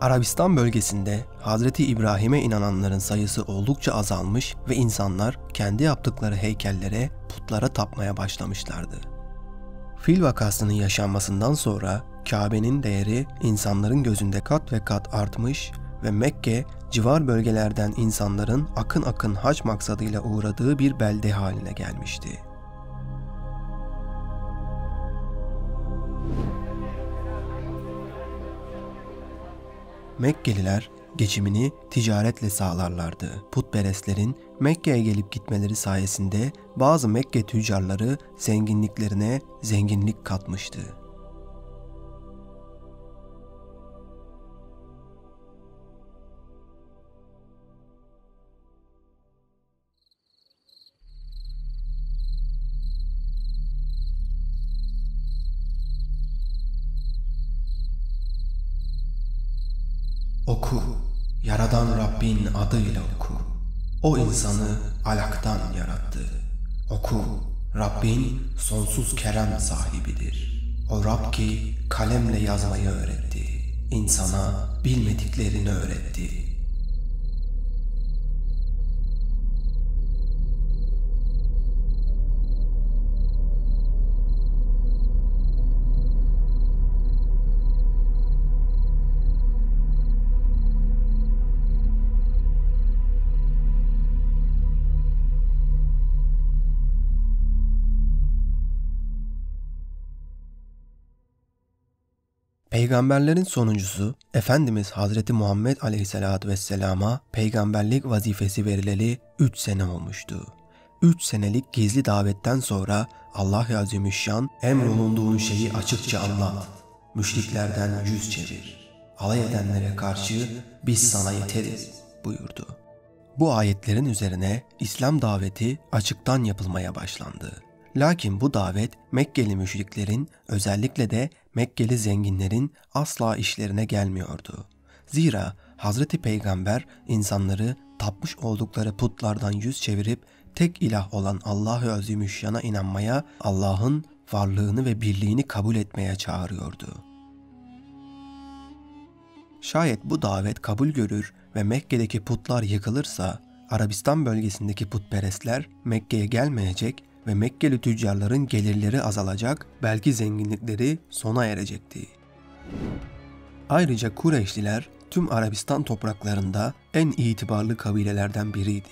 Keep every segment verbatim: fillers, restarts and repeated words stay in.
Arabistan bölgesinde Hazreti İbrahim'e inananların sayısı oldukça azalmış ve insanlar kendi yaptıkları heykellere, putlara tapmaya başlamışlardı. Fil vakasının yaşanmasından sonra Kabe'nin değeri insanların gözünde kat ve kat artmış ve Mekke, civar bölgelerden insanların akın akın hac maksadıyla uğradığı bir belde haline gelmişti. Mekkeliler geçimini ticaretle sağlarlardı. Putperestlerin Mekke'ye gelip gitmeleri sayesinde bazı Mekke tüccarları zenginliklerine zenginlik katmıştı. Oku, Yaradan Rabbin adıyla oku. O insanı alaktan yarattı. Oku, Rabbin sonsuz kerem sahibidir. O Rab ki kalemle yazmayı öğretti. İnsana bilmediklerini öğretti. Peygamberlerin sonuncusu Efendimiz Hazreti Muhammed Aleyhisselatü Vesselam'a peygamberlik vazifesi verileli üç sene olmuştu. üç senelik gizli davetten sonra Allah-u Azimüşşan emrolunduğun şeyi açıkça anlat, müşriklerden yüz çevir, alay edenlere karşı biz sana yeteriz buyurdu. Bu ayetlerin üzerine İslam daveti açıktan yapılmaya başlandı. Lakin bu davet Mekkeli müşriklerin, özellikle de Mekkeli zenginlerin asla işlerine gelmiyordu. Zira Hazreti Peygamber insanları tapmış oldukları putlardan yüz çevirip tek ilah olan Allah-u Azimüşşan'a inanmaya, Allah'ın varlığını ve birliğini kabul etmeye çağırıyordu. Şayet bu davet kabul görür ve Mekke'deki putlar yıkılırsa, Arabistan bölgesindeki putperestler Mekke'ye gelmeyecek ve Mekkeli tüccarların gelirleri azalacak, belki zenginlikleri sona erecekti. Ayrıca Kureyşliler tüm Arabistan topraklarında en itibarlı kabilelerden biriydi.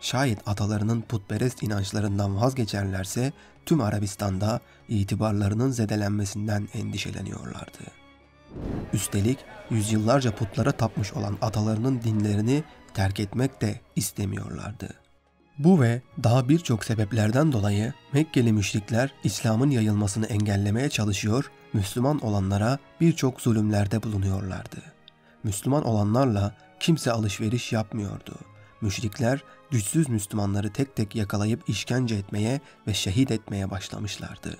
Şayet atalarının putperest inançlarından vazgeçerlerse tüm Arabistan'da itibarlarının zedelenmesinden endişeleniyorlardı. Üstelik yüzyıllarca putlara tapmış olan atalarının dinlerini terk etmek de istemiyorlardı. Bu ve daha birçok sebeplerden dolayı Mekkeli müşrikler İslam'ın yayılmasını engellemeye çalışıyor, Müslüman olanlara birçok zulümlerde bulunuyorlardı. Müslüman olanlarla kimse alışveriş yapmıyordu. Müşrikler güçsüz Müslümanları tek tek yakalayıp işkence etmeye ve şehit etmeye başlamışlardı.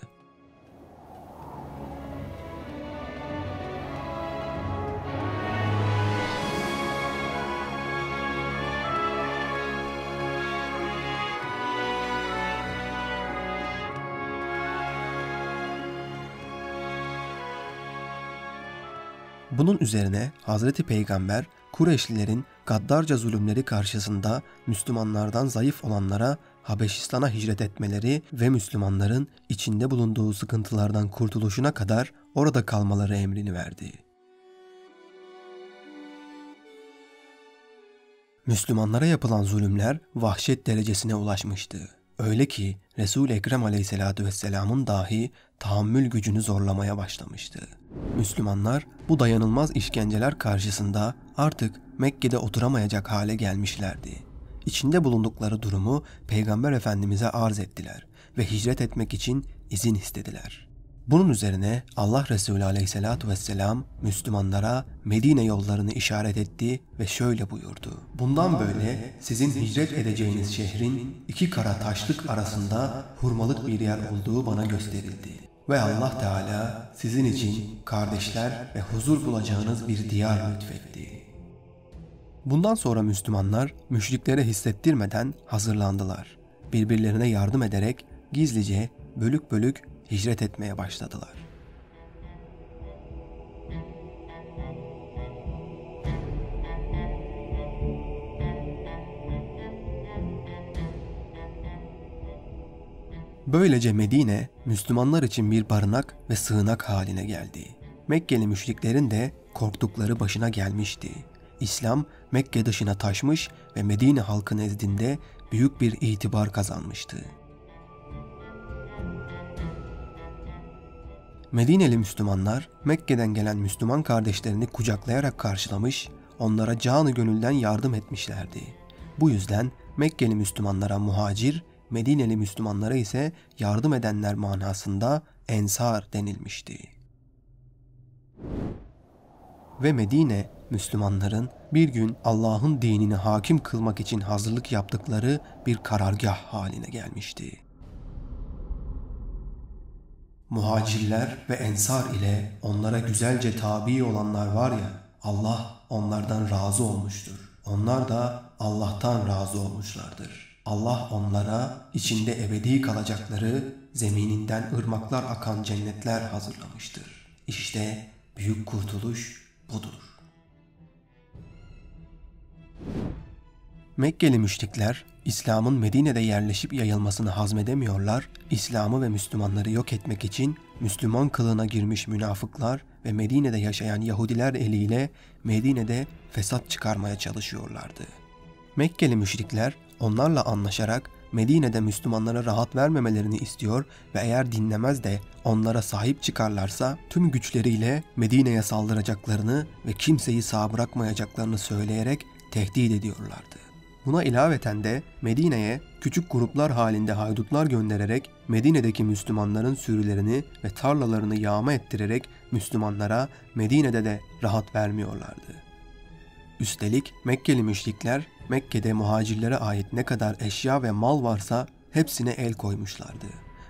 Bunun üzerine Hazreti Peygamber, Kureyşlilerin gaddarca zulümleri karşısında Müslümanlardan zayıf olanlara Habeşistan'a hicret etmeleri ve Müslümanların içinde bulunduğu sıkıntılardan kurtuluşuna kadar orada kalmaları emrini verdi. Müslümanlara yapılan zulümler vahşet derecesine ulaşmıştı. Öyle ki Resul-i Ekrem Aleyhisselatü Vesselam'ın dahi tahammül gücünü zorlamaya başlamıştı. Müslümanlar bu dayanılmaz işkenceler karşısında artık Mekke'de oturamayacak hale gelmişlerdi. İçinde bulundukları durumu Peygamber Efendimiz'e arz ettiler ve hicret etmek için izin istediler. Bunun üzerine Allah Resulü Aleyhisselatü Vesselam Müslümanlara Medine yollarını işaret etti ve şöyle buyurdu. Bundan böyle sizin hicret edeceğiniz şehrin iki kara taşlık arasında hurmalık bir yer olduğu bana gösterildi. Ve Allah Teala sizin için kardeşler ve huzur bulacağınız bir diyar lütfetti. Bundan sonra Müslümanlar müşriklere hissettirmeden hazırlandılar. Birbirlerine yardım ederek gizlice bölük bölük hicret etmeye başladılar. Böylece Medine, Müslümanlar için bir barınak ve sığınak haline geldi. Mekkeli müşriklerin de korktukları başına gelmişti. İslam, Mekke dışına taşmış ve Medine halkı nezdinde büyük bir itibar kazanmıştı. Medineli Müslümanlar, Mekke'den gelen Müslüman kardeşlerini kucaklayarak karşılamış, onlara canı gönülden yardım etmişlerdi. Bu yüzden Mekkeli Müslümanlara muhacir, Medineli Müslümanlara ise yardım edenler manasında ensar denilmişti. Ve Medine, Müslümanların bir gün Allah'ın dinini hakim kılmak için hazırlık yaptıkları bir karargah haline gelmişti. Muhacirler ve ensar ile onlara güzelce tabi olanlar var ya, Allah onlardan razı olmuştur. Onlar da Allah'tan razı olmuşlardır. Allah onlara içinde ebedi kalacakları, zemininden ırmaklar akan cennetler hazırlamıştır. İşte büyük kurtuluş budur. Mekkeli müşrikler, İslam'ın Medine'de yerleşip yayılmasını hazmedemiyorlar, İslam'ı ve Müslümanları yok etmek için Müslüman kılığına girmiş münafıklar ve Medine'de yaşayan Yahudiler eliyle Medine'de fesat çıkarmaya çalışıyorlardı. Mekkeli müşrikler onlarla anlaşarak Medine'de Müslümanlara rahat vermemelerini istiyor ve eğer dinlemez de onlara sahip çıkarlarsa tüm güçleriyle Medine'ye saldıracaklarını ve kimseyi sağ bırakmayacaklarını söyleyerek tehdit ediyorlardı. Buna ilaveten de Medine'ye küçük gruplar halinde haydutlar göndererek Medine'deki Müslümanların sürülerini ve tarlalarını yağma ettirerek Müslümanlara Medine'de de rahat vermiyorlardı. Üstelik Mekkeli müşrikler Mekke'de muhacirlere ait ne kadar eşya ve mal varsa hepsine el koymuşlardı.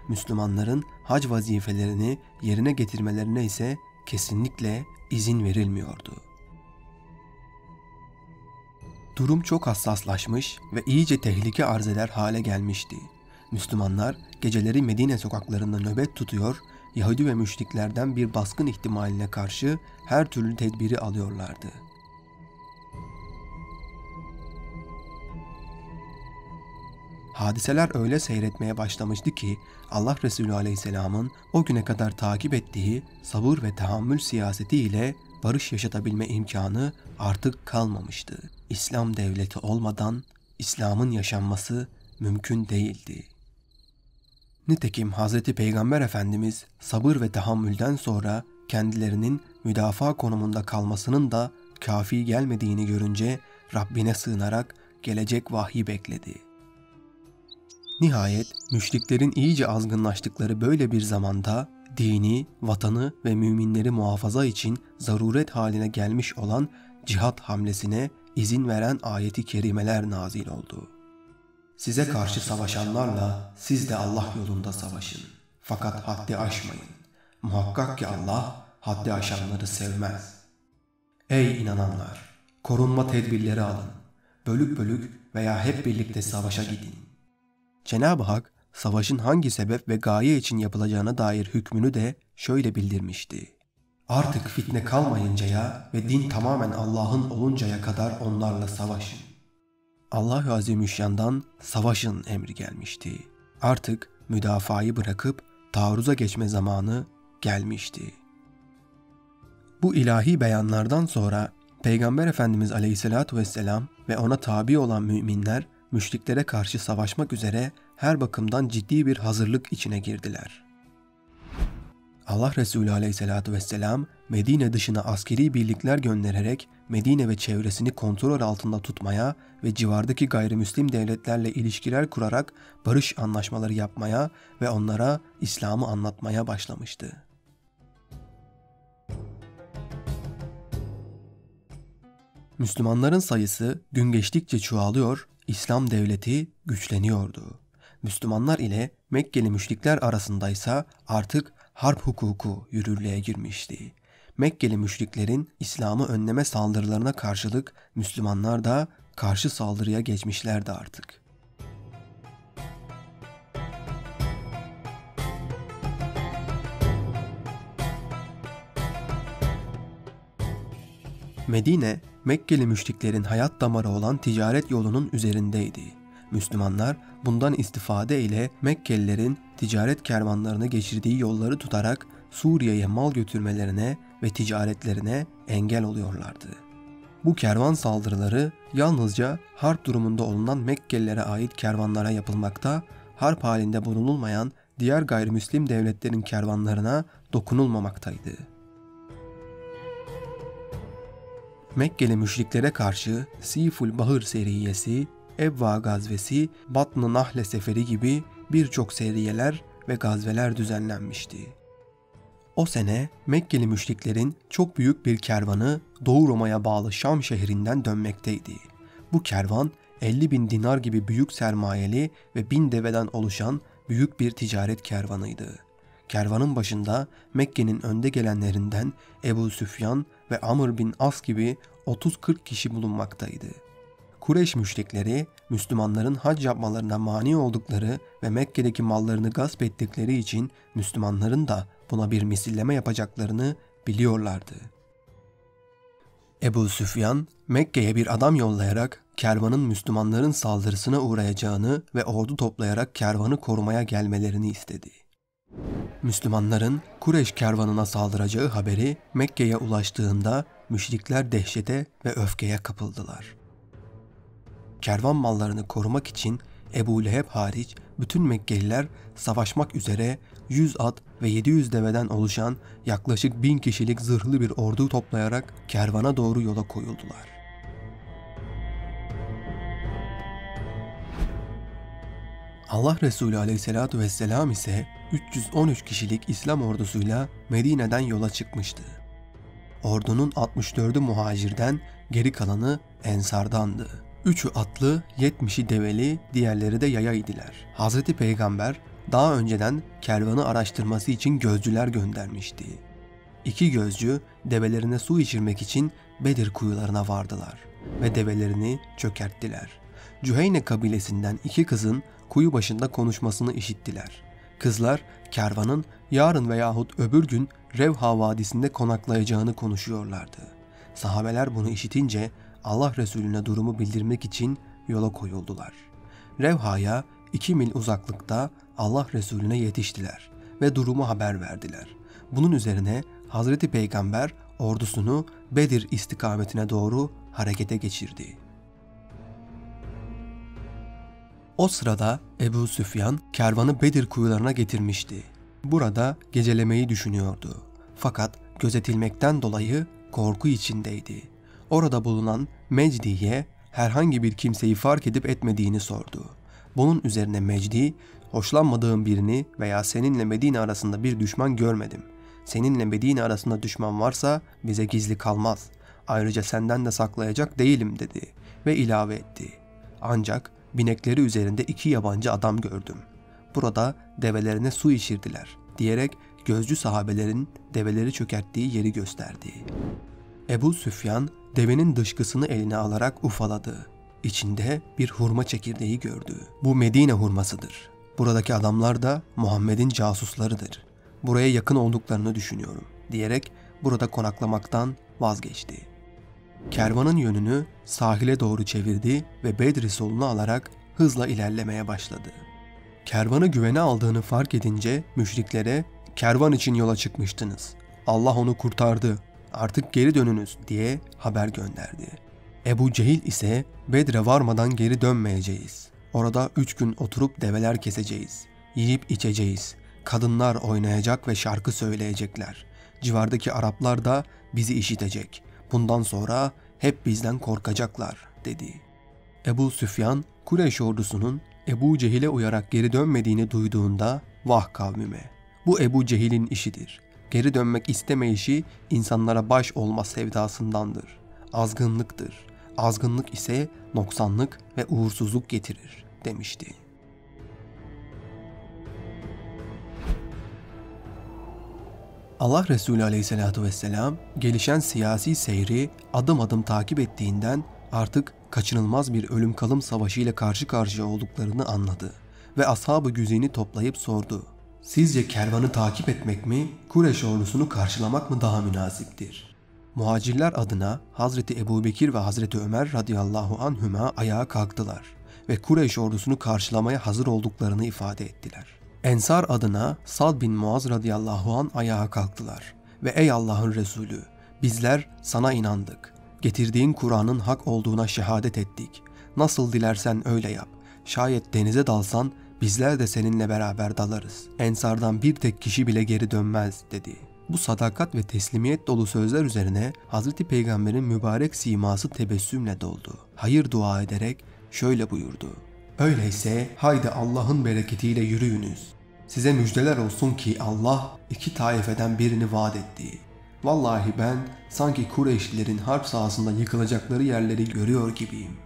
Müslümanların hac vazifelerini yerine getirmelerine ise kesinlikle izin verilmiyordu. Durum çok hassaslaşmış ve iyice tehlike arz eder hale gelmişti. Müslümanlar geceleri Medine sokaklarında nöbet tutuyor, Yahudi ve müşriklerden bir baskın ihtimaline karşı her türlü tedbiri alıyorlardı. Hadiseler öyle seyretmeye başlamıştı ki Allah Resulü Aleyhisselam'ın o güne kadar takip ettiği sabır ve tahammül siyaseti ile barış yaşatabilme imkanı artık kalmamıştı. İslam devleti olmadan İslam'ın yaşanması mümkün değildi. Nitekim Hazreti Peygamber Efendimiz sabır ve tahammülden sonra kendilerinin müdafaa konumunda kalmasının da kafi gelmediğini görünce Rabbine sığınarak gelecek vahyi bekledi. Nihayet müşriklerin iyice azgınlaştıkları böyle bir zamanda dini, vatanı ve müminleri muhafaza için zaruret haline gelmiş olan cihat hamlesine izin veren ayeti kerimeler nazil oldu. Size karşı savaşanlarla siz de Allah yolunda savaşın. Fakat haddi aşmayın. Muhakkak ki Allah haddi aşanları sevmez. Ey inananlar! Korunma tedbirleri alın. Bölük bölük veya hep birlikte savaşa gidin. Cenab-ı Hak, savaşın hangi sebep ve gaye için yapılacağına dair hükmünü de şöyle bildirmişti. Artık fitne kalmayıncaya ve din tamamen Allah'ın oluncaya kadar onlarla savaşın. Allah-u Azimüşşan'dan savaşın emri gelmişti. Artık müdafaayı bırakıp taarruza geçme zamanı gelmişti. Bu ilahi beyanlardan sonra Peygamber Efendimiz Aleyhisselatü Vesselam ve ona tabi olan müminler müşriklere karşı savaşmak üzere her bakımdan ciddi bir hazırlık içine girdiler. Allah Resulü Aleyhisselatü Vesselam Medine dışına askeri birlikler göndererek Medine ve çevresini kontrol altında tutmaya ve civardaki gayrimüslim devletlerle ilişkiler kurarak barış anlaşmaları yapmaya ve onlara İslam'ı anlatmaya başlamıştı. Müslümanların sayısı gün geçtikçe çoğalıyor, İslam devleti güçleniyordu. Müslümanlar ile Mekkeli müşrikler arasındaysa artık harp hukuku yürürlüğe girmişti. Mekkeli müşriklerin İslam'ı önleme saldırılarına karşılık Müslümanlar da karşı saldırıya geçmişlerdi artık. Medine, Mekkeli müşriklerin hayat damarı olan ticaret yolunun üzerindeydi. Müslümanlar bundan istifade ile Mekkelilerin ticaret kervanlarını geçirdiği yolları tutarak Suriye'ye mal götürmelerine ve ticaretlerine engel oluyorlardı. Bu kervan saldırıları yalnızca harp durumunda olunan Mekkelilere ait kervanlara yapılmakta, harp halinde bulunulmayan diğer gayrimüslim devletlerin kervanlarına dokunulmamaktaydı. Mekkeli müşriklere karşı Siful Bahır seriyesi, Ebva gazvesi, Batn-ı Nahle seferi gibi birçok seriyeler ve gazveler düzenlenmişti. O sene Mekkeli müşriklerin çok büyük bir kervanı Doğu Roma'ya bağlı Şam şehrinden dönmekteydi. Bu kervan elli bin dinar gibi büyük sermayeli ve bin deveden oluşan büyük bir ticaret kervanıydı. Kervanın başında Mekke'nin önde gelenlerinden Ebu Süfyan ve Amr bin As gibi otuz kırk kişi bulunmaktaydı. Kureyş müşrikleri, Müslümanların hac yapmalarına mani oldukları ve Mekke'deki mallarını gasp ettikleri için Müslümanların da buna bir misilleme yapacaklarını biliyorlardı. Ebu Süfyan, Mekke'ye bir adam yollayarak kervanın Müslümanların saldırısına uğrayacağını ve ordu toplayarak kervanı korumaya gelmelerini istedi. Müslümanların Kureyş kervanına saldıracağı haberi Mekke'ye ulaştığında müşrikler dehşete ve öfkeye kapıldılar. Kervan mallarını korumak için Ebu Leheb hariç bütün Mekkeliler savaşmak üzere yüz at ve yedi yüz deveden oluşan yaklaşık bin kişilik zırhlı bir ordu toplayarak kervana doğru yola koyuldular. Allah Resulü Aleyhisselatü Vesselam ise üç yüz on üç kişilik İslam ordusuyla Medine'den yola çıkmıştı. Ordunun altmış dördü muhacirden, geri kalanı ensardandı. Üçü atlı, yetmişi develi, diğerleri de yaya idiler. Hazreti Peygamber daha önceden kervanı araştırması için gözcüler göndermişti. İki gözcü develerine su içirmek için Bedir kuyularına vardılar ve develerini çökerttiler. Cüheyne kabilesinden iki kızın kuyu başında konuşmasını işittiler. Kızlar kervanın yarın veyahut öbür gün Revha Vadisi'nde konaklayacağını konuşuyorlardı. Sahabeler bunu işitince Allah Resulüne durumu bildirmek için yola koyuldular. Revha'ya iki mil uzaklıkta Allah Resulüne yetiştiler ve durumu haber verdiler. Bunun üzerine Hazreti Peygamber ordusunu Bedir istikametine doğru harekete geçirdi. O sırada Ebu Süfyan kervanı Bedir kuyularına getirmişti. Burada gecelemeyi düşünüyordu. Fakat gözetilmekten dolayı korku içindeydi. Orada bulunan Mecdi'ye herhangi bir kimseyi fark edip etmediğini sordu. Bunun üzerine Mecdi, "Hoşlanmadığım birini veya seninle Medine arasında bir düşman görmedim. Seninle Medine arasında düşman varsa bize gizli kalmaz. Ayrıca senden de saklayacak değilim," dedi ve ilave etti. "Ancak binekleri üzerinde iki yabancı adam gördüm. Burada develerine su içirdiler," diyerek gözcü sahabelerin develeri çökerttiği yeri gösterdi. Ebu Süfyan devenin dışkısını eline alarak ufaladı. İçinde bir hurma çekirdeği gördü. "Bu Medine hurmasıdır. Buradaki adamlar da Muhammed'in casuslarıdır. Buraya yakın olduklarını düşünüyorum," diyerek burada konaklamaktan vazgeçti. Kervanın yönünü sahile doğru çevirdi ve Bedri solunu alarak hızla ilerlemeye başladı. Kervanı güvene aldığını fark edince müşriklere, "Kervan için yola çıkmıştınız. Allah onu kurtardı. Artık geri dönünüz," diye haber gönderdi. Ebu Cehil ise, "Bedre varmadan geri dönmeyeceğiz. Orada üç gün oturup develer keseceğiz. Yiyip içeceğiz. Kadınlar oynayacak ve şarkı söyleyecekler. Civardaki Araplar da bizi işitecek. Bundan sonra hep bizden korkacaklar," dedi. Ebu Süfyan, Kureyş ordusunun Ebu Cehil'e uyarak geri dönmediğini duyduğunda, "Vah kavmime, bu Ebu Cehil'in işidir. Geri dönmek istemeyişi insanlara baş olma sevdasındandır. Azgınlıktır. Azgınlık ise noksanlık ve uğursuzluk getirir," demişti. Allah Resulü Aleyhisselatü Vesselam gelişen siyasi seyri adım adım takip ettiğinden artık kaçınılmaz bir ölüm kalım savaşı ile karşı karşıya olduklarını anladı ve ashab-ı güzini toplayıp sordu: "Sizce kervanı takip etmek mi, Kureyş ordusunu karşılamak mı daha münasiptir?" Muhacirler adına Hazreti Ebu Bekir ve Hazreti Ömer radıyallahu anhüma ayağa kalktılar ve Kureyş ordusunu karşılamaya hazır olduklarını ifade ettiler. Ensar adına Sad bin Muaz radıyallahu anh ayağa kalktılar ve ''Ey Allah'ın Resulü, bizler sana inandık. Getirdiğin Kur'an'ın hak olduğuna şehadet ettik. Nasıl dilersen öyle yap. Şayet denize dalsan bizler de seninle beraber dalarız. Ensardan bir tek kişi bile geri dönmez.'' dedi. Bu sadakat ve teslimiyet dolu sözler üzerine Hazreti Peygamber'in mübarek siması tebessümle doldu. Hayır dua ederek şöyle buyurdu: "Öyleyse haydi Allah'ın bereketiyle yürüyünüz. Size müjdeler olsun ki Allah iki taifeden birini vaat etti. Vallahi ben sanki Kureyşlilerin harp sahasında yıkılacakları yerleri görüyor gibiyim."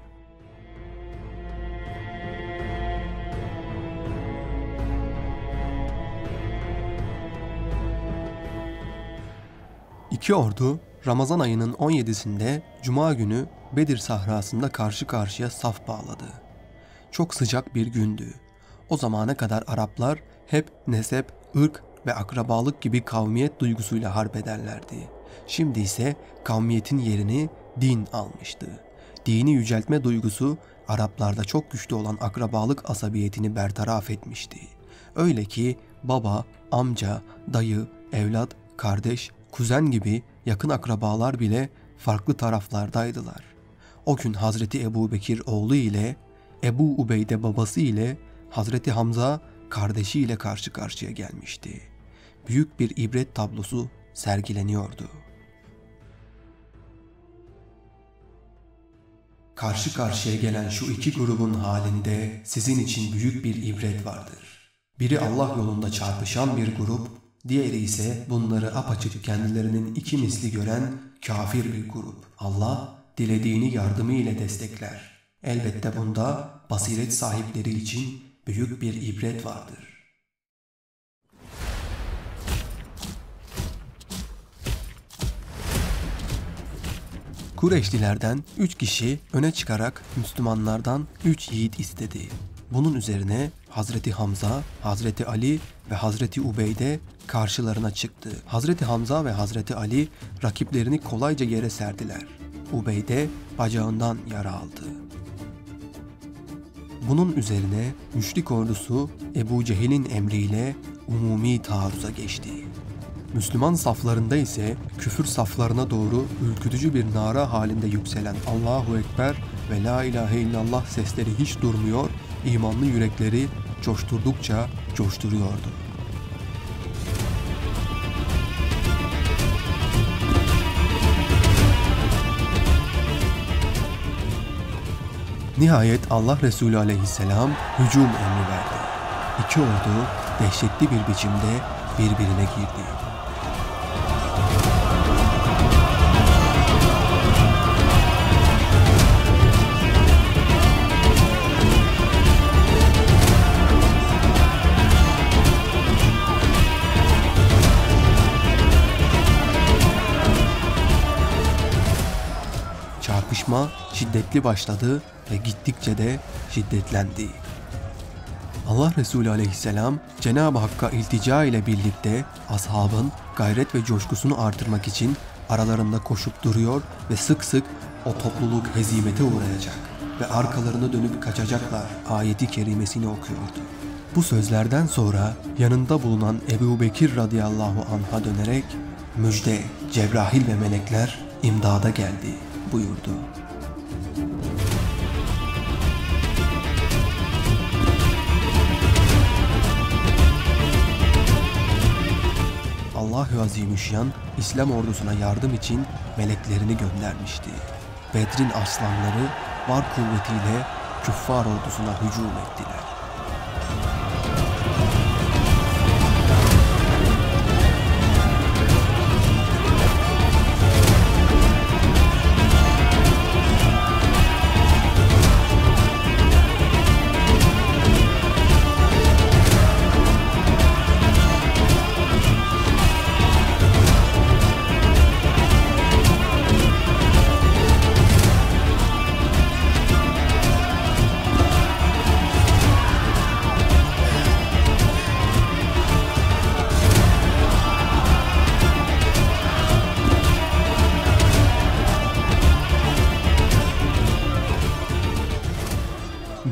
İki ordu Ramazan ayının on yedisinde Cuma günü Bedir sahrasında karşı karşıya saf bağladı. Çok sıcak bir gündü. O zamana kadar Araplar hep nesep, ırk ve akrabalık gibi kavmiyet duygusuyla harp ederlerdi. Şimdi ise kavmiyetin yerini din almıştı. Dini yüceltme duygusu Araplarda çok güçlü olan akrabalık asabiyetini bertaraf etmişti. Öyle ki baba, amca, dayı, evlat, kardeş, kuzen gibi yakın akrabalar bile farklı taraflardaydılar. O gün Hazreti Ebu Bekir oğlu ile, Ebu Ubeyde babası ile, Hazreti Hamza kardeşi ile karşı karşıya gelmişti. Büyük bir ibret tablosu sergileniyordu. Karşı karşıya gelen şu iki grubun halinde sizin için büyük bir ibret vardır. Biri Allah yolunda çarpışan bir grup, diğeri ise bunları apaçık kendilerinin iki misli gören kafir bir grup. Allah dilediğini yardımı ile destekler. Elbette bunda basiret sahipleri için büyük bir ibret vardır. Kureyşlilerden üç kişi öne çıkarak Müslümanlardan üç yiğit istedi. Bunun üzerine Hazreti Hamza, Hazreti Ali ve Hazreti Ubeyde karşılarına çıktı. Hazreti Hamza ve Hazreti Ali rakiplerini kolayca yere serdiler. Ubeyde bacağından yara aldı. Bunun üzerine müşrik ordusu Ebu Cehil'in emriyle umumi taarruza geçti. Müslüman saflarında ise küfür saflarına doğru ürkütücü bir nara halinde yükselen Allahu Ekber ve La İlahe İllallah sesleri hiç durmuyor, imanlı yürekleri coşturdukça coşturuyordu. Nihayet Allah Resulü aleyhisselam hücum emri verdi. İki ordu dehşetli bir biçimde birbirine girdi. Çarpışma şiddetli başladı ve gittikçe de şiddetlendi. Allah Resulü aleyhisselam Cenab-ı Hakk'a iltica ile birlikte ashabın gayret ve coşkusunu artırmak için aralarında koşup duruyor ve sık sık o topluluk hezimete uğrayacak ve arkalarını dönüp kaçacaklar ayeti kerimesini okuyordu. Bu sözlerden sonra yanında bulunan Ebu Bekir radıyallahu anh'a dönerek "Müjde, Cebrail ve melekler imdada geldi." buyurdu. Allah-u Azimüşşan İslam ordusuna yardım için meleklerini göndermişti. Bedr'in aslanları var kuvvetiyle küffar ordusuna hücum ettiler.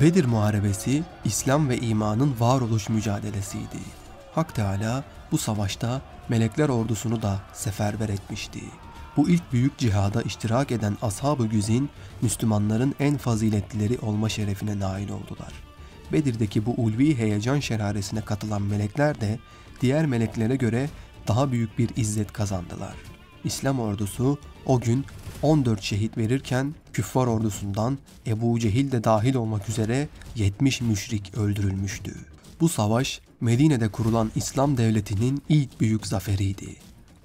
Bedir Muharebesi, İslam ve imanın varoluş mücadelesiydi. Hak Teala bu savaşta melekler ordusunu da seferber etmişti. Bu ilk büyük cihada iştirak eden Ashab-ı Güzin, Müslümanların en faziletlileri olma şerefine nail oldular. Bedir'deki bu ulvi heyecan şeraresine katılan melekler de diğer meleklere göre daha büyük bir izzet kazandılar. İslam ordusu o gün on dört şehit verirken küffar ordusundan Ebu Cehil de dahil olmak üzere yetmiş müşrik öldürülmüştü. Bu savaş Medine'de kurulan İslam devletinin ilk büyük zaferiydi.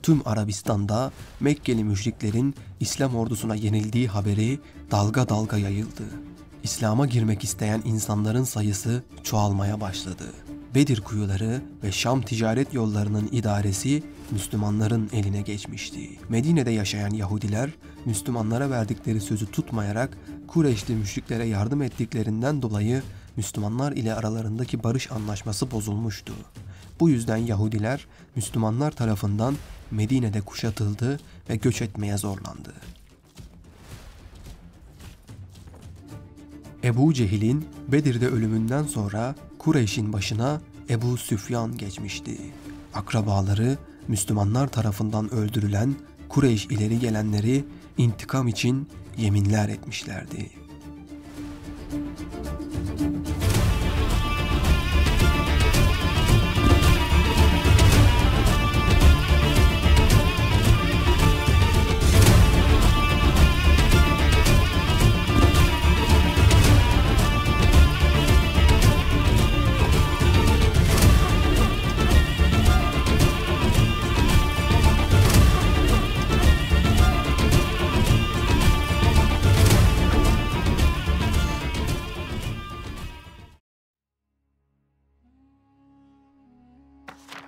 Tüm Arabistan'da Mekkeli müşriklerin İslam ordusuna yenildiği haberi dalga dalga yayıldı. İslam'a girmek isteyen insanların sayısı çoğalmaya başladı. Bedir kuyuları ve Şam ticaret yollarının idaresi Müslümanların eline geçmişti. Medine'de yaşayan Yahudiler Müslümanlara verdikleri sözü tutmayarak Kureyşli müşriklere yardım ettiklerinden dolayı Müslümanlar ile aralarındaki barış anlaşması bozulmuştu. Bu yüzden Yahudiler Müslümanlar tarafından Medine'de kuşatıldı ve göç etmeye zorlandı. Ebu Cehil'in Bedir'de ölümünden sonra Kureyş'in başına Ebu Süfyan geçmişti. Akrabaları Müslümanlar tarafından öldürülen Kureyş ileri gelenleri intikam için yeminler etmişlerdi.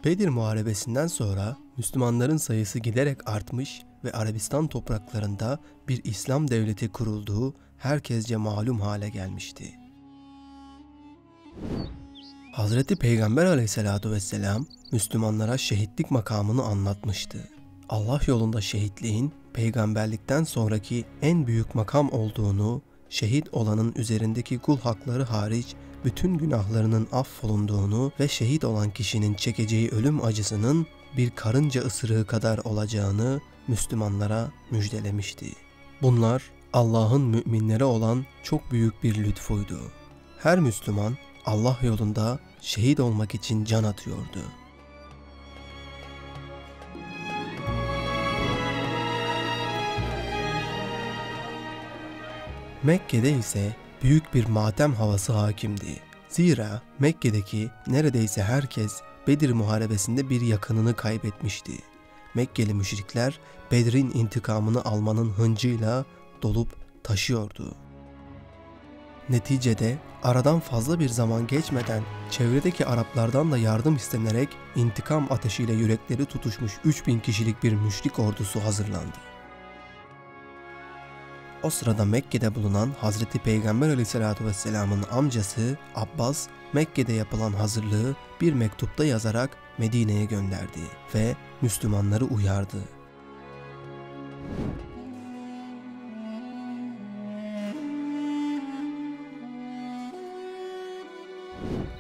Bedir Muharebesi'nden sonra Müslümanların sayısı giderek artmış ve Arabistan topraklarında bir İslam devleti kurulduğu herkesce malum hale gelmişti. Hazreti Peygamber Aleyhisselatü Vesselam Müslümanlara şehitlik makamını anlatmıştı. Allah yolunda şehitliğin peygamberlikten sonraki en büyük makam olduğunu, şehit olanın üzerindeki kul hakları hariç bütün günahlarının affolunduğunu ve şehit olan kişinin çekeceği ölüm acısının bir karınca ısırığı kadar olacağını Müslümanlara müjdelemişti. Bunlar Allah'ın müminlere olan çok büyük bir lütfuydu. Her Müslüman Allah yolunda şehit olmak için can atıyordu. Mekke'de ise büyük bir matem havası hakimdi. Zira Mekke'deki neredeyse herkes Bedir Muharebesi'nde bir yakınını kaybetmişti. Mekkeli müşrikler Bedir'in intikamını almanın hıncıyla dolup taşıyordu. Neticede aradan fazla bir zaman geçmeden çevredeki Araplardan da yardım istenerek intikam ateşiyle yürekleri tutuşmuş üç bin kişilik bir müşrik ordusu hazırlandı. O sırada Mekke'de bulunan Hazreti Peygamber Aleyhisselatü Vesselam'ın amcası Abbas, Mekke'de yapılan hazırlığı bir mektupta yazarak Medine'ye gönderdi ve Müslümanları uyardı.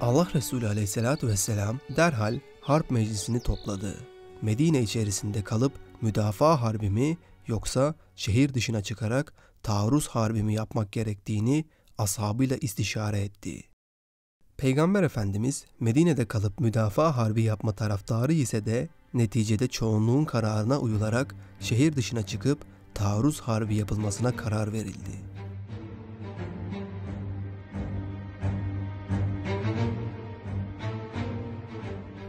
Allah Resulü Aleyhisselatü Vesselam derhal harp meclisini topladı. Medine içerisinde kalıp müdafaa harbi mi yoksa şehir dışına çıkarak taarruz harbimi yapmak gerektiğini ashabıyla istişare etti. Peygamber Efendimiz Medine'de kalıp müdafaa harbi yapma taraftarı ise de neticede çoğunluğun kararına uyularak şehir dışına çıkıp taarruz harbi yapılmasına karar verildi.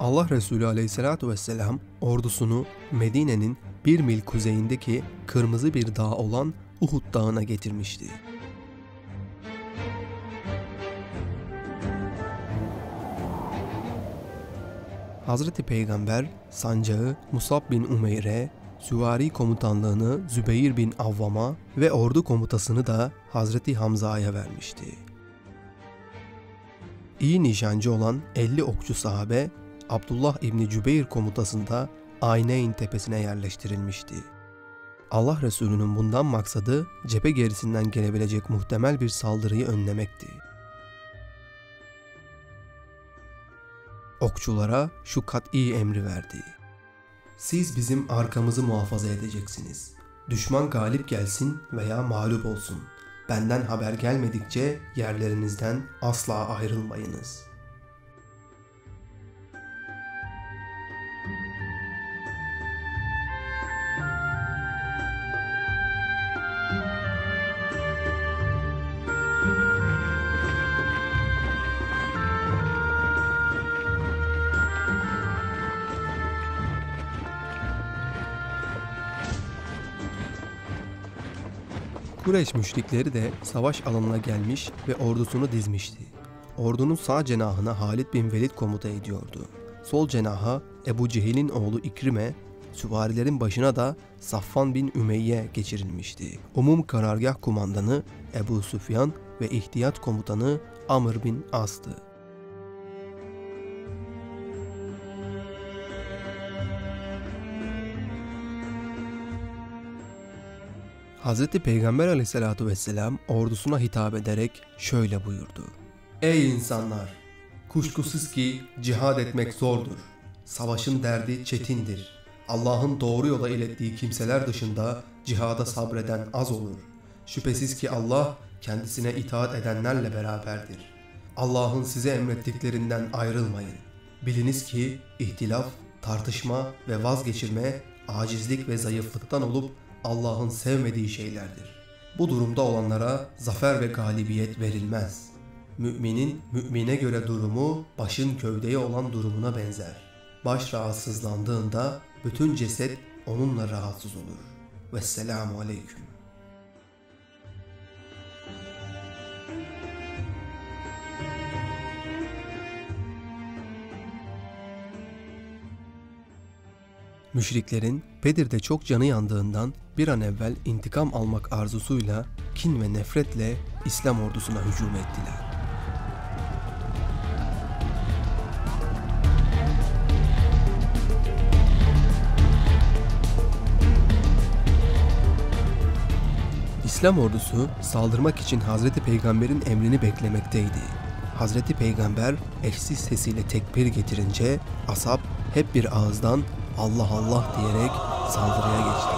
Allah Resulü Aleyhisselatü Vesselam ordusunu Medine'nin bir mil kuzeyindeki kırmızı bir dağ olan Uhud dağına getirmişti. Hazreti Peygamber sancağı Musab bin Umeyr'e, süvari komutanlığını Zübeyir bin Avvam'a ve ordu komutasını da Hazreti Hamza'ya vermişti. İyi nişancı olan elli okçu sahabe Abdullah İbni Cübeyr komutasında Ayneyn tepesine yerleştirilmişti. Allah Resulü'nün bundan maksadı cephe gerisinden gelebilecek muhtemel bir saldırıyı önlemekti. okçulara şu kat'i emri verdi. Siz bizim arkamızı muhafaza edeceksiniz. Düşman galip gelsin veya mağlup olsun. Benden haber gelmedikçe yerlerinizden asla ayrılmayınız. Kureyş müşrikleri de savaş alanına gelmiş ve ordusunu dizmişti. Ordunun sağ cenahına Halid bin Velid komuta ediyordu. Sol cenaha Ebu Cehil'in oğlu İkrime, süvarilerin başına da Safvan bin Ümeyye geçirilmişti. Umum karargah kumandanı Ebu Süfyan ve ihtiyat komutanı Amr bin As'tı. Hazreti Peygamber aleyhissalatu vesselam ordusuna hitap ederek şöyle buyurdu. Ey insanlar! Kuşkusuz ki cihad etmek zordur. Savaşın derdi çetindir. Allah'ın doğru yola ilettiği kimseler dışında cihada sabreden az olur. Şüphesiz ki Allah kendisine itaat edenlerle beraberdir. Allah'ın size emrettiklerinden ayrılmayın. Biliniz ki ihtilaf, tartışma ve vazgeçirme acizlik ve zayıflıktan olup Allah'ın sevmediği şeylerdir. Bu durumda olanlara zafer ve galibiyet verilmez. Müminin mümine göre durumu başın gövdeye olan durumuna benzer. Baş rahatsızlandığında bütün ceset onunla rahatsız olur. Vesselamu aleyküm. Müşriklerin Bedir'de çok canı yandığından bir an evvel intikam almak arzusuyla kin ve nefretle İslam ordusuna hücum ettiler. İslam ordusu saldırmak için Hazreti Peygamber'in emrini beklemekteydi. Hazreti Peygamber eşsiz sesiyle tekbir getirince ashab hep bir ağızdan Allah Allah diyerek saldırıya geçti.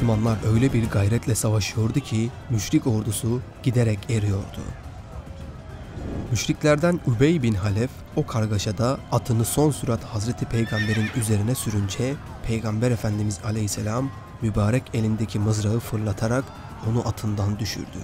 Müslümanlar öyle bir gayretle savaşıyordu ki müşrik ordusu giderek eriyordu. Müşriklerden Übey bin Halef o kargaşada atını son sürat Hazreti Peygamber'in üzerine sürünce Peygamber Efendimiz Aleyhisselam mübarek elindeki mızrağı fırlatarak onu atından düşürdü.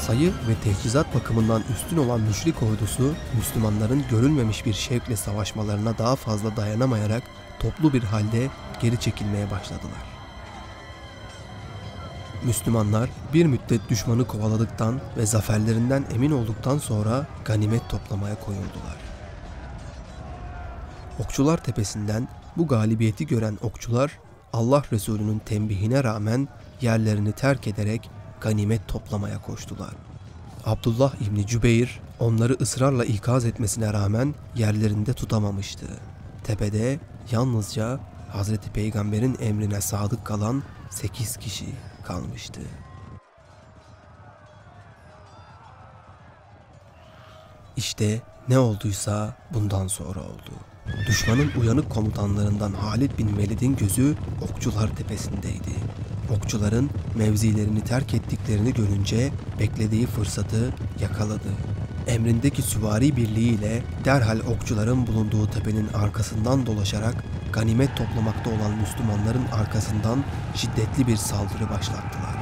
Sayı ve teçhizat bakımından üstün olan müşrik ordusu, Müslümanların görülmemiş bir şevkle savaşmalarına daha fazla dayanamayarak toplu bir halde geri çekilmeye başladılar. Müslümanlar bir müddet düşmanı kovaladıktan ve zaferlerinden emin olduktan sonra ganimet toplamaya koyuldular. Okçular tepesinden bu galibiyeti gören okçular, Allah Resulü'nün tembihine rağmen yerlerini terk ederek ganimet toplamaya koştular. Abdullah İbni Cübeyr onları ısrarla ikaz etmesine rağmen yerlerinde tutamamıştı. Tepede yalnızca Hazreti Peygamber'in emrine sadık kalan sekiz kişi kalmıştı. İşte ne olduysa bundan sonra oldu. Düşmanın uyanık komutanlarından Halid bin Velid'in gözü okçular tepesindeydi. Okçuların mevzilerini terk ettiklerini görünce beklediği fırsatı yakaladı. Emrindeki süvari birliğiyle derhal okçuların bulunduğu tepenin arkasından dolaşarak ganimet toplamakta olan Müslümanların arkasından şiddetli bir saldırı başlattılar.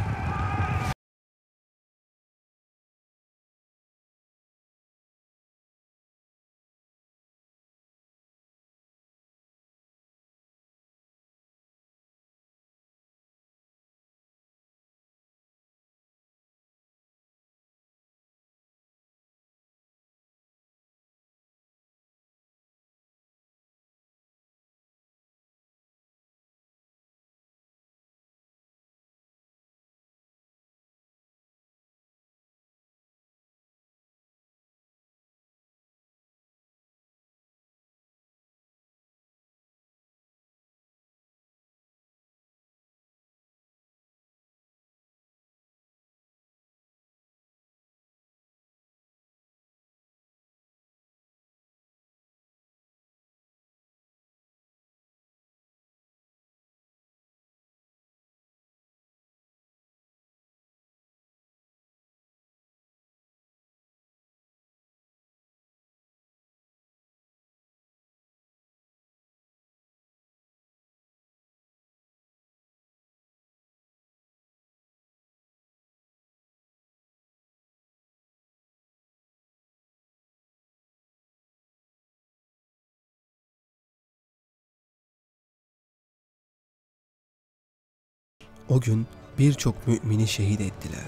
O gün birçok mümini şehit ettiler.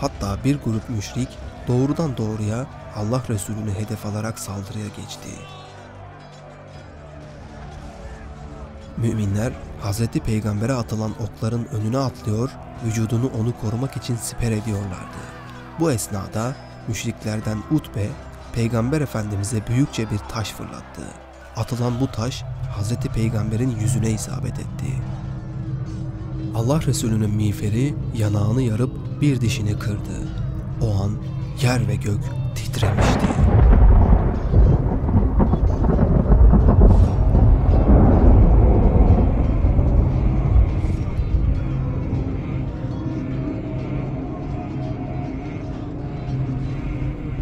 Hatta bir grup müşrik doğrudan doğruya Allah Resulü'nü hedef alarak saldırıya geçti. Müminler Hazreti Peygamber'e atılan okların önüne atlıyor, vücudunu onu korumak için siper ediyorlardı. Bu esnada müşriklerden Utbe, Peygamber Efendimiz'e büyükçe bir taş fırlattı. Atılan bu taş Hazreti Peygamber'in yüzüne isabet etti. Allah Resulü'nün miğferi yanağını yarıp bir dişini kırdı. O an yer ve gök titremişti.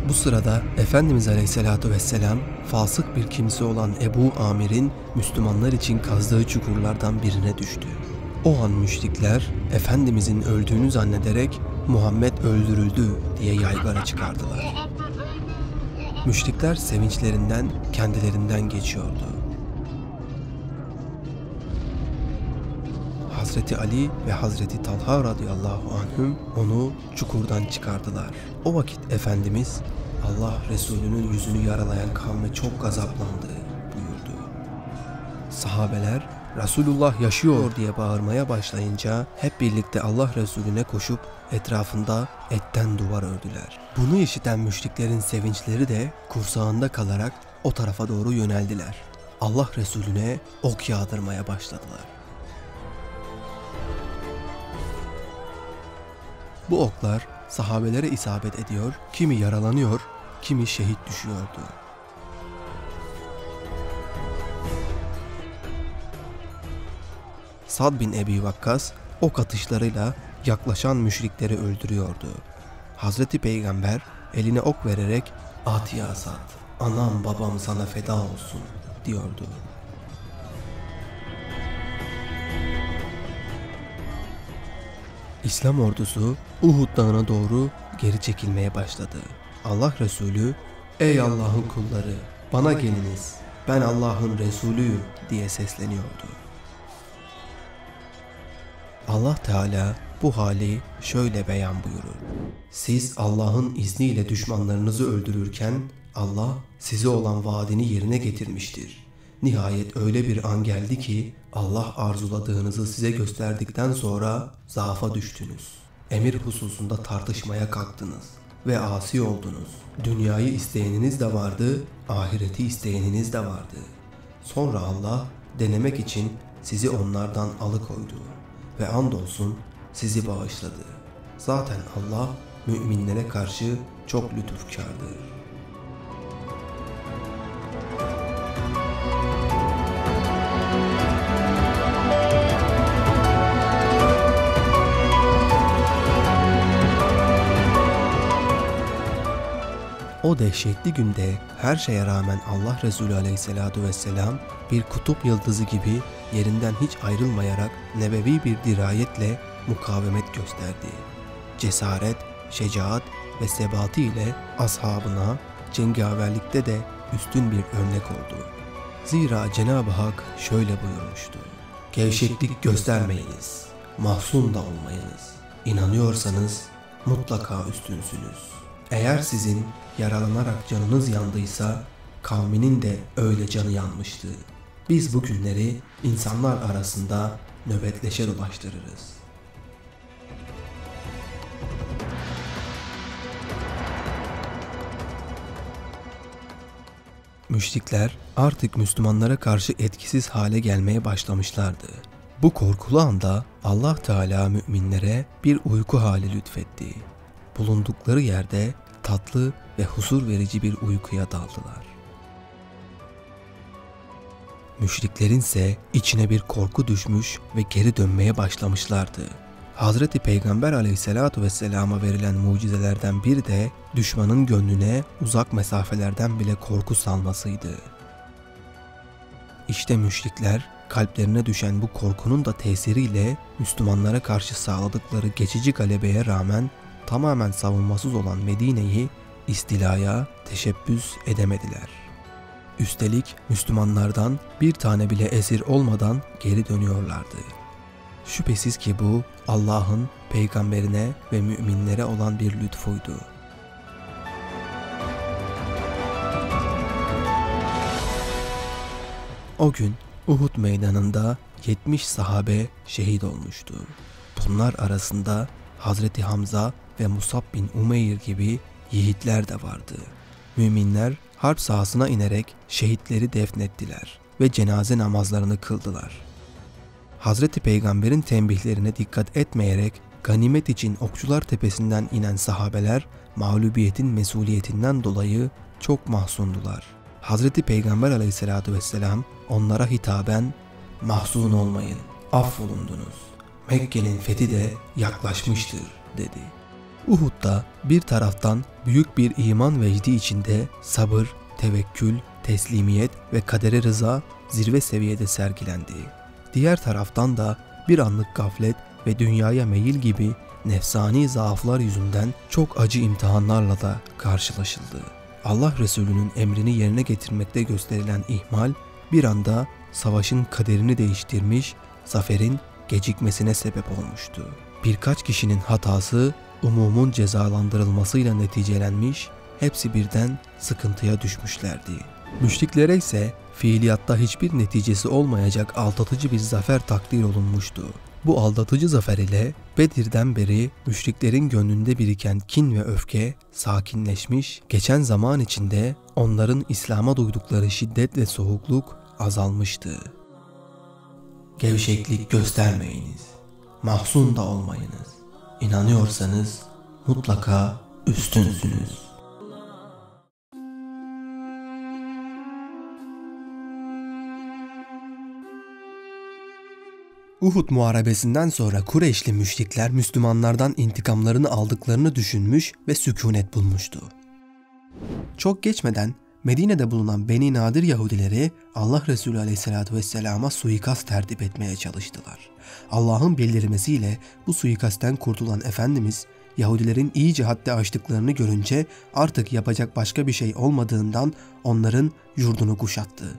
Bu sırada Efendimiz Aleyhisselatü Vesselam fasık bir kimse olan Ebu Amir'in Müslümanlar için kazdığı çukurlardan birine düştü. O an müşrikler Efendimizin öldüğünü zannederek Muhammed öldürüldü diye yaygara çıkardılar. Müşrikler sevinçlerinden kendilerinden geçiyordu. Hazreti Ali ve Hazreti Talha radıyallahu anhüm onu çukurdan çıkardılar. O vakit Efendimiz Allah Resulü'nün yüzünü yaralayan kavme çok gazaplandı buyurdu. Sahabeler Resulullah yaşıyor diye bağırmaya başlayınca hep birlikte Allah Resulüne koşup etrafında etten duvar ördüler. Bunu işiten müşriklerin sevinçleri de kursağında kalarak o tarafa doğru yöneldiler. Allah Resulüne ok yağdırmaya başladılar. Bu oklar sahabelere isabet ediyor, kimi yaralanıyor, kimi şehit düşüyordu. Sad bin Ebi Vakkas ok atışlarıyla yaklaşan müşrikleri öldürüyordu. Hazreti Peygamber eline ok vererek "At ya Sad, anam babam sana feda olsun" diyordu. İslam ordusu Uhud dağına doğru geri çekilmeye başladı. Allah Resulü "Ey Allah'ın kulları, bana geliniz, ben Allah'ın Resulüyüm" diye sesleniyordu. Allah Teala bu hali şöyle beyan buyurur. Siz Allah'ın izniyle düşmanlarınızı öldürürken Allah size olan vaadini yerine getirmiştir. Nihayet öyle bir an geldi ki Allah arzuladığınızı size gösterdikten sonra zaafa düştünüz. Emir hususunda tartışmaya kalktınız ve asi oldunuz. Dünyayı isteyeniniz de vardı, ahireti isteyeniniz de vardı. Sonra Allah denemek için sizi onlardan alıkoydu. Ve andolsun sizi bağışladı. Zaten Allah müminlere karşı çok lütufkardır. O dehşetli günde her şeye rağmen Allah Resulü Aleyhisselatü Vesselam bir kutup yıldızı gibi yerinden hiç ayrılmayarak nebevi bir dirayetle mukavemet gösterdi. Cesaret, şecaat ve sebatı ile ashabına cengaverlikte de üstün bir örnek oldu. Zira Cenab-ı Hak şöyle buyurmuştu. Gevşeklik göstermeyiniz, mahzun da olmayınız. İnanıyorsanız mutlaka üstünsünüz. Eğer sizin yaralanarak canınız yandıysa, kavminin de öyle canı yanmıştı. Biz bu günleri insanlar arasında nöbetleşe dolaştırırız. Müşrikler artık Müslümanlara karşı etkisiz hale gelmeye başlamışlardı. Bu korkulu anda Allah Teala müminlere bir uyku hali lütfetti. Bulundukları yerde tatlı ve huzur verici bir uykuya daldılar. Müşriklerin ise içine bir korku düşmüş ve geri dönmeye başlamışlardı. Hazreti Peygamber Aleyhisselatü Vesselam'a verilen mucizelerden biri de düşmanın gönlüne uzak mesafelerden bile korku salmasıydı. İşte müşrikler kalplerine düşen bu korkunun da tesiriyle Müslümanlara karşı sağladıkları geçici galebeye rağmen tamamen savunmasız olan Medine'yi istilaya teşebbüs edemediler. Üstelik Müslümanlardan bir tane bile esir olmadan geri dönüyorlardı. Şüphesiz ki bu Allah'ın peygamberine ve müminlere olan bir lütfuydu. O gün Uhud meydanında yetmiş sahabe şehit olmuştu. Bunlar arasında Hazreti Hamza ve Musab bin Umeyr gibi yiğitler de vardı. Müminler harp sahasına inerek şehitleri defnettiler ve cenaze namazlarını kıldılar. Hazreti Peygamber'in tembihlerine dikkat etmeyerek ganimet için Okçular Tepesi'nden inen sahabeler mağlubiyetin mesuliyetinden dolayı çok mahzundular. Hazreti Peygamber Aleyhisselatü Vesselam onlara hitaben "Mahzun olmayın, affolundunuz. Mekke'nin fethi de yaklaşmıştır" dedi. Uhud'da bir taraftan büyük bir iman vecdi içinde sabır, tevekkül, teslimiyet ve kadere rıza zirve seviyede sergilendi. Diğer taraftan da bir anlık gaflet ve dünyaya meyil gibi nefsani zaaflar yüzünden çok acı imtihanlarla da karşılaşıldı. Allah Resulü'nün emrini yerine getirmekte gösterilen ihmal bir anda savaşın kaderini değiştirmiş, zaferin gecikmesine sebep olmuştu. Birkaç kişinin hatası umumun cezalandırılmasıyla neticelenmiş, hepsi birden sıkıntıya düşmüşlerdi. Müşriklere ise fiiliyatta hiçbir neticesi olmayacak aldatıcı bir zafer takdir olunmuştu. Bu aldatıcı zafer ile Bedir'den beri müşriklerin gönlünde biriken kin ve öfke sakinleşmiş, geçen zaman içinde onların İslam'a duydukları şiddet ve soğukluk azalmıştı. Gevşeklik göstermeyiniz, mahzun da olmayınız. İnanıyorsanız mutlaka üstünsünüz. Uhud muharebesinden sonra Kureyşli müşrikler Müslümanlardan intikamlarını aldıklarını düşünmüş ve sükunet bulmuştu. Çok geçmeden Medine'de bulunan Beni Nadir Yahudileri Allah Resulü Aleyhisselatü Vesselam'a suikast tertip etmeye çalıştılar. Allah'ın bildirmesiyle bu suikastten kurtulan Efendimiz, Yahudilerin iyice haddi aştıklarını görünce artık yapacak başka bir şey olmadığından onların yurdunu kuşattı.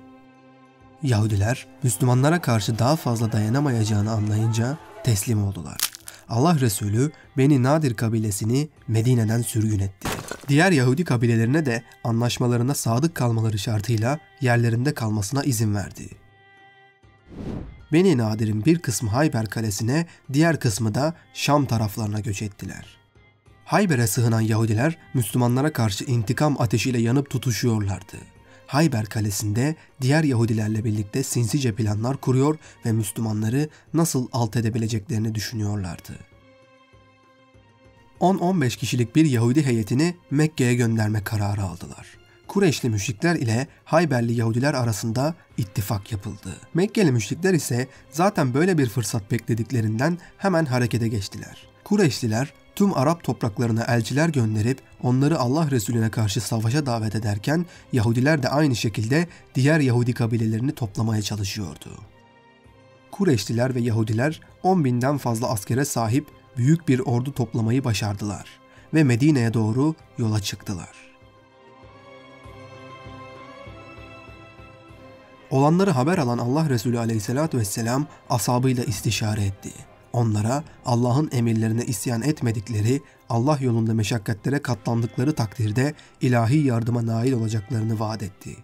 Yahudiler Müslümanlara karşı daha fazla dayanamayacağını anlayınca teslim oldular. Allah Resulü Beni Nadir kabilesini Medine'den sürgün etti. Diğer Yahudi kabilelerine de anlaşmalarına sadık kalmaları şartıyla yerlerinde kalmasına izin verdi. Beni Nadir'in bir kısmı Hayber kalesine, diğer kısmı da Şam taraflarına göç ettiler. Hayber'e sığınan Yahudiler Müslümanlara karşı intikam ateşiyle yanıp tutuşuyorlardı. Hayber kalesinde diğer Yahudilerle birlikte sinsice planlar kuruyor ve Müslümanları nasıl alt edebileceklerini düşünüyorlardı. on on beş kişilik bir Yahudi heyetini Mekke'ye gönderme kararı aldılar. Kureyşli müşrikler ile Hayberli Yahudiler arasında ittifak yapıldı. Mekkeli müşrikler ise zaten böyle bir fırsat beklediklerinden hemen harekete geçtiler. Kureyşliler tüm Arap topraklarına elçiler gönderip onları Allah Resulüne karşı savaşa davet ederken Yahudiler de aynı şekilde diğer Yahudi kabilelerini toplamaya çalışıyordu. Kureyşliler ve Yahudiler on binden fazla askere sahip büyük bir ordu toplamayı başardılar ve Medine'ye doğru yola çıktılar. Olanları haber alan Allah Resulü Aleyhisselatü Vesselam ashabıyla istişare etti. Onlara Allah'ın emirlerine isyan etmedikleri, Allah yolunda meşakkatlere katlandıkları takdirde ilahi yardıma nail olacaklarını vaat etti.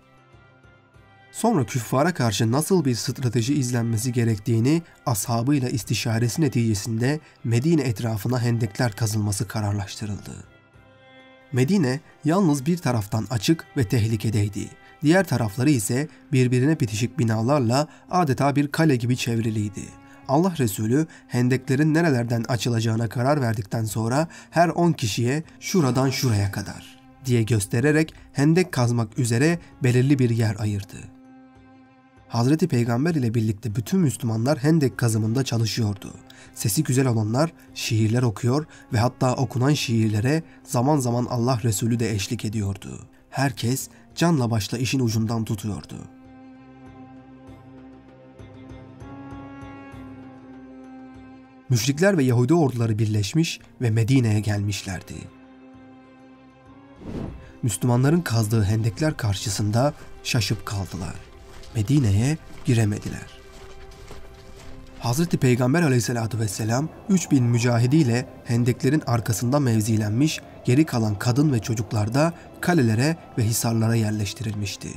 Sonra küffara karşı nasıl bir strateji izlenmesi gerektiğini ashabıyla istişaresi neticesinde Medine etrafına hendekler kazılması kararlaştırıldı. Medine yalnız bir taraftan açık ve tehlikedeydi. Diğer tarafları ise birbirine bitişik binalarla adeta bir kale gibi çevriliydi. Allah Resulü hendeklerin nerelerden açılacağına karar verdikten sonra her on kişiye "şuradan şuraya kadar" diye göstererek hendek kazmak üzere belirli bir yer ayırdı. Hazreti Peygamber ile birlikte bütün Müslümanlar hendek kazımında çalışıyordu. Sesi güzel olanlar şiirler okuyor ve hatta okunan şiirlere zaman zaman Allah Resulü de eşlik ediyordu. Herkes canla başla işin ucundan tutuyordu. Müşrikler ve Yahudi orduları birleşmiş ve Medine'ye gelmişlerdi. Müslümanların kazdığı hendekler karşısında şaşıp kaldılar. Medine'ye giremediler. Hazreti Peygamber aleyhissalatü vesselam üç bin mücahidiyle hendeklerin arkasında mevzilenmiş, geri kalan kadın ve çocuklar da kalelere ve hisarlara yerleştirilmişti.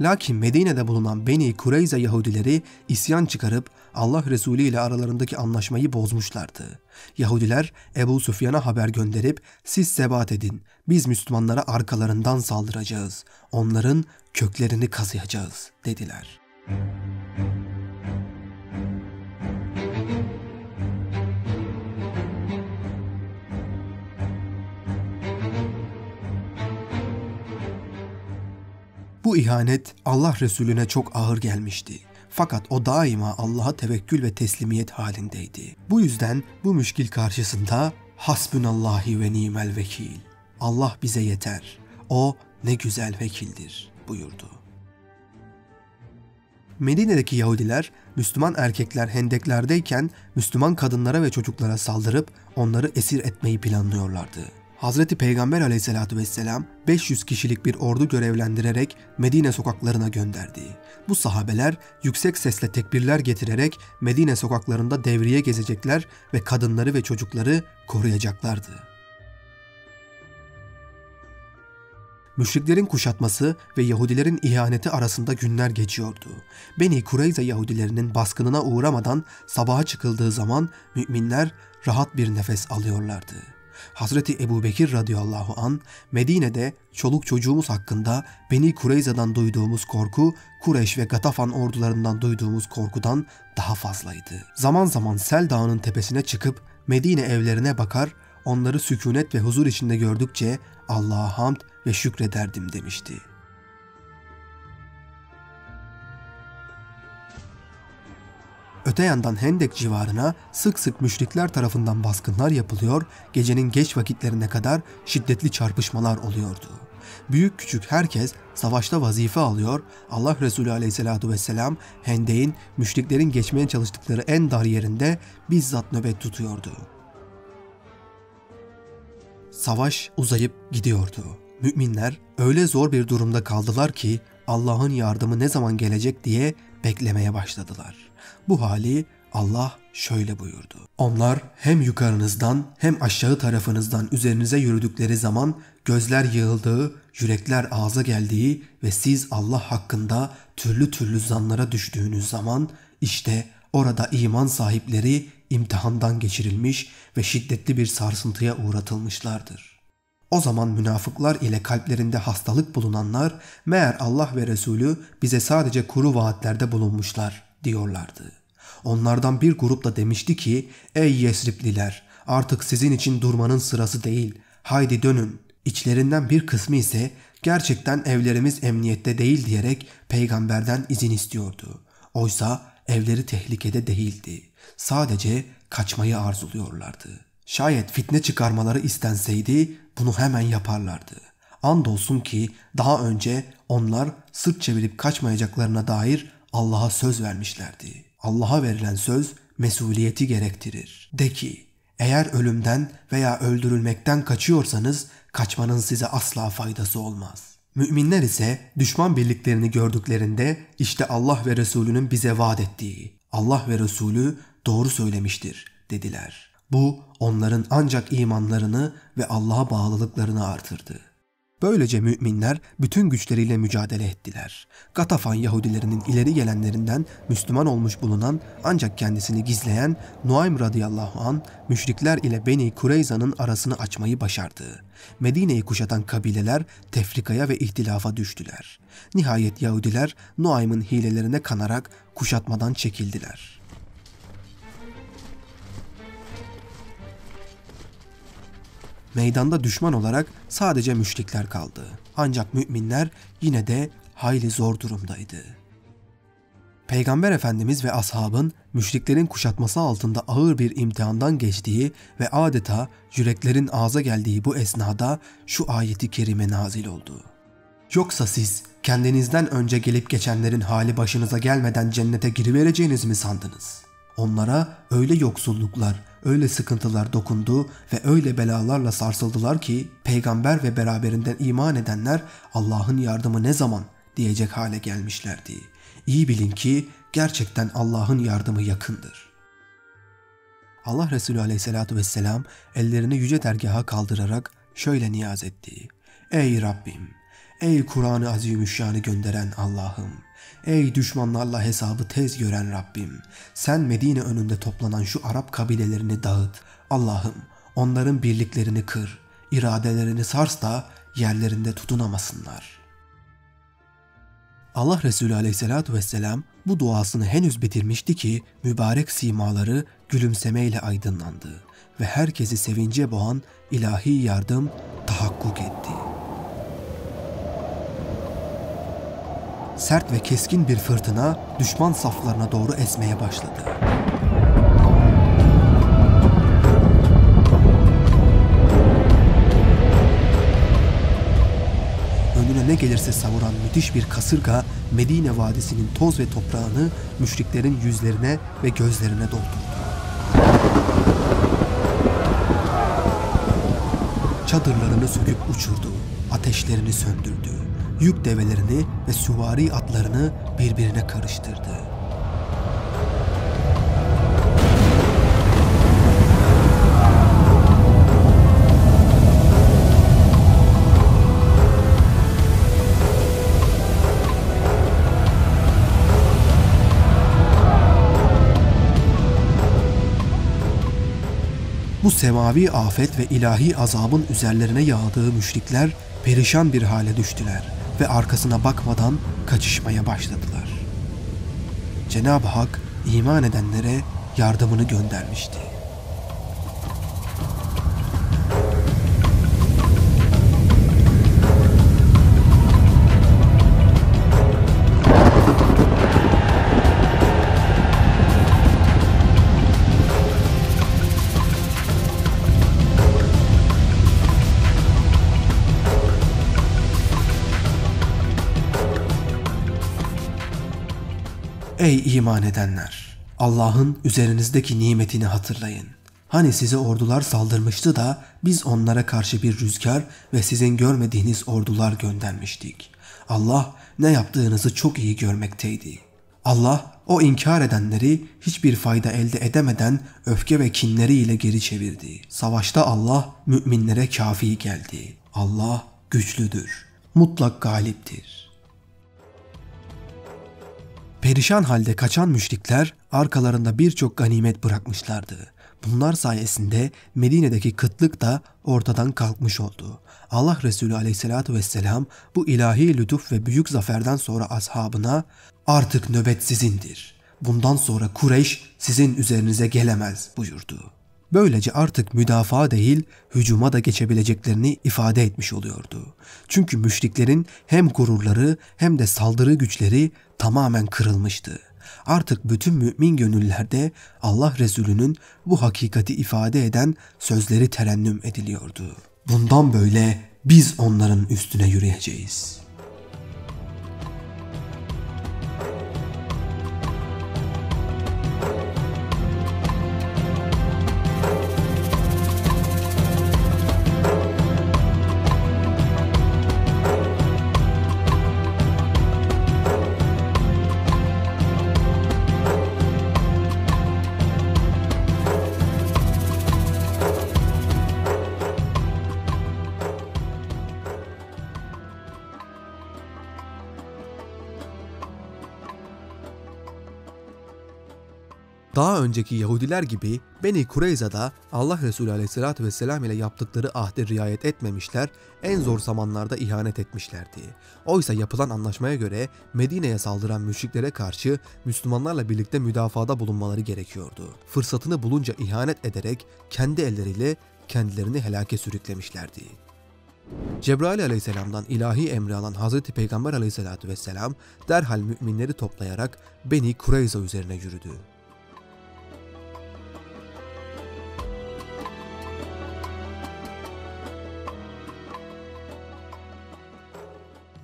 Lakin Medine'de bulunan Beni Kurayza Yahudileri isyan çıkarıp Allah Resulü ile aralarındaki anlaşmayı bozmuşlardı. Yahudiler Ebu Süfyan'a haber gönderip siz sebat edin, biz Müslümanlara arkalarından saldıracağız, onların köklerini kazıyacağız dediler. Bu ihanet Allah Resulüne çok ağır gelmişti. Fakat o daima Allah'a tevekkül ve teslimiyet halindeydi. Bu yüzden bu müşkil karşısında hasbünallahi ve nimel vekil, Allah bize yeter, o ne güzel vekildir buyurdu. Medine'deki Yahudiler Müslüman erkekler hendeklerdeyken Müslüman kadınlara ve çocuklara saldırıp onları esir etmeyi planlıyorlardı. Hazreti Peygamber aleyhissalatü vesselam beş yüz kişilik bir ordu görevlendirerek Medine sokaklarına gönderdi. Bu sahabeler yüksek sesle tekbirler getirerek Medine sokaklarında devriye gezecekler ve kadınları ve çocukları koruyacaklardı. Müşriklerin kuşatması ve Yahudilerin ihaneti arasında günler geçiyordu. Beni Kurayza Yahudilerinin baskınına uğramadan sabaha çıkıldığı zaman müminler rahat bir nefes alıyorlardı. Hazreti Ebu Bekir radıyallahu an Medine'de çoluk çocuğumuz hakkında Beni Kureyza'dan duyduğumuz korku, Kureyş ve Gatafan ordularından duyduğumuz korkudan daha fazlaydı. Zaman zaman Sel Dağı'nın tepesine çıkıp Medine evlerine bakar, onları sükunet ve huzur içinde gördükçe Allah'a hamd ve şükrederdim demişti. Öte yandan Hendek civarına sık sık müşrikler tarafından baskınlar yapılıyor, gecenin geç vakitlerine kadar şiddetli çarpışmalar oluyordu. Büyük küçük herkes savaşta vazife alıyor, Allah Resulü aleyhissalatü vesselam Hendek'in müşriklerin geçmeye çalıştıkları en dar yerinde bizzat nöbet tutuyordu. Savaş uzayıp gidiyordu. Müminler öyle zor bir durumda kaldılar ki Allah'ın yardımı ne zaman gelecek diye beklemeye başladılar. Bu hali Allah şöyle buyurdu. Onlar hem yukarınızdan hem aşağı tarafınızdan üzerinize yürüdükleri zaman gözler yığıldığı, yürekler ağza geldiği ve siz Allah hakkında türlü türlü zanlara düştüğünüz zaman işte orada iman sahipleri imtihandan geçirilmiş ve şiddetli bir sarsıntıya uğratılmışlardır. O zaman münafıklar ile kalplerinde hastalık bulunanlar meğer Allah ve Resulü bize sadece kuru vaatlerde bulunmuşlar diyorlardı. Onlardan bir grup da demişti ki ey Yesripliler artık sizin için durmanın sırası değil, haydi dönün. İçlerinden bir kısmı ise gerçekten evlerimiz emniyette değil diyerek peygamberden izin istiyordu. Oysa evleri tehlikede değildi. Sadece kaçmayı arzuluyorlardı. Şayet fitne çıkarmaları istenseydi bunu hemen yaparlardı. Andolsun ki daha önce onlar sırt çevirip kaçmayacaklarına dair Allah'a söz vermişlerdi. Allah'a verilen söz mesuliyeti gerektirir. De ki, eğer ölümden veya öldürülmekten kaçıyorsanız kaçmanın size asla faydası olmaz. Müminler ise düşman birliklerini gördüklerinde işte Allah ve Resulünün bize vaat ettiği, Allah ve Resulü doğru söylemiştir dediler. Bu onların ancak imanlarını ve Allah'a bağlılıklarını artırdı. Böylece müminler bütün güçleriyle mücadele ettiler. Gatafan Yahudilerinin ileri gelenlerinden Müslüman olmuş bulunan ancak kendisini gizleyen Nuaym radıyallahu an müşrikler ile Beni Kureyza'nın arasını açmayı başardı. Medine'yi kuşatan kabileler tefrikaya ve ihtilafa düştüler. Nihayet Yahudiler Nuaym'ın hilelerine kanarak kuşatmadan çekildiler. Meydanda düşman olarak sadece müşrikler kaldı. Ancak müminler yine de hayli zor durumdaydı. Peygamber Efendimiz ve ashabın müşriklerin kuşatması altında ağır bir imtihandan geçtiği ve adeta yüreklerin ağza geldiği bu esnada şu ayeti kerime nazil oldu. Yoksa siz kendinizden önce gelip geçenlerin hali başınıza gelmeden cennete girivereceğiniz mi sandınız? Onlara öyle yoksulluklar, öyle sıkıntılar dokundu ve öyle belalarla sarsıldılar ki peygamber ve beraberinden iman edenler Allah'ın yardımı ne zaman diyecek hale gelmişlerdi. İyi bilin ki gerçekten Allah'ın yardımı yakındır. Allah Resulü Aleyhisselatü Vesselam ellerini yüce dergaha kaldırarak şöyle niyaz etti. Ey Rabbim! Ey Kur'an-ı Azimüşşan'ı gönderen Allah'ım! Ey düşmanlarla hesabı tez gören Rabbim! Sen Medine önünde toplanan şu Arap kabilelerini dağıt. Allah'ım onların birliklerini kır, iradelerini sars da yerlerinde tutunamasınlar. Allah Resulü Aleyhisselatü Vesselam bu duasını henüz bitirmişti ki mübarek simaları gülümsemeyle aydınlandı ve herkesi sevince boğan ilahi yardım tahakkuk etti. Sert ve keskin bir fırtına düşman saflarına doğru esmeye başladı. Önüne ne gelirse savuran müthiş bir kasırga Medine vadisinin toz ve toprağını müşriklerin yüzlerine ve gözlerine doldurdu. Çadırlarını söküp uçurdu, ateşlerini söndürdü. Yük develerini ve süvari atlarını birbirine karıştırdı. Bu semavi afet ve ilahi azabın üzerlerine yağdığı müşrikler perişan bir hale düştüler ve arkasına bakmadan kaçışmaya başladılar. Cenab-ı Hak iman edenlere yardımını göndermişti. Ey iman edenler! Allah'ın üzerinizdeki nimetini hatırlayın. Hani size ordular saldırmıştı da biz onlara karşı bir rüzgar ve sizin görmediğiniz ordular göndermiştik. Allah ne yaptığınızı çok iyi görmekteydi. Allah o inkar edenleri hiçbir fayda elde edemeden öfke ve kinleriyle geri çevirdi. Savaşta Allah müminlere kafi geldi. Allah güçlüdür, mutlak galiptir. Perişan halde kaçan müşrikler arkalarında birçok ganimet bırakmışlardı. Bunlar sayesinde Medine'deki kıtlık da ortadan kalkmış oldu. Allah Resulü Aleyhisselatü Vesselam bu ilahi lütuf ve büyük zaferden sonra ashabına "Artık nöbet sizindir. Bundan sonra Kureyş sizin üzerinize gelemez." buyurdu. Böylece artık müdafaa değil, hücuma da geçebileceklerini ifade etmiş oluyordu. Çünkü müşriklerin hem gururları hem de saldırı güçleri tamamen kırılmıştı. Artık bütün mümin gönüllerde Allah Resulü'nün bu hakikati ifade eden sözleri terennüm ediliyordu. Bundan böyle biz onların üstüne yürüyeceğiz. Daha önceki Yahudiler gibi Beni Kureyza'da Allah Resulü Aleyhisselatü Vesselam ile yaptıkları ahde riayet etmemişler, en zor zamanlarda ihanet etmişlerdi. Oysa yapılan anlaşmaya göre Medine'ye saldıran müşriklere karşı Müslümanlarla birlikte müdafada bulunmaları gerekiyordu. Fırsatını bulunca ihanet ederek kendi elleriyle kendilerini helake sürüklemişlerdi. Cebrail Aleyhisselam'dan ilahi emri alan Hazreti Peygamber Aleyhisselatü Vesselam derhal müminleri toplayarak Beni Kureyza üzerine yürüdü.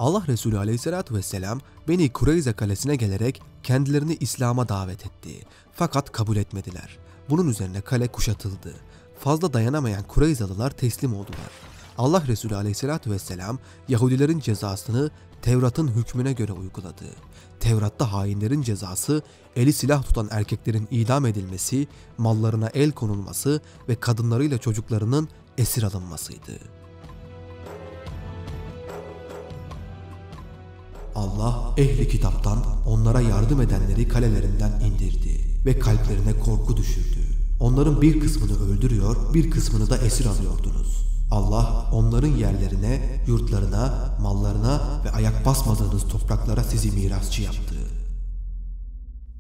Allah Resulü Aleyhisselatü Vesselam Beni Kureyza kalesine gelerek kendilerini İslam'a davet etti. Fakat kabul etmediler. Bunun üzerine kale kuşatıldı. Fazla dayanamayan Kureyzalılar teslim oldular. Allah Resulü Aleyhisselatü Vesselam Yahudilerin cezasını Tevrat'ın hükmüne göre uyguladı. Tevrat'ta hainlerin cezası, eli silah tutan erkeklerin idam edilmesi, mallarına el konulması ve kadınlarıyla çocuklarının esir alınmasıydı. Allah ehli kitaptan onlara yardım edenleri kalelerinden indirdi ve kalplerine korku düşürdü. Onların bir kısmını öldürüyor, bir kısmını da esir alıyordunuz. Allah onların yerlerine, yurtlarına, mallarına ve ayak basmadığınız topraklara sizi mirasçı yaptı.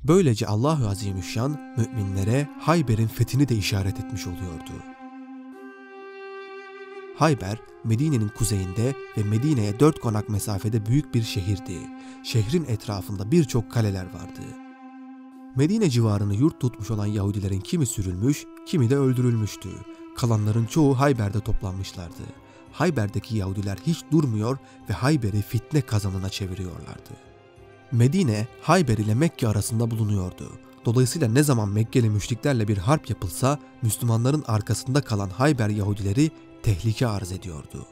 Böylece Allah-u Azimüşşan müminlere Hayber'in fethini de işaret etmiş oluyordu. Hayber, Medine'nin kuzeyinde ve Medine'ye dört konak mesafede büyük bir şehirdi. Şehrin etrafında birçok kaleler vardı. Medine civarını yurt tutmuş olan Yahudilerin kimi sürülmüş, kimi de öldürülmüştü. Kalanların çoğu Hayber'de toplanmışlardı. Hayber'deki Yahudiler hiç durmuyor ve Hayber'i fitne kazanına çeviriyorlardı. Medine, Hayber ile Mekke arasında bulunuyordu. Dolayısıyla ne zaman Mekkeli müşriklerle bir harp yapılsa, Müslümanların arkasında kalan Hayber Yahudileri tehlike arz ediyordu.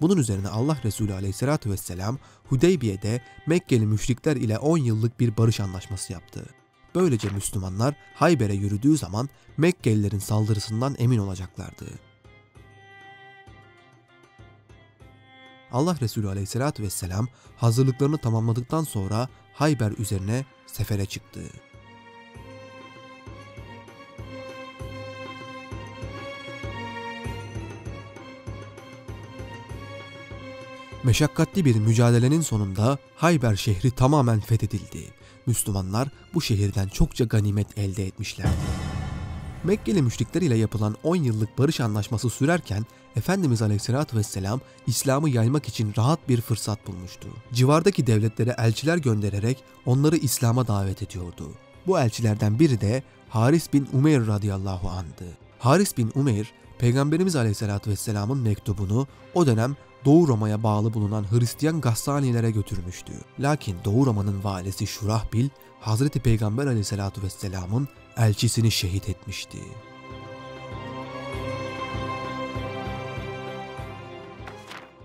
Bunun üzerine Allah Resulü Aleyhisselatü Vesselam Hudeybiye'de Mekkeli müşrikler ile on yıllık bir barış anlaşması yaptı. Böylece Müslümanlar Hayber'e yürüdüğü zaman Mekkelilerin saldırısından emin olacaklardı. Allah Resulü Aleyhisselatü Vesselam hazırlıklarını tamamladıktan sonra Hayber üzerine sefere çıktı. Meşakkatli bir mücadelenin sonunda Hayber şehri tamamen fethedildi. Müslümanlar bu şehirden çokça ganimet elde etmişlerdi. Mekkeli müşrikler ile yapılan on yıllık barış anlaşması sürerken Efendimiz Aleyhisselatü Vesselam İslam'ı yaymak için rahat bir fırsat bulmuştu. Civardaki devletlere elçiler göndererek onları İslam'a davet ediyordu. Bu elçilerden biri de Haris bin Umeyr radıyallahu anh'dı. Haris bin Umeyr, Peygamberimiz Aleyhisselatü Vesselam'ın mektubunu o dönem Doğu Roma'ya bağlı bulunan Hristiyan Gassanilere götürmüştü. Lakin Doğu Roma'nın valisi Şurahbil, Hazreti Peygamber Aleyhisselatü Vesselam'ın elçisini şehit etmişti.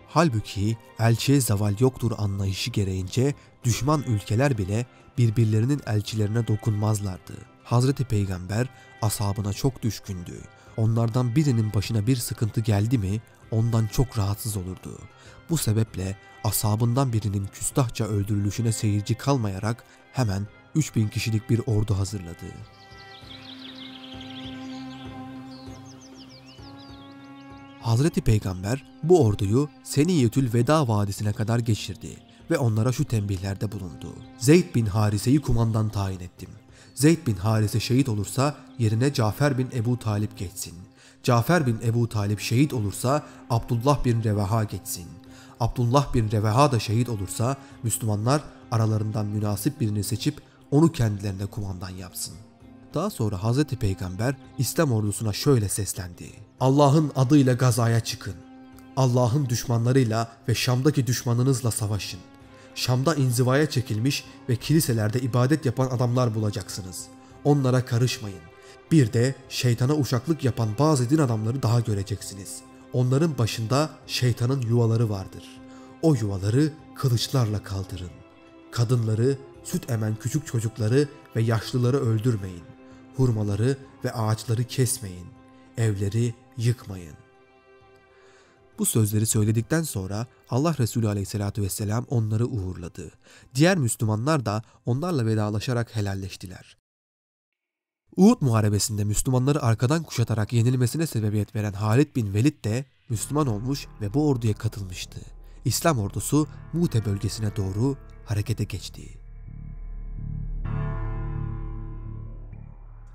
Halbuki elçiye zeval yoktur anlayışı gereğince düşman ülkeler bile birbirlerinin elçilerine dokunmazlardı. Hazreti Peygamber ashabına çok düşkündü. Onlardan birinin başına bir sıkıntı geldi mi, ondan çok rahatsız olurdu. Bu sebeple ashabından birinin küstahça öldürülüşüne seyirci kalmayarak hemen üç bin kişilik bir ordu hazırladı. Hazreti Peygamber bu orduyu Seniyetül Veda Vadisi'ne kadar geçirdi ve onlara şu tembihlerde bulundu. Zeyd bin Harise'yi kumandan tayin ettim. Zeyd bin Harise şehit olursa yerine Cafer bin Ebu Talip geçsin. Cafer bin Ebu Talip şehit olursa Abdullah bin Reveha geçsin. Abdullah bin Reveha da şehit olursa Müslümanlar aralarından münasip birini seçip onu kendilerine kumandan yapsın. Daha sonra Hz. Peygamber İslam ordusuna şöyle seslendi. Allah'ın adıyla gazaya çıkın. Allah'ın düşmanlarıyla ve Şam'daki düşmanınızla savaşın. Şam'da inzivaya çekilmiş ve kiliselerde ibadet yapan adamlar bulacaksınız. Onlara karışmayın. Bir de şeytana uşaklık yapan bazı din adamları daha göreceksiniz. Onların başında şeytanın yuvaları vardır. O yuvaları kılıçlarla kaldırın. Kadınları, süt emen küçük çocukları ve yaşlıları öldürmeyin. Hurmaları ve ağaçları kesmeyin. Evleri yıkmayın. Bu sözleri söyledikten sonra Allah Resulü Aleyhisselatü Vesselam onları uğurladı. Diğer Müslümanlar da onlarla vedalaşarak helalleştiler. Uhud Muharebesi'nde Müslümanları arkadan kuşatarak yenilmesine sebebiyet veren Halid bin Velid de Müslüman olmuş ve bu orduya katılmıştı. İslam ordusu Mûte bölgesine doğru harekete geçti.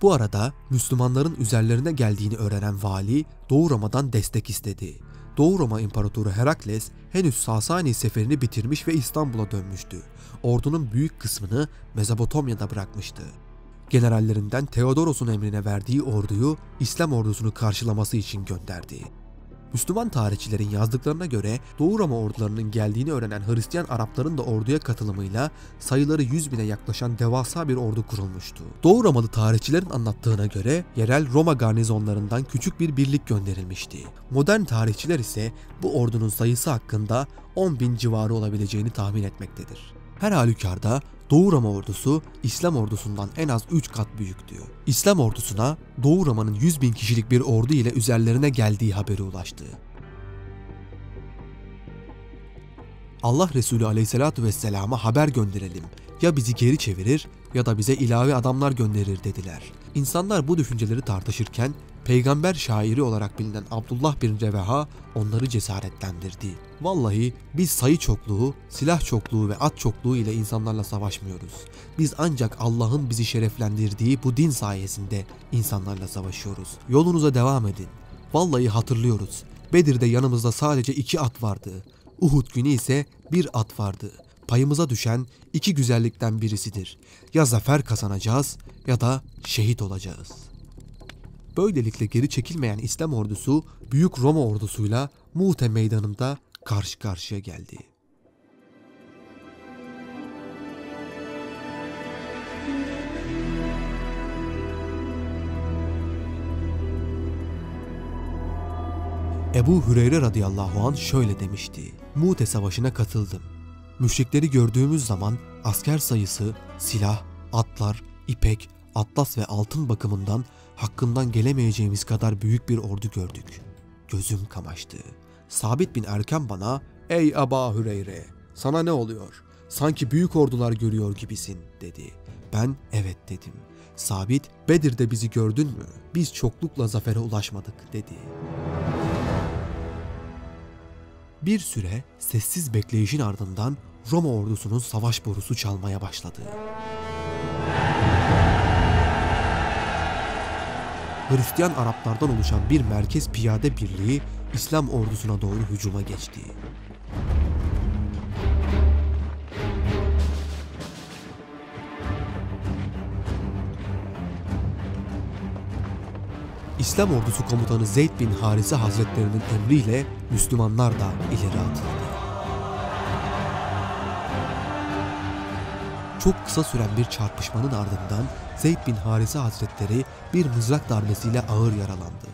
Bu arada Müslümanların üzerlerine geldiğini öğrenen vali Doğu Roma'dan destek istedi. Doğu Roma İmparatoru Herakles henüz Sasani seferini bitirmiş ve İstanbul'a dönmüştü. Ordunun büyük kısmını Mezopotamya'da bırakmıştı. Generallerinden Theodoros'un emrine verdiği orduyu İslam ordusunu karşılaması için gönderdi. Müslüman tarihçilerin yazdıklarına göre Doğu Roma ordularının geldiğini öğrenen Hristiyan Arapların da orduya katılımıyla sayıları yüz bine yaklaşan devasa bir ordu kurulmuştu. Doğu Romalı tarihçilerin anlattığına göre yerel Roma garnizonlarından küçük bir birlik gönderilmişti. Modern tarihçiler ise bu ordunun sayısı hakkında on bin civarı olabileceğini tahmin etmektedir. Her halükarda Doğu Roma ordusu İslam ordusundan en az üç kat büyüktü. İslam ordusuna Doğu Roma'nın yüz bin kişilik bir ordu ile üzerlerine geldiği haberi ulaştı. Allah Resulü Aleyhisselatü Vesselam'a haber gönderelim, ya bizi geri çevirir ya da bize ilave adamlar gönderir dediler. İnsanlar bu düşünceleri tartışırken peygamber şairi olarak bilinen Abdullah bin Reveha onları cesaretlendirdi. Vallahi biz sayı çokluğu, silah çokluğu ve at çokluğu ile insanlarla savaşmıyoruz. Biz ancak Allah'ın bizi şereflendirdiği bu din sayesinde insanlarla savaşıyoruz. Yolunuza devam edin. Vallahi hatırlıyoruz. Bedir'de yanımızda sadece iki at vardı. Uhud günü ise bir at vardı. Payımıza düşen iki güzellikten birisidir. Ya zafer kazanacağız ya da şehit olacağız. Böylelikle geri çekilmeyen İslam ordusu Büyük Roma ordusuyla Mûte meydanında karşı karşıya geldi. Ebu Hüreyre radıyallahu anh şöyle demişti: Mûte savaşına katıldım. Müşrikleri gördüğümüz zaman asker sayısı, silah, atlar, ipek, atlas ve altın bakımından hakkından gelemeyeceğimiz kadar büyük bir ordu gördük. Gözüm kamaştı. Sabit bin Erkam bana, "Ey Ebu Hüreyre, sana ne oluyor? Sanki büyük ordular görüyor gibisin," dedi. Ben evet dedim. Sabit, "Bedir'de bizi gördün mü? Biz çoklukla zafere ulaşmadık," dedi. Bir süre sessiz bekleyişin ardından Roma ordusunun savaş borusu çalmaya başladı. Hristiyan Araplardan oluşan bir merkez piyade birliği İslam ordusuna doğru hücuma geçti. İslam ordusu komutanı Zeyd bin Harise Hazretlerinin emriyle Müslümanlar da ileri atıldı. Çok kısa süren bir çarpışmanın ardından Zeyd bin Harise Hazretleri bir mızrak darbesiyle ağır yaralandı.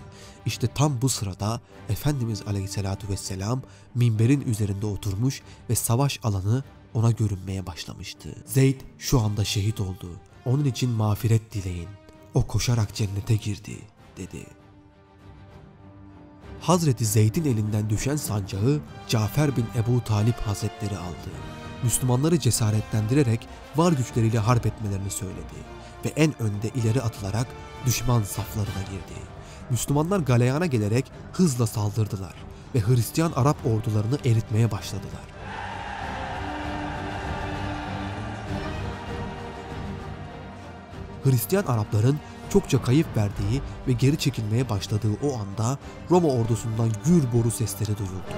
İşte tam bu sırada Efendimiz Aleyhisselatü Vesselam minberin üzerinde oturmuş ve savaş alanı ona görünmeye başlamıştı. Zeyd şu anda şehit oldu. Onun için mağfiret dileyin. O koşarak cennete girdi, dedi. Hazreti Zeyd'in elinden düşen sancağı Cafer bin Ebu Talip Hazretleri aldı. Müslümanları cesaretlendirerek var güçleriyle harp etmelerini söyledi ve en önde ileri atılarak düşman saflarına girdi. Müslümanlar galeyana gelerek hızla saldırdılar ve Hristiyan Arap ordularını eritmeye başladılar. Hristiyan Arapların çokça kayıp verdiği ve geri çekilmeye başladığı o anda Roma ordusundan gür boru sesleri duyuldu.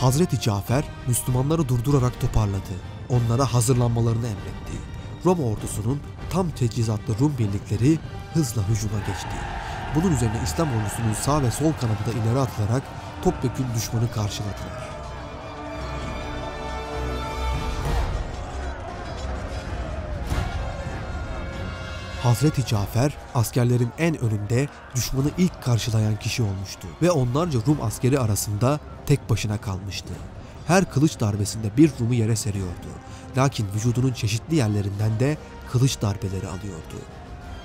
Hazreti Cafer Müslümanları durdurarak toparladı. Onlara hazırlanmalarını emretti. Roma ordusunun tam teçhizatlı Rum birlikleri hızla hücuma geçti. Bunun üzerine İslam ordusunun sağ ve sol kanadı da ileri atılarak topyekün düşmanı karşıladılar. Hazreti Cafer askerlerin en önünde düşmanı ilk karşılayan kişi olmuştu ve onlarca Rum askeri arasında tek başına kalmıştı. Her kılıç darbesinde bir Rum'u yere seriyordu. Lakin vücudunun çeşitli yerlerinden de kılıç darbeleri alıyordu.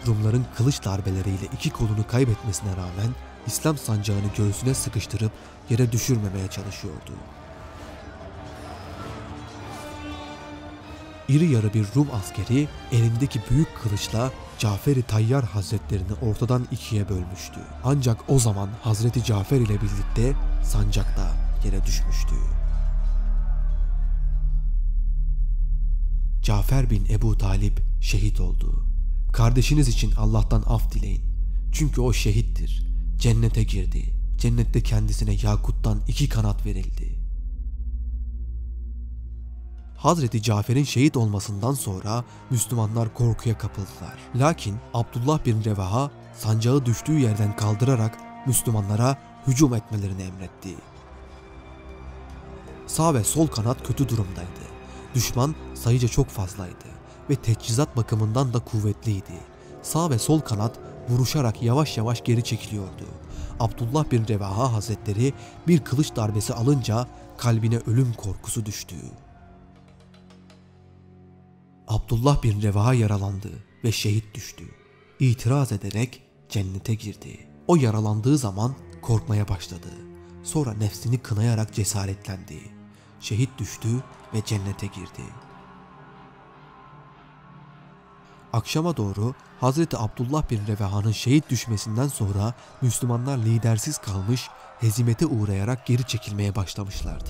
Rumların kılıç darbeleriyle iki kolunu kaybetmesine rağmen İslam sancağını göğsüne sıkıştırıp yere düşürmemeye çalışıyordu. İri yarı bir Rum askeri elindeki büyük kılıçla Cafer-i Tayyar Hazretlerini ortadan ikiye bölmüştü. Ancak o zaman Hazreti Cafer ile birlikte sancak da yere düşmüştü. Cafer bin Ebu Talip şehit oldu. Kardeşiniz için Allah'tan af dileyin. Çünkü o şehittir. Cennete girdi. Cennette kendisine yakuttan iki kanat verildi. Hazreti Cafer'in şehit olmasından sonra Müslümanlar korkuya kapıldılar. Lakin Abdullah bin Reveha sancağı düştüğü yerden kaldırarak Müslümanlara hücum etmelerini emretti. Sağ ve sol kanat kötü durumdaydı. Düşman sayıca çok fazlaydı ve teçhizat bakımından da kuvvetliydi. Sağ ve sol kanat vuruşarak yavaş yavaş geri çekiliyordu. Abdullah bin Revaha Hazretleri bir kılıç darbesi alınca kalbine ölüm korkusu düştü. Abdullah bin Revaha yaralandı ve şehit düştü. İtiraz ederek cennete girdi. O yaralandığı zaman korkmaya başladı. Sonra nefsini kınayarak cesaretlendi. Şehit düştü ve cennete girdi. Akşama doğru Hazreti Abdullah bin Reveha'nın şehit düşmesinden sonra Müslümanlar lidersiz kalmış, hezimete uğrayarak geri çekilmeye başlamışlardı.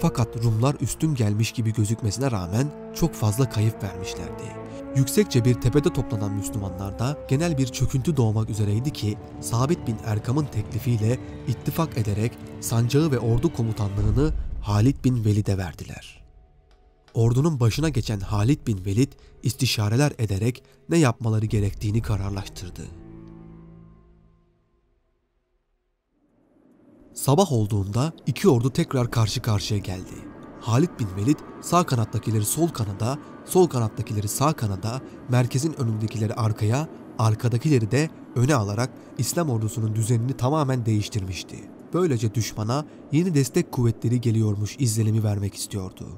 Fakat Rumlar üstün gelmiş gibi gözükmesine rağmen çok fazla kayıp vermişlerdi. Yüksekçe bir tepede toplanan Müslümanlarda genel bir çöküntü doğmak üzereydi ki Sabit bin Erkam'ın teklifiyle ittifak ederek sancağı ve ordu komutanlığını Halid bin Velid'e verdiler. Ordunun başına geçen Halid bin Velid istişareler ederek ne yapmaları gerektiğini kararlaştırdı. Sabah olduğunda iki ordu tekrar karşı karşıya geldi. Halid bin Velid sağ kanattakileri sol kanada, sol kanattakileri sağ kanada, merkezin önündekileri arkaya, arkadakileri de öne alarak İslam ordusunun düzenini tamamen değiştirmişti. Böylece düşmana yeni destek kuvvetleri geliyormuş izlenimi vermek istiyordu.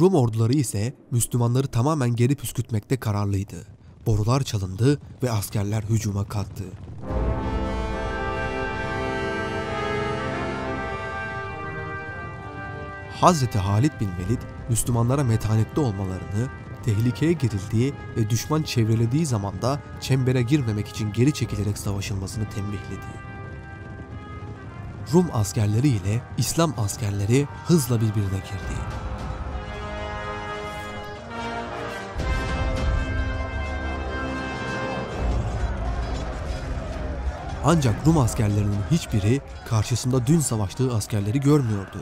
Rum orduları ise Müslümanları tamamen geri püskürtmekte kararlıydı. Borular çalındı ve askerler hücuma kalktı. Hazreti Halid bin Velid, Müslümanlara metanetli olmalarını, tehlikeye girildiği ve düşman çevrelediği zamanda çembere girmemek için geri çekilerek savaşılmasını tembihledi. Rum askerleri ile İslam askerleri hızla birbirine girdi. Ancak Rum askerlerinin hiçbiri karşısında dün savaştığı askerleri görmüyordu.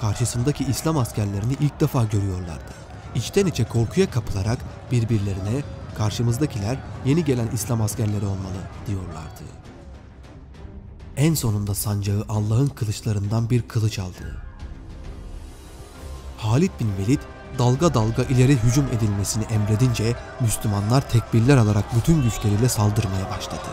Karşısındaki İslam askerlerini ilk defa görüyorlardı. İçten içe korkuya kapılarak birbirlerine "Karşımızdakiler yeni gelen İslam askerleri olmalı" diyorlardı. En sonunda sancağı Allah'ın kılıçlarından bir kılıç aldı. Halid bin Velid dalga dalga ileri hücum edilmesini emredince Müslümanlar tekbirler alarak bütün güçleriyle saldırmaya başladı.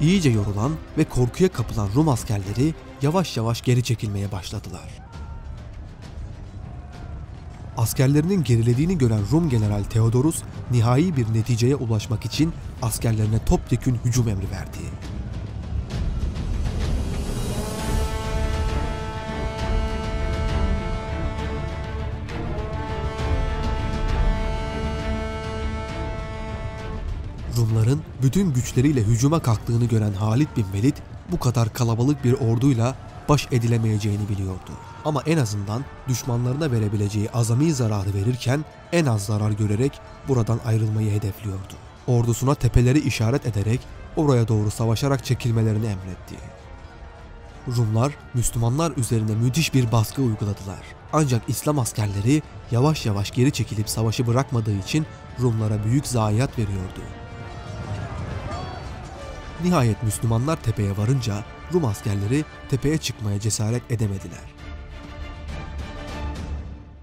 İyice yorulan ve korkuya kapılan Rum askerleri yavaş yavaş geri çekilmeye başladılar. Askerlerinin gerilediğini gören Rum General Theodorus, nihai bir neticeye ulaşmak için askerlerine topyekün hücum emri verdi. Rumların bütün güçleriyle hücuma kalktığını gören Halid bin Velid bu kadar kalabalık bir orduyla baş edilemeyeceğini biliyordu. Ama en azından düşmanlarına verebileceği azami zararı verirken en az zarar görerek buradan ayrılmayı hedefliyordu. Ordusuna tepeleri işaret ederek oraya doğru savaşarak çekilmelerini emretti. Rumlar Müslümanlar üzerine müthiş bir baskı uyguladılar. Ancak İslam askerleri yavaş yavaş geri çekilip savaşı bırakmadığı için Rumlara büyük zayiat veriyordu. Nihayet Müslümanlar tepeye varınca Rum askerleri tepeye çıkmaya cesaret edemediler.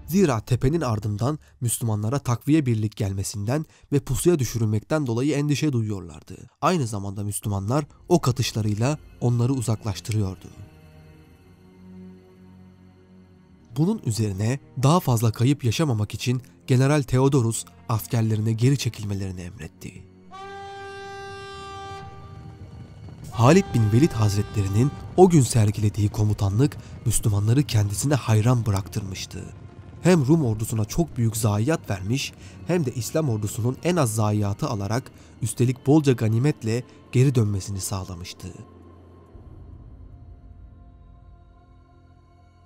Zira tepenin ardından Müslümanlara takviye birlik gelmesinden ve pusuya düşürülmekten dolayı endişe duyuyorlardı. Aynı zamanda Müslümanlar ok atışlarıyla onları uzaklaştırıyordu. Bunun üzerine daha fazla kayıp yaşamamak için General Theodorus askerlerine geri çekilmelerini emretti. Halid bin Velid Hazretlerinin o gün sergilediği komutanlık Müslümanları kendisine hayran bıraktırmıştı. hem Rum ordusuna çok büyük zayiat vermiş hem de İslam ordusunun en az zayiatı alarak üstelik bolca ganimetle geri dönmesini sağlamıştı.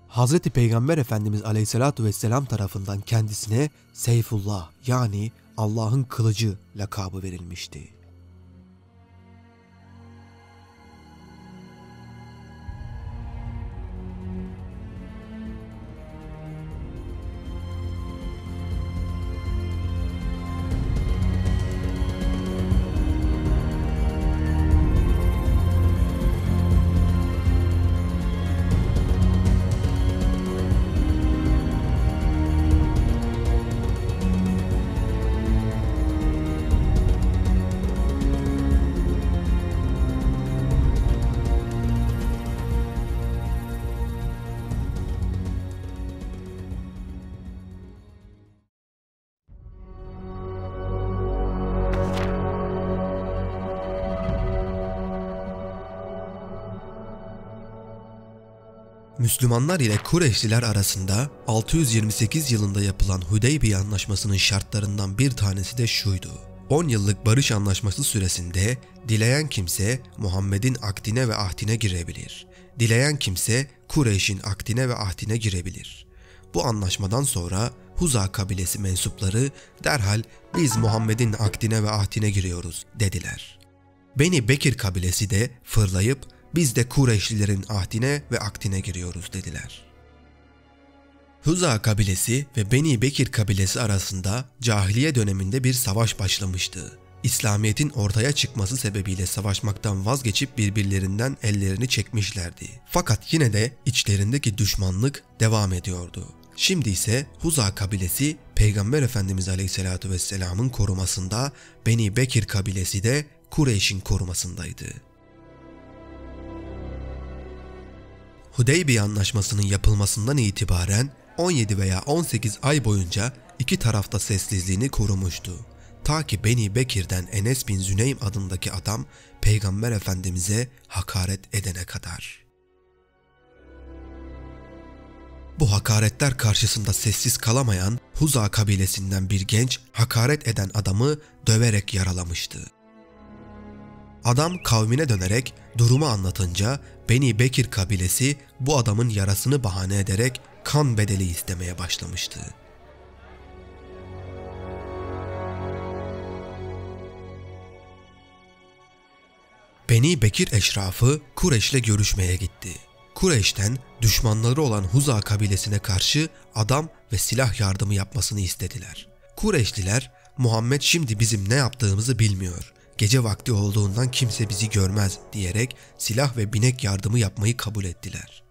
Hazreti Peygamber Efendimiz Aleyhisselatü Vesselam tarafından kendisine Seyfullah yani Allah'ın kılıcı lakabı verilmişti. Müslümanlar ile Kureyşliler arasında altı yüz yirmi sekiz yılında yapılan Hudeybiye Anlaşması'nın şartlarından bir tanesi de şuydu. on yıllık barış anlaşması süresinde dileyen kimse Muhammed'in akdine ve ahdine girebilir. Dileyen kimse Kureyş'in akdine ve ahdine girebilir. Bu anlaşmadan sonra Huzâ kabilesi mensupları derhal biz Muhammed'in akdine ve ahdine giriyoruz dediler. Beni Bekir kabilesi de fırlayıp biz de Kureyşlilerin ahdine ve akdine giriyoruz dediler. Huzâ kabilesi ve Beni Bekir kabilesi arasında cahiliye döneminde bir savaş başlamıştı. İslamiyet'in ortaya çıkması sebebiyle savaşmaktan vazgeçip birbirlerinden ellerini çekmişlerdi. Fakat yine de içlerindeki düşmanlık devam ediyordu. Şimdi ise Huzâ kabilesi Peygamber Efendimiz Aleyhisselatü Vesselam'ın korumasında, Beni Bekir kabilesi de Kureyş'in korumasındaydı. Hudeybiye Anlaşması'nın yapılmasından itibaren on yedi veya on sekiz ay boyunca iki tarafta sessizliğini korumuştu. Ta ki Beni Bekir'den Enes bin Züneym adındaki adam Peygamber Efendimiz'e hakaret edene kadar. Bu hakaretler karşısında sessiz kalamayan Huzâ kabilesinden bir genç hakaret eden adamı döverek yaralamıştı. Adam kavmine dönerek durumu anlatınca Beni Bekir kabilesi bu adamın yarasını bahane ederek kan bedeli istemeye başlamıştı. Beni Bekir eşrafı Kureyş'le görüşmeye gitti. Kureyş'ten düşmanları olan Huzâ kabilesine karşı adam ve silah yardımı yapmasını istediler. Kureyşliler, Muhammed şimdi bizim ne yaptığımızı bilmiyor. Gece vakti olduğundan kimse bizi görmez diyerek silah ve binek yardımı yapmayı kabul ettiler.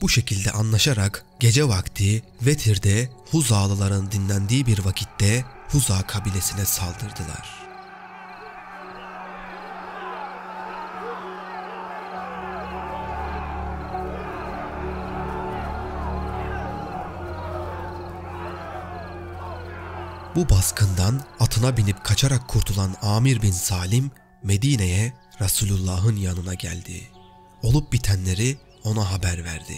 Bu şekilde anlaşarak gece vakti Vetir'de Huzâlıların dinlendiği bir vakitte Huzâ kabilesine saldırdılar. Bu baskından atına binip kaçarak kurtulan Amir bin Salim Medine'ye Resulullah'ın yanına geldi. Olup bitenleri ona haber verdi.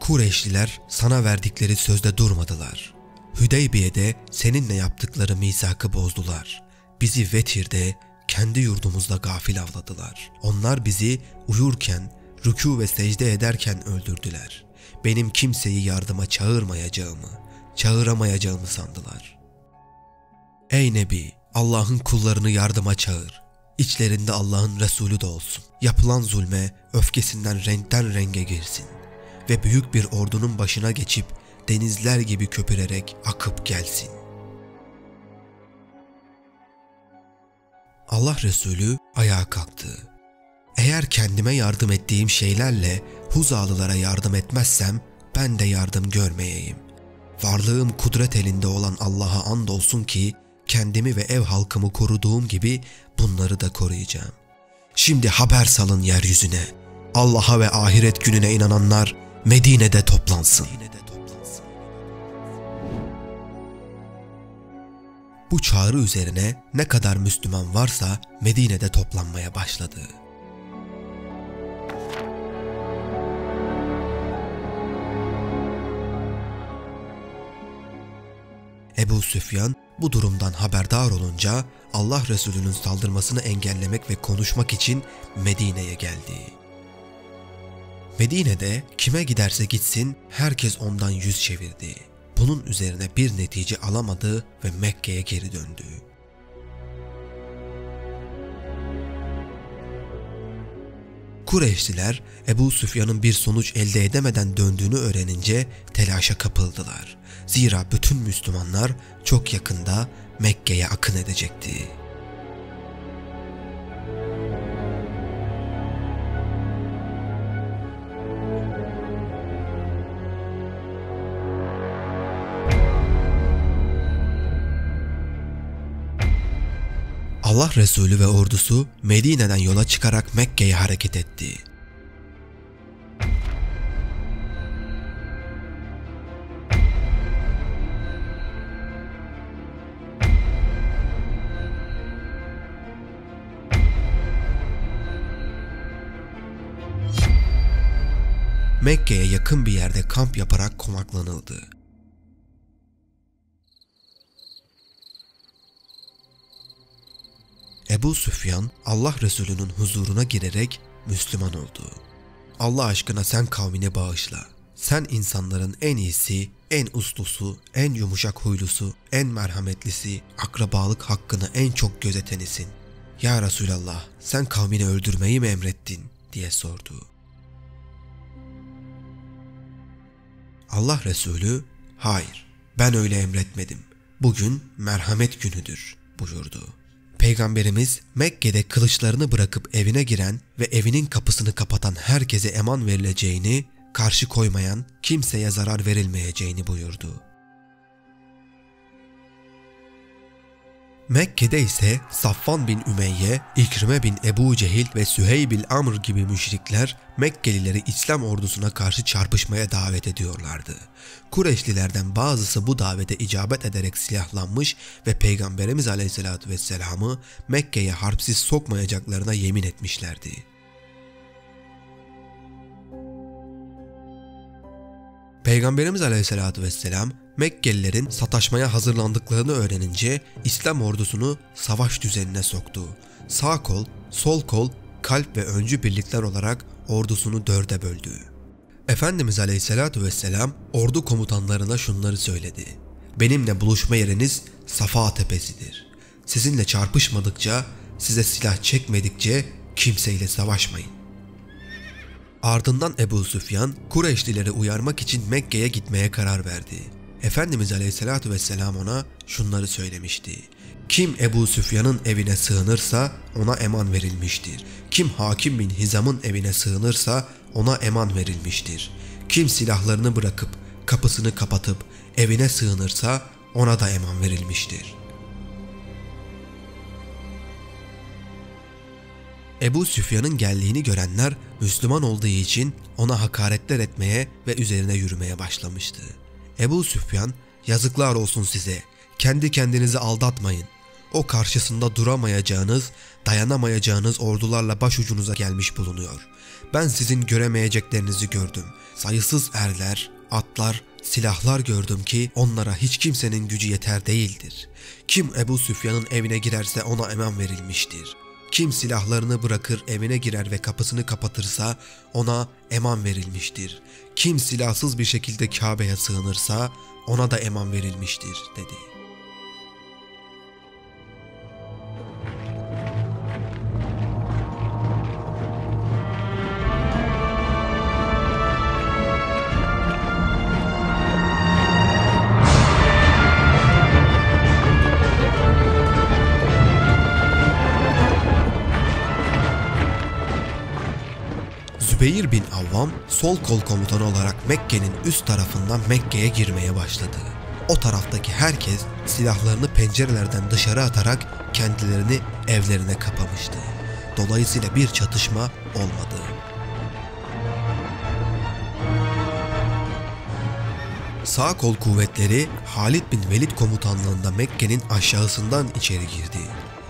Kureyşliler sana verdikleri sözde durmadılar. Hudeybiye'de seninle yaptıkları misakı bozdular. Bizi Vetir'de kendi yurdumuzda gafil avladılar. Onlar bizi uyurken, rükû ve secde ederken öldürdüler. Benim kimseyi yardıma çağırmayacağımı, çağıramayacağımı sandılar. Ey Nebi, Allah'ın kullarını yardıma çağır. İçlerinde Allah'ın Resulü de olsun. Yapılan zulme öfkesinden renkten renge girsin. Ve büyük bir ordunun başına geçip denizler gibi köpürerek akıp gelsin. Allah Resulü ayağa kalktı. Eğer kendime yardım ettiğim şeylerle Huzâlılara yardım etmezsem ben de yardım görmeyeyim. Varlığım kudret elinde olan Allah'a andolsun ki kendimi ve ev halkımı koruduğum gibi bunları da koruyacağım. Şimdi haber salın yeryüzüne. Allah'a ve ahiret gününe inananlar Medine'de toplansın. Bu çağrı üzerine ne kadar Müslüman varsa Medine'de toplanmaya başladı. Ebu Süfyan bu durumdan haberdar olunca Allah Resulü'nün saldırmasını engellemek ve konuşmak için Medine'ye geldi. Medine'de kime giderse gitsin herkes ondan yüz çevirdi. Bunun üzerine bir netice alamadı ve Mekke'ye geri döndü. Kureyşliler Ebu Süfyan'ın bir sonuç elde edemeden döndüğünü öğrenince telaşa kapıldılar. Zira bütün Müslümanlar çok yakında Mekke'ye akın edecekti. Allah Resulü ve ordusu Medine'den yola çıkarak Mekke'ye hareket etti. Mekke'ye yakın bir yerde kamp yaparak konaklanıldı. Ebu Süfyan Allah Resulü'nün huzuruna girerek Müslüman oldu. Allah aşkına sen kavmini bağışla. Sen insanların en iyisi, en uslusu, en yumuşak huylusu, en merhametlisi, akrabalık hakkını en çok gözetenisin. Ya Resulallah, sen kavmini öldürmeyi mi emrettin diye sordu. Allah Resulü, hayır ben öyle emretmedim. Bugün merhamet günüdür buyurdu. Peygamberimiz Mekke'de kılıçlarını bırakıp evine giren ve evinin kapısını kapatan herkese eman verileceğini, karşı koymayan kimseye zarar verilmeyeceğini buyurdu. Mekke'de ise Safvan bin Ümeyye, İkrime bin Ebu Cehil ve Süheyb bin Amr gibi müşrikler Mekkelileri İslam ordusuna karşı çarpışmaya davet ediyorlardı. Kureyşlilerden bazısı bu davete icabet ederek silahlanmış ve Peygamberimiz Aleyhisselatü Vesselam'ı Mekke'ye harpsiz sokmayacaklarına yemin etmişlerdi. Peygamberimiz Aleyhisselatü Vesselam Mekkelilerin sataşmaya hazırlandıklarını öğrenince İslam ordusunu savaş düzenine soktu. Sağ kol, sol kol, kalp ve öncü birlikler olarak ordusunu dörde böldü. Efendimiz Aleyhisselatü Vesselam ordu komutanlarına şunları söyledi. Benimle buluşma yeriniz Safa Tepesi'dir. Sizinle çarpışmadıkça, size silah çekmedikçe kimseyle savaşmayın. Ardından Ebu Süfyan Kureyşlileri uyarmak için Mekke'ye gitmeye karar verdi. Efendimiz Aleyhisselatü Vesselam ona şunları söylemişti. Kim Ebu Süfyan'ın evine sığınırsa ona eman verilmiştir. Kim Hakim bin Hizam'ın evine sığınırsa ona eman verilmiştir. Kim silahlarını bırakıp kapısını kapatıp evine sığınırsa ona da eman verilmiştir. Ebu Süfyan'ın geldiğini görenler Müslüman olduğu için ona hakaretler etmeye ve üzerine yürümeye başlamıştı. Ebu Süfyan, yazıklar olsun size, kendi kendinizi aldatmayın. O karşısında duramayacağınız, dayanamayacağınız ordularla başucunuza gelmiş bulunuyor. Ben sizin göremeyeceklerinizi gördüm. Sayısız erler, atlar, silahlar gördüm ki onlara hiç kimsenin gücü yeter değildir. Kim Ebu Süfyan'ın evine girerse ona eman verilmiştir. Kim silahlarını bırakır evine girer ve kapısını kapatırsa ona eman verilmiştir. Kim silahsız bir şekilde Kabe'ye sığınırsa ona da eman verilmiştir dedi. Zübeyir bin Avvam sol kol komutanı olarak Mekke'nin üst tarafından Mekke'ye girmeye başladı. O taraftaki herkes silahlarını pencerelerden dışarı atarak kendilerini evlerine kapamıştı. Dolayısıyla bir çatışma olmadı. Sağ kol kuvvetleri Halid bin Velid komutanlığında Mekke'nin aşağısından içeri girdi.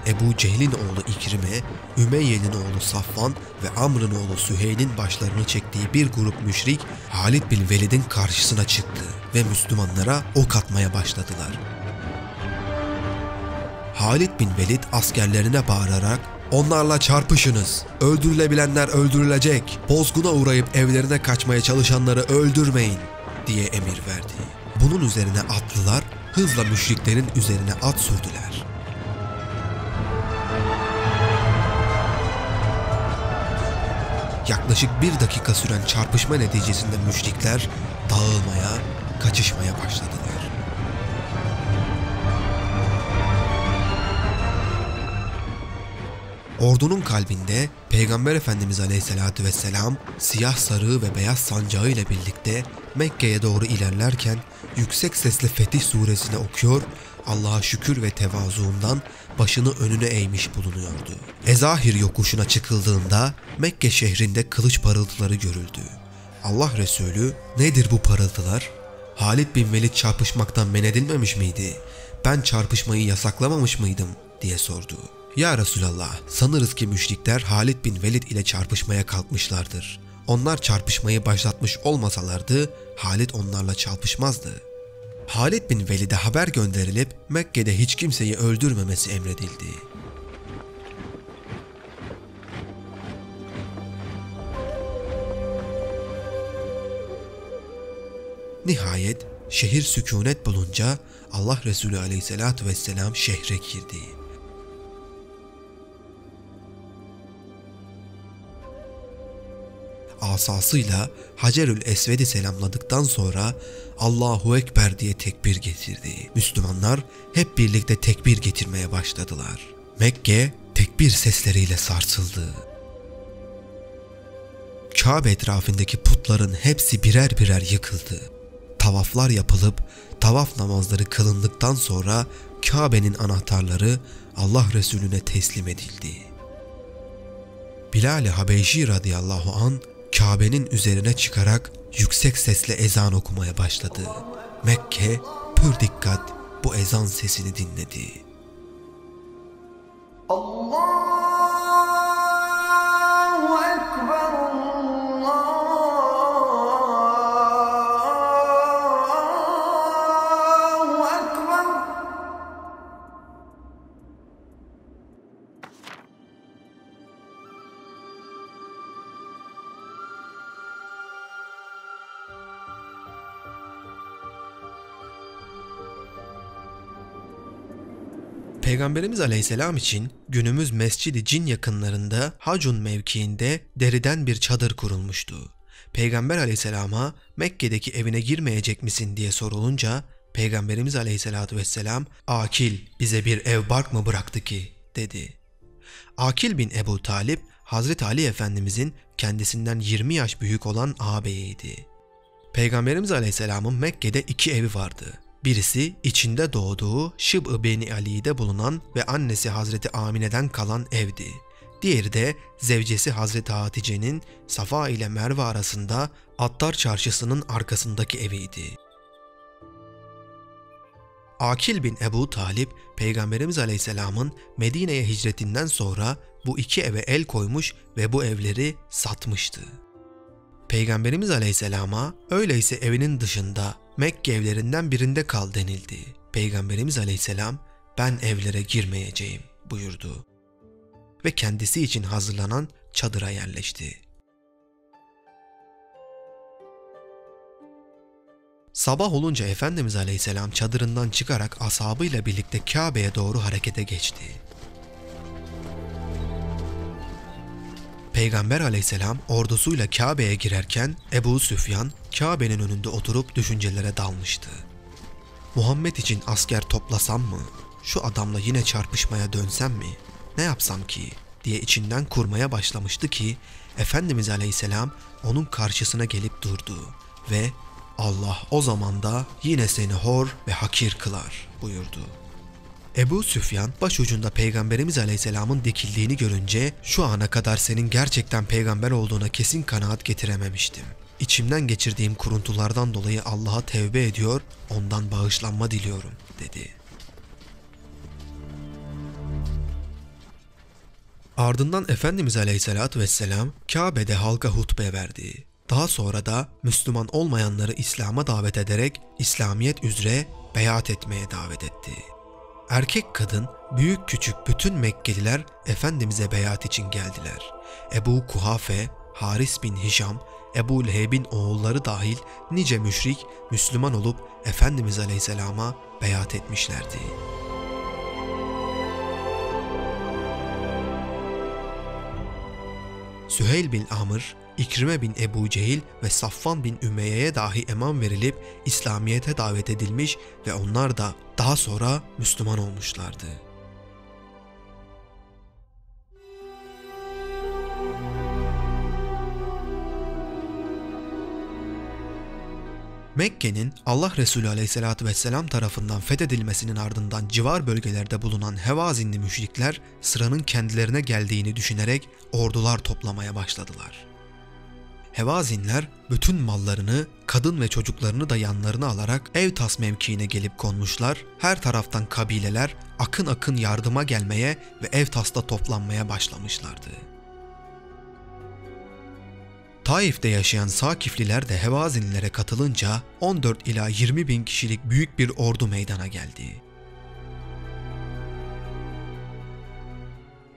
Ebu Cehil'in oğlu İkrime, Ümeyye'nin oğlu Safvan ve Amr'ın oğlu Süheyl'in başlarını çektiği bir grup müşrik Halid bin Velid'in karşısına çıktı ve Müslümanlara ok atmaya başladılar. Halid bin Velid askerlerine bağırarak "Onlarla çarpışınız, öldürülebilenler öldürülecek, bozguna uğrayıp evlerine kaçmaya çalışanları öldürmeyin" diye emir verdi. Bunun üzerine atlılar hızla müşriklerin üzerine at sürdüler. Yaklaşık bir dakika süren çarpışma neticesinde müşrikler dağılmaya, kaçışmaya başladılar. Ordunun kalbinde Peygamber Efendimiz Aleyhisselatü Vesselam siyah sarığı ve beyaz sancağı ile birlikte Mekke'ye doğru ilerlerken yüksek sesle Fetih Suresini okuyor, Allah'a şükür ve tevazuundan başını önüne eğmiş bulunuyordu. Ezahir yokuşuna çıkıldığında Mekke şehrinde kılıç parıltıları görüldü. Allah Resulü "Nedir bu parıltılar? Halid bin Velid çarpışmaktan men edilmemiş miydi? Ben çarpışmayı yasaklamamış mıydım?" diye sordu. "Ya Resulallah, sanırız ki müşrikler Halid bin Velid ile çarpışmaya kalkmışlardır. Onlar çarpışmayı başlatmış olmasalardı Halid onlarla çarpışmazdı." Halid bin Velid'e haber gönderilip Mekke'de hiç kimseyi öldürmemesi emredildi. Nihayet şehir sükunet bulunca Allah Resulü Aleyhisselatü Vesselam şehre girdi. Asasıyla Hacerül Esved'i selamladıktan sonra Allahu Ekber diye tekbir getirdi. Müslümanlar hep birlikte tekbir getirmeye başladılar. Mekke tekbir sesleriyle sarsıldı. Kabe etrafındaki putların hepsi birer birer yıkıldı. Tavaflar yapılıp tavaf namazları kılındıktan sonra Kabe'nin anahtarları Allah Resulüne teslim edildi. Bilal-i Habeşi radıyallahu an Kabe'nin üzerine çıkarak yüksek sesle ezan okumaya başladı. Mekke pür dikkat bu ezan sesini dinledi. Allahu Ekber, Allahu Ekber. Peygamberimiz Aleyhisselam için günümüz Mescid-i Cin yakınlarında Hacun mevkiinde deriden bir çadır kurulmuştu. Peygamber Aleyhisselam'a Mekke'deki evine girmeyecek misin diye sorulunca Peygamberimiz Aleyhisselatü Vesselam "Akil bize bir ev bark mı bıraktı ki?" dedi. Akil bin Ebu Talip Hazreti Ali Efendimizin kendisinden yirmi yaş büyük olan ağabeyiydi. Peygamberimiz Aleyhisselam'ın Mekke'de iki evi vardı. Birisi içinde doğduğu Şıb'ı Beni Ali'de bulunan ve annesi Hazreti Amine'den kalan evdi. Diğeri de zevcesi Hazreti Hatice'nin Safa ile Merve arasında Attar Çarşısı'nın arkasındaki eviydi. Akil bin Ebu Talip, Peygamberimiz Aleyhisselam'ın Medine'ye hicretinden sonra bu iki eve el koymuş ve bu evleri satmıştı. Peygamberimiz Aleyhisselam'a öyleyse evinin dışında Mekke evlerinden birinde kal denildi. Peygamberimiz Aleyhisselam "Ben evlere girmeyeceğim" buyurdu ve kendisi için hazırlanan çadıra yerleşti. Sabah olunca Efendimiz Aleyhisselam çadırından çıkarak ashabıyla birlikte Kabe'ye doğru harekete geçti. Peygamber Aleyhisselam ordusuyla Kabe'ye girerken Ebu Süfyan Kabe'nin önünde oturup düşüncelere dalmıştı. "Muhammed için asker toplasam mı? Şu adamla yine çarpışmaya dönsem mi? Ne yapsam ki?" diye içinden kurmaya başlamıştı ki Efendimiz Aleyhisselam onun karşısına gelip durdu ve "Allah o zaman da yine seni hor ve hakir kılar" buyurdu. Ebu Süfyan başucunda Peygamberimiz Aleyhisselam'ın dikildiğini görünce "Şu ana kadar senin gerçekten peygamber olduğuna kesin kanaat getirememiştim. İçimden geçirdiğim kuruntulardan dolayı Allah'a tevbe ediyor, ondan bağışlanma diliyorum" dedi. Ardından Efendimiz Aleyhisselatü Vesselam Kabe'de halka hutbe verdi. Daha sonra da Müslüman olmayanları İslam'a davet ederek İslamiyet üzere beyat etmeye davet etti. Erkek kadın, büyük küçük bütün Mekkeliler Efendimiz'e beyat için geldiler. Ebu Kuhafe, Haris bin Hişam, Ebu Leheb'in oğulları dahil nice müşrik Müslüman olup Efendimiz Aleyhisselam'a beyat etmişlerdi. Süheyl bin Amr, İkrime bin Ebu Cehil ve Safvan bin Ümeyye'ye dahi eman verilip İslamiyet'e davet edilmiş ve onlar da daha sonra Müslüman olmuşlardı. Mekke'nin Allah Resulü Aleyhisselatü Vesselam tarafından fethedilmesinin ardından civar bölgelerde bulunan Hevazinli müşrikler sıranın kendilerine geldiğini düşünerek ordular toplamaya başladılar. Hevazinler bütün mallarını, kadın ve çocuklarını da yanlarına alarak Evtas mevkiine gelip konmuşlar, her taraftan kabileler akın akın yardıma gelmeye ve Evtas'ta toplanmaya başlamışlardı. Taif'te yaşayan Sakifliler de Hevazinlere katılınca on dört ila yirmi bin kişilik büyük bir ordu meydana geldi.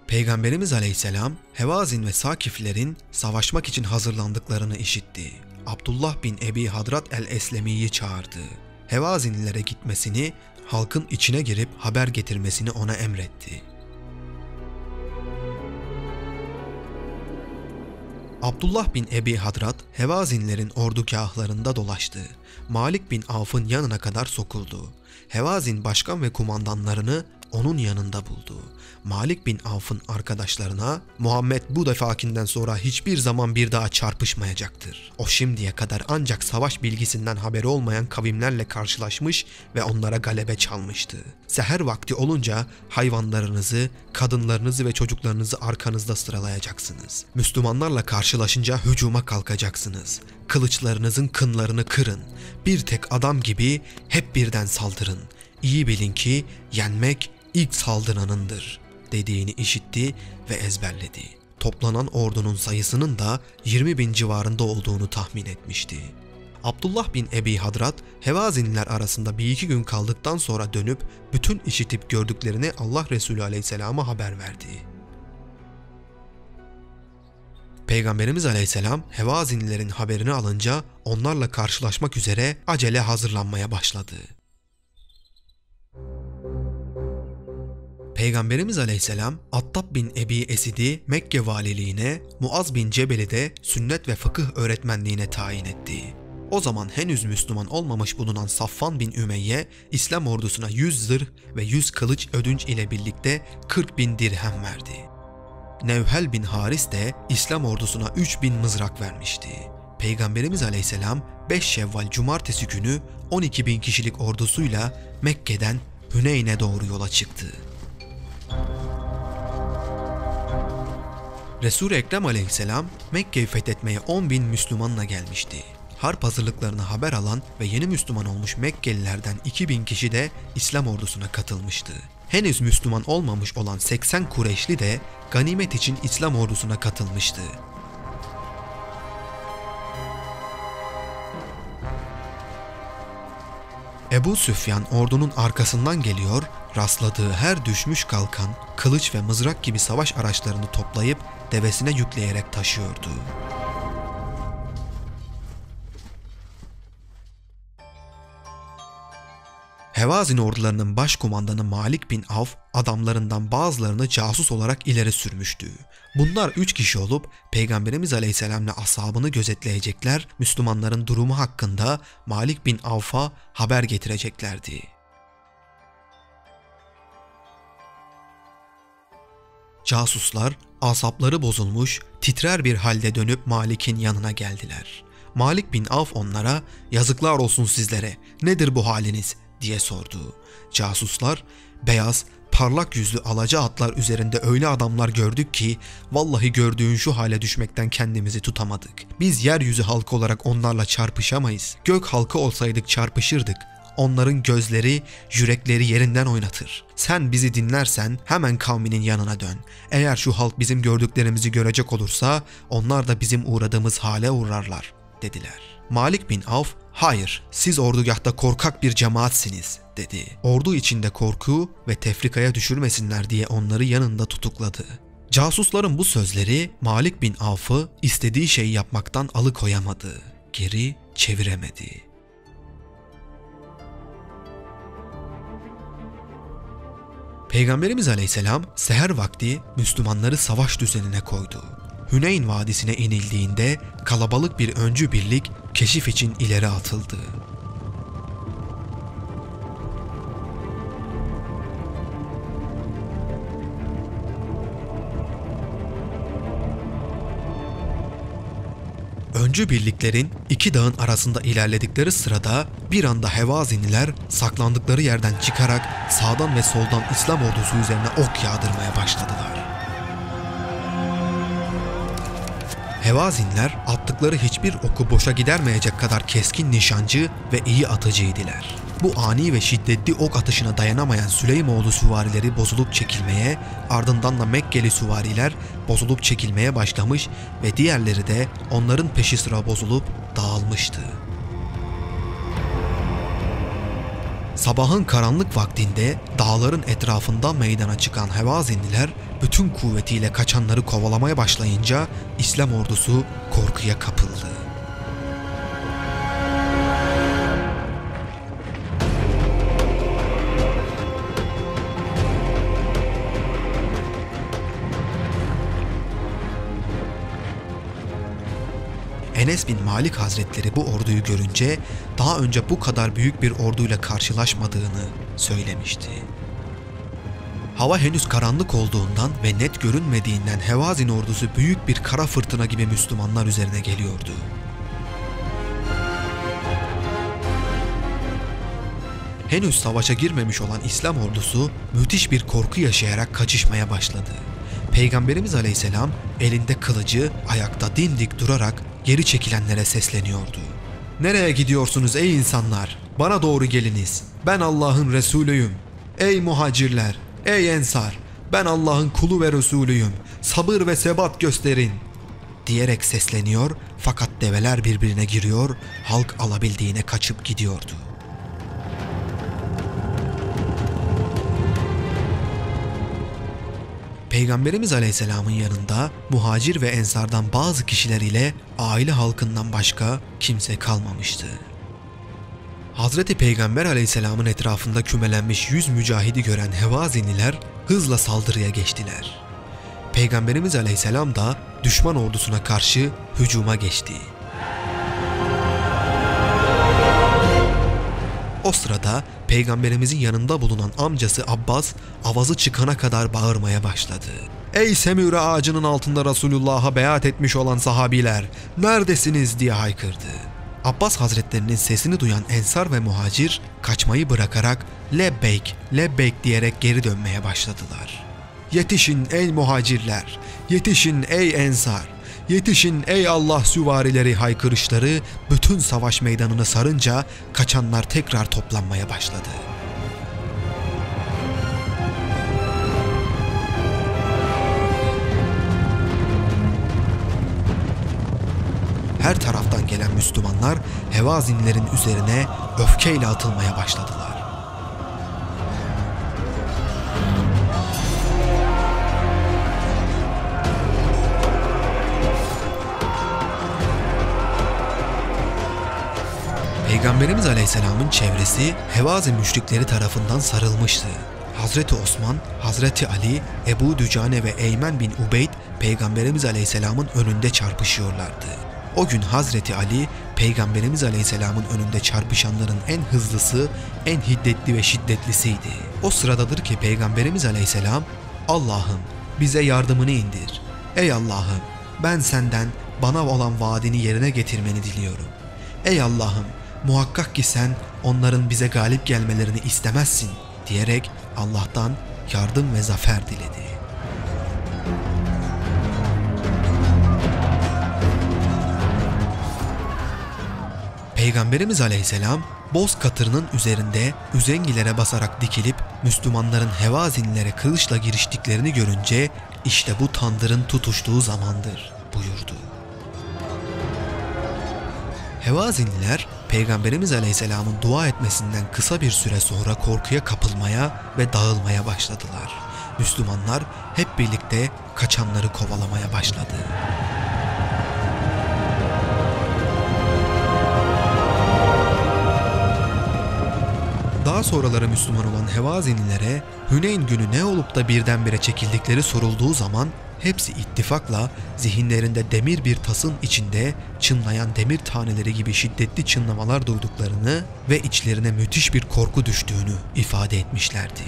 Peygamberimiz Aleyhisselam, Hevazin ve Sakiflerin savaşmak için hazırlandıklarını işitti. Abdullah bin Ebi Hadrat el-Eslemi'yi çağırdı. Hevazinlilere gitmesini, halkın içine girip haber getirmesini ona emretti. Abdullah bin Ebi Hadrat, Hevazinlerin ordugâhlarında dolaştı. Malik bin Avf'ın yanına kadar sokuldu. Hevazin başkan ve kumandanlarını onun yanında buldu. Malik bin Avf'ın arkadaşlarına, "Muhammed bu defakinden sonra hiçbir zaman bir daha çarpışmayacaktır. O şimdiye kadar ancak savaş bilgisinden haberi olmayan kavimlerle karşılaşmış ve onlara galebe çalmıştı. Seher vakti olunca hayvanlarınızı, kadınlarınızı ve çocuklarınızı arkanızda sıralayacaksınız. Müslümanlarla karşılaşınca hücuma kalkacaksınız. Kılıçlarınızın kınlarını kırın. Bir tek adam gibi hep birden saldırın. İyi bilin ki yenmek ilk saldıranındır" dediğini işitti ve ezberledi. Toplanan ordunun sayısının da yirmi bin civarında olduğunu tahmin etmişti. Abdullah bin Ebi Hadrat, Hevazinler arasında bir iki gün kaldıktan sonra dönüp bütün işitip gördüklerini Allah Resulü Aleyhisselam'a haber verdi. Peygamberimiz Aleyhisselam Hevazinlilerin haberini alınca onlarla karşılaşmak üzere acele hazırlanmaya başladı. Peygamberimiz Aleyhisselam, Attab bin Ebi Esid'i Mekke valiliğine, Muaz bin Cebel'i de sünnet ve fıkıh öğretmenliğine tayin etti. O zaman henüz Müslüman olmamış bulunan Safvan bin Ümeyye, İslam ordusuna yüz zırh ve yüz kılıç ödünç ile birlikte kırk bin dirhem verdi. Nevhel bin Haris de İslam ordusuna üç bin mızrak vermişti. Peygamberimiz Aleyhisselam, beş Şevval Cumartesi günü on iki bin kişilik ordusuyla Mekke'den Hüneyn'e doğru yola çıktı. Resul-i Ekrem Aleyhisselam Mekke'yi fethetmeye on bin Müslümanla gelmişti. Harp hazırlıklarını haber alan ve yeni Müslüman olmuş Mekkelilerden iki bin kişi de İslam ordusuna katılmıştı. Henüz Müslüman olmamış olan seksen Kureyşli de ganimet için İslam ordusuna katılmıştı. Ebu Süfyan ordunun arkasından geliyor, rastladığı her düşmüş kalkan, kılıç ve mızrak gibi savaş araçlarını toplayıp devesine yükleyerek taşıyordu. Hevazin ordularının başkumandanı Malik bin Avf, adamlarından bazılarını casus olarak ileri sürmüştü. Bunlar üç kişi olup Peygamberimiz Aleyhisselam'la ashabını gözetleyecekler, Müslümanların durumu hakkında Malik bin Avf'a haber getireceklerdi. Casuslar, asapları bozulmuş, titrer bir halde dönüp Malik'in yanına geldiler. Malik bin Avf onlara, "Yazıklar olsun sizlere, nedir bu haliniz?" diye sordu. Casuslar, "Beyaz, parlak yüzlü alaca atlar üzerinde öyle adamlar gördük ki, vallahi gördüğün şu hale düşmekten kendimizi tutamadık. Biz yeryüzü halkı olarak onlarla çarpışamayız. Gök halkı olsaydık çarpışırdık. Onların gözleri, yürekleri yerinden oynatır. Sen bizi dinlersen hemen kavminin yanına dön. Eğer şu halk bizim gördüklerimizi görecek olursa, onlar da bizim uğradığımız hale uğrarlar" dediler. Malik bin Avf, "Hayır, siz ordugahta korkak bir cemaatsiniz," dedi. Ordu içinde korku ve tefrikaya düşürmesinler diye onları yanında tutukladı. Casusların bu sözleri Malik bin Avf'ı istediği şeyi yapmaktan alıkoyamadı, geri çeviremedi. Peygamberimiz Aleyhisselam seher vakti Müslümanları savaş düzenine koydu. Hüneyn Vadisi'ne inildiğinde kalabalık bir öncü birlik keşif için ileri atıldı. Öncü birliklerin iki dağın arasında ilerledikleri sırada bir anda Hevaziniler saklandıkları yerden çıkarak sağdan ve soldan İslam ordusu üzerine ok yağdırmaya başladılar. Hevazinler attıkları hiçbir oku boşa gidermeyecek kadar keskin nişancı ve iyi atıcıydılar. Bu ani ve şiddetli ok atışına dayanamayan Süleymoğlu süvarileri bozulup çekilmeye, ardından da Mekkeli süvariler bozulup çekilmeye başlamış ve diğerleri de onların peşi sıra bozulup dağılmıştı. Sabahın karanlık vaktinde dağların etrafında meydana çıkan Hevazinliler bütün kuvvetiyle kaçanları kovalamaya başlayınca İslam ordusu korkuya kapıldı. Enes bin Malik Hazretleri bu orduyu görünce daha önce bu kadar büyük bir orduyla karşılaşmadığını söylemişti. Hava henüz karanlık olduğundan ve net görünmediğinden Hevazin ordusu büyük bir kara fırtına gibi Müslümanlar üzerine geliyordu. Henüz savaşa girmemiş olan İslam ordusu müthiş bir korku yaşayarak kaçışmaya başladı. Peygamberimiz Aleyhisselam elinde kılıcı, ayakta dimdik durarak geri çekilenlere sesleniyordu. "Nereye gidiyorsunuz ey insanlar? Bana doğru geliniz. Ben Allah'ın Resulüyüm. Ey muhacirler, ey ensar, ben Allah'ın kulu ve Resulüyüm. Sabır ve sebat gösterin," diyerek sesleniyor, fakat develer birbirine giriyor, halk alabildiğine kaçıp gidiyordu. Peygamberimiz Aleyhisselam'ın yanında muhacir ve ensardan bazı kişiler ile aile halkından başka kimse kalmamıştı. Hazreti Peygamber Aleyhisselam'ın etrafında kümelenmiş yüz mücahidi gören Hevaziniler hızla saldırıya geçtiler. Peygamberimiz Aleyhisselam da düşman ordusuna karşı hücuma geçti. O sırada Peygamberimizin yanında bulunan amcası Abbas avazı çıkana kadar bağırmaya başladı. "Ey Semüre ağacının altında Resulullah'a beyat etmiş olan sahabiler, neredesiniz?" diye haykırdı. Abbas Hazretlerinin sesini duyan ensar ve muhacir kaçmayı bırakarak "lebbeyk, lebbeyk" diyerek geri dönmeye başladılar. "Yetişin ey muhacirler, yetişin ey ensar, yetişin ey Allah süvarileri" haykırışları bütün savaş meydanını sarınca kaçanlar tekrar toplanmaya başladı. Her taraftan gelen Müslümanlar Hevazinlerin üzerine öfkeyle atılmaya başladılar. Peygamberimiz Aleyhisselam'ın çevresi Hevazin müşrikleri tarafından sarılmıştı. Hazreti Osman, Hazreti Ali, Ebu Dücane ve Eymen bin Ubeyd Peygamberimiz Aleyhisselam'ın önünde çarpışıyorlardı. O gün Hazreti Ali, Peygamberimiz Aleyhisselam'ın önünde çarpışanların en hızlısı, en hiddetli ve şiddetlisiydi. O sıradadır ki Peygamberimiz Aleyhisselam, "Allah'ım bize yardımını indir. Ey Allah'ım, ben senden bana olan vaadini yerine getirmeni diliyorum. Ey Allah'ım, muhakkak ki sen onların bize galip gelmelerini istemezsin," diyerek Allah'tan yardım ve zafer diledi. Peygamberimiz Aleyhisselam boz katırının üzerinde üzengilere basarak dikilip Müslümanların Hevazinlere kılıçla giriştiklerini görünce "işte bu tandırın tutuştuğu zamandır" buyurdu. Hevazinliler Peygamberimiz Aleyhisselam'ın dua etmesinden kısa bir süre sonra korkuya kapılmaya ve dağılmaya başladılar. Müslümanlar hep birlikte kaçanları kovalamaya başladı. Daha sonraları Müslüman olan Hevazinlilere Hüneyn günü ne olup da birdenbire çekildikleri sorulduğu zaman hepsi ittifakla zihinlerinde demir bir tasın içinde çınlayan demir taneleri gibi şiddetli çınlamalar duyduklarını ve içlerine müthiş bir korku düştüğünü ifade etmişlerdi.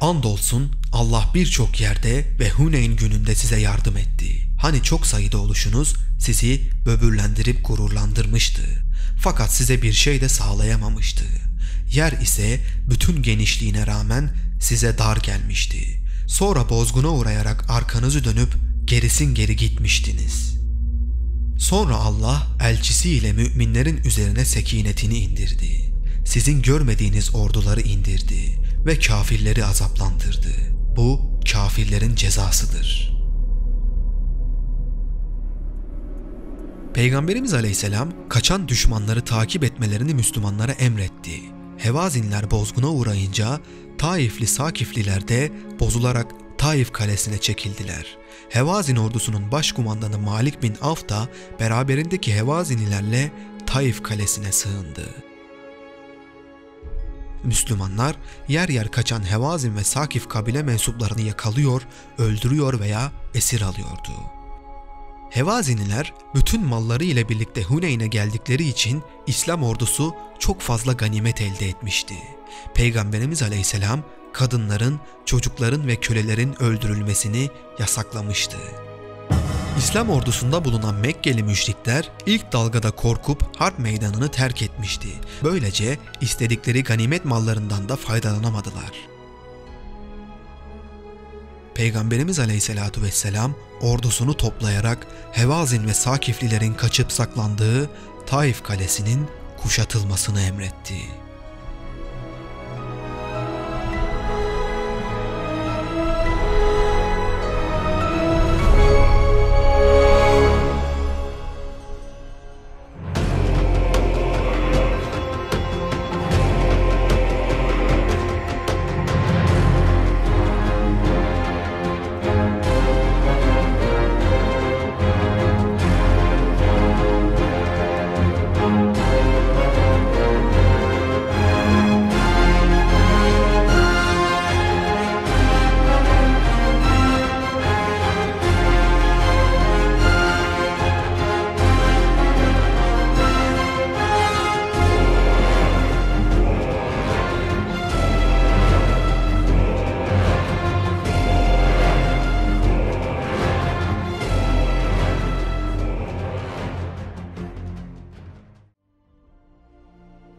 Andolsun Allah birçok yerde ve Huneyn gününde size yardım etti. Hani çok sayıda oluşunuz sizi böbürlendirip gururlandırmıştı. Fakat size bir şey de sağlayamamıştı. Yer ise bütün genişliğine rağmen size dar gelmişti. Sonra bozguna uğrayarak arkanızı dönüp gerisin geri gitmiştiniz. Sonra Allah elçisiyle müminlerin üzerine sekinetini indirdi. Sizin görmediğiniz orduları indirdi ve kafirleri azaplandırdı. Bu kafirlerin cezasıdır. Peygamberimiz Aleyhisselam kaçan düşmanları takip etmelerini Müslümanlara emretti. Hevazinler bozguna uğrayınca Taifli Sakifliler de bozularak Taif kalesine çekildiler. Hevazin ordusunun başkumandanı Malik bin Avf da beraberindeki Hevazinlilerle Taif kalesine sığındı. Müslümanlar yer yer kaçan Hevazin ve Sakif kabile mensuplarını yakalıyor, öldürüyor veya esir alıyordu. Hevaziniler bütün malları ile birlikte Huneyn'e geldikleri için İslam ordusu çok fazla ganimet elde etmişti. Peygamberimiz Aleyhisselam kadınların, çocukların ve kölelerin öldürülmesini yasaklamıştı. İslam ordusunda bulunan Mekkeli müşrikler ilk dalgada korkup harp meydanını terk etmişti. Böylece istedikleri ganimet mallarından da faydalanamadılar. Peygamberimiz Aleyhisselatü Vesselam ordusunu toplayarak Hevazin ve Sakiflilerin kaçıp saklandığı Taif kalesinin kuşatılmasını emretti.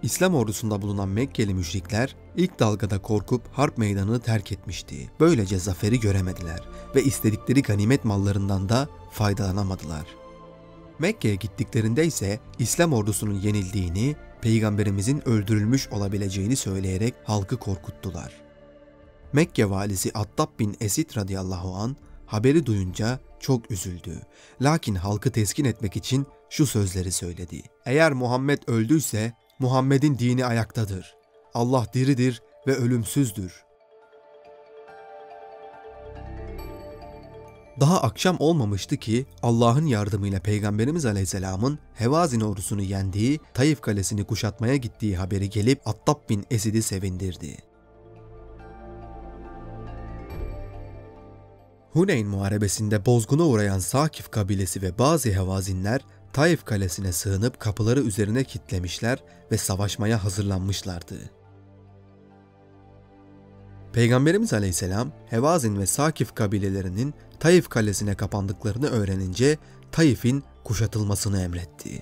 İslam ordusunda bulunan Mekkeli müşrikler ilk dalgada korkup harp meydanını terk etmişti. Böylece zaferi göremediler ve istedikleri ganimet mallarından da faydalanamadılar. Mekke'ye gittiklerinde ise İslam ordusunun yenildiğini, Peygamberimizin öldürülmüş olabileceğini söyleyerek halkı korkuttular. Mekke valisi Attab bin Esit radıyallahu anh haberi duyunca çok üzüldü. Lakin halkı teskin etmek için şu sözleri söyledi. Eğer Muhammed öldüyse, Muhammed'in dini ayaktadır. Allah diridir ve ölümsüzdür. Daha akşam olmamıştı ki Allah'ın yardımıyla Peygamberimiz Aleyhisselam'ın Hevazin ordusunu yendiği, Taif kalesini kuşatmaya gittiği haberi gelip Attab bin Esid'i sevindirdi. Huneyn muharebesinde bozguna uğrayan Sakif kabilesi ve bazı Hevazinler Taif kalesine sığınıp kapıları üzerine kilitlemişler ve savaşmaya hazırlanmışlardı. Peygamberimiz Aleyhisselam, Hevazin ve Sakif kabilelerinin Taif kalesine kapandıklarını öğrenince Taif'in kuşatılmasını emretti.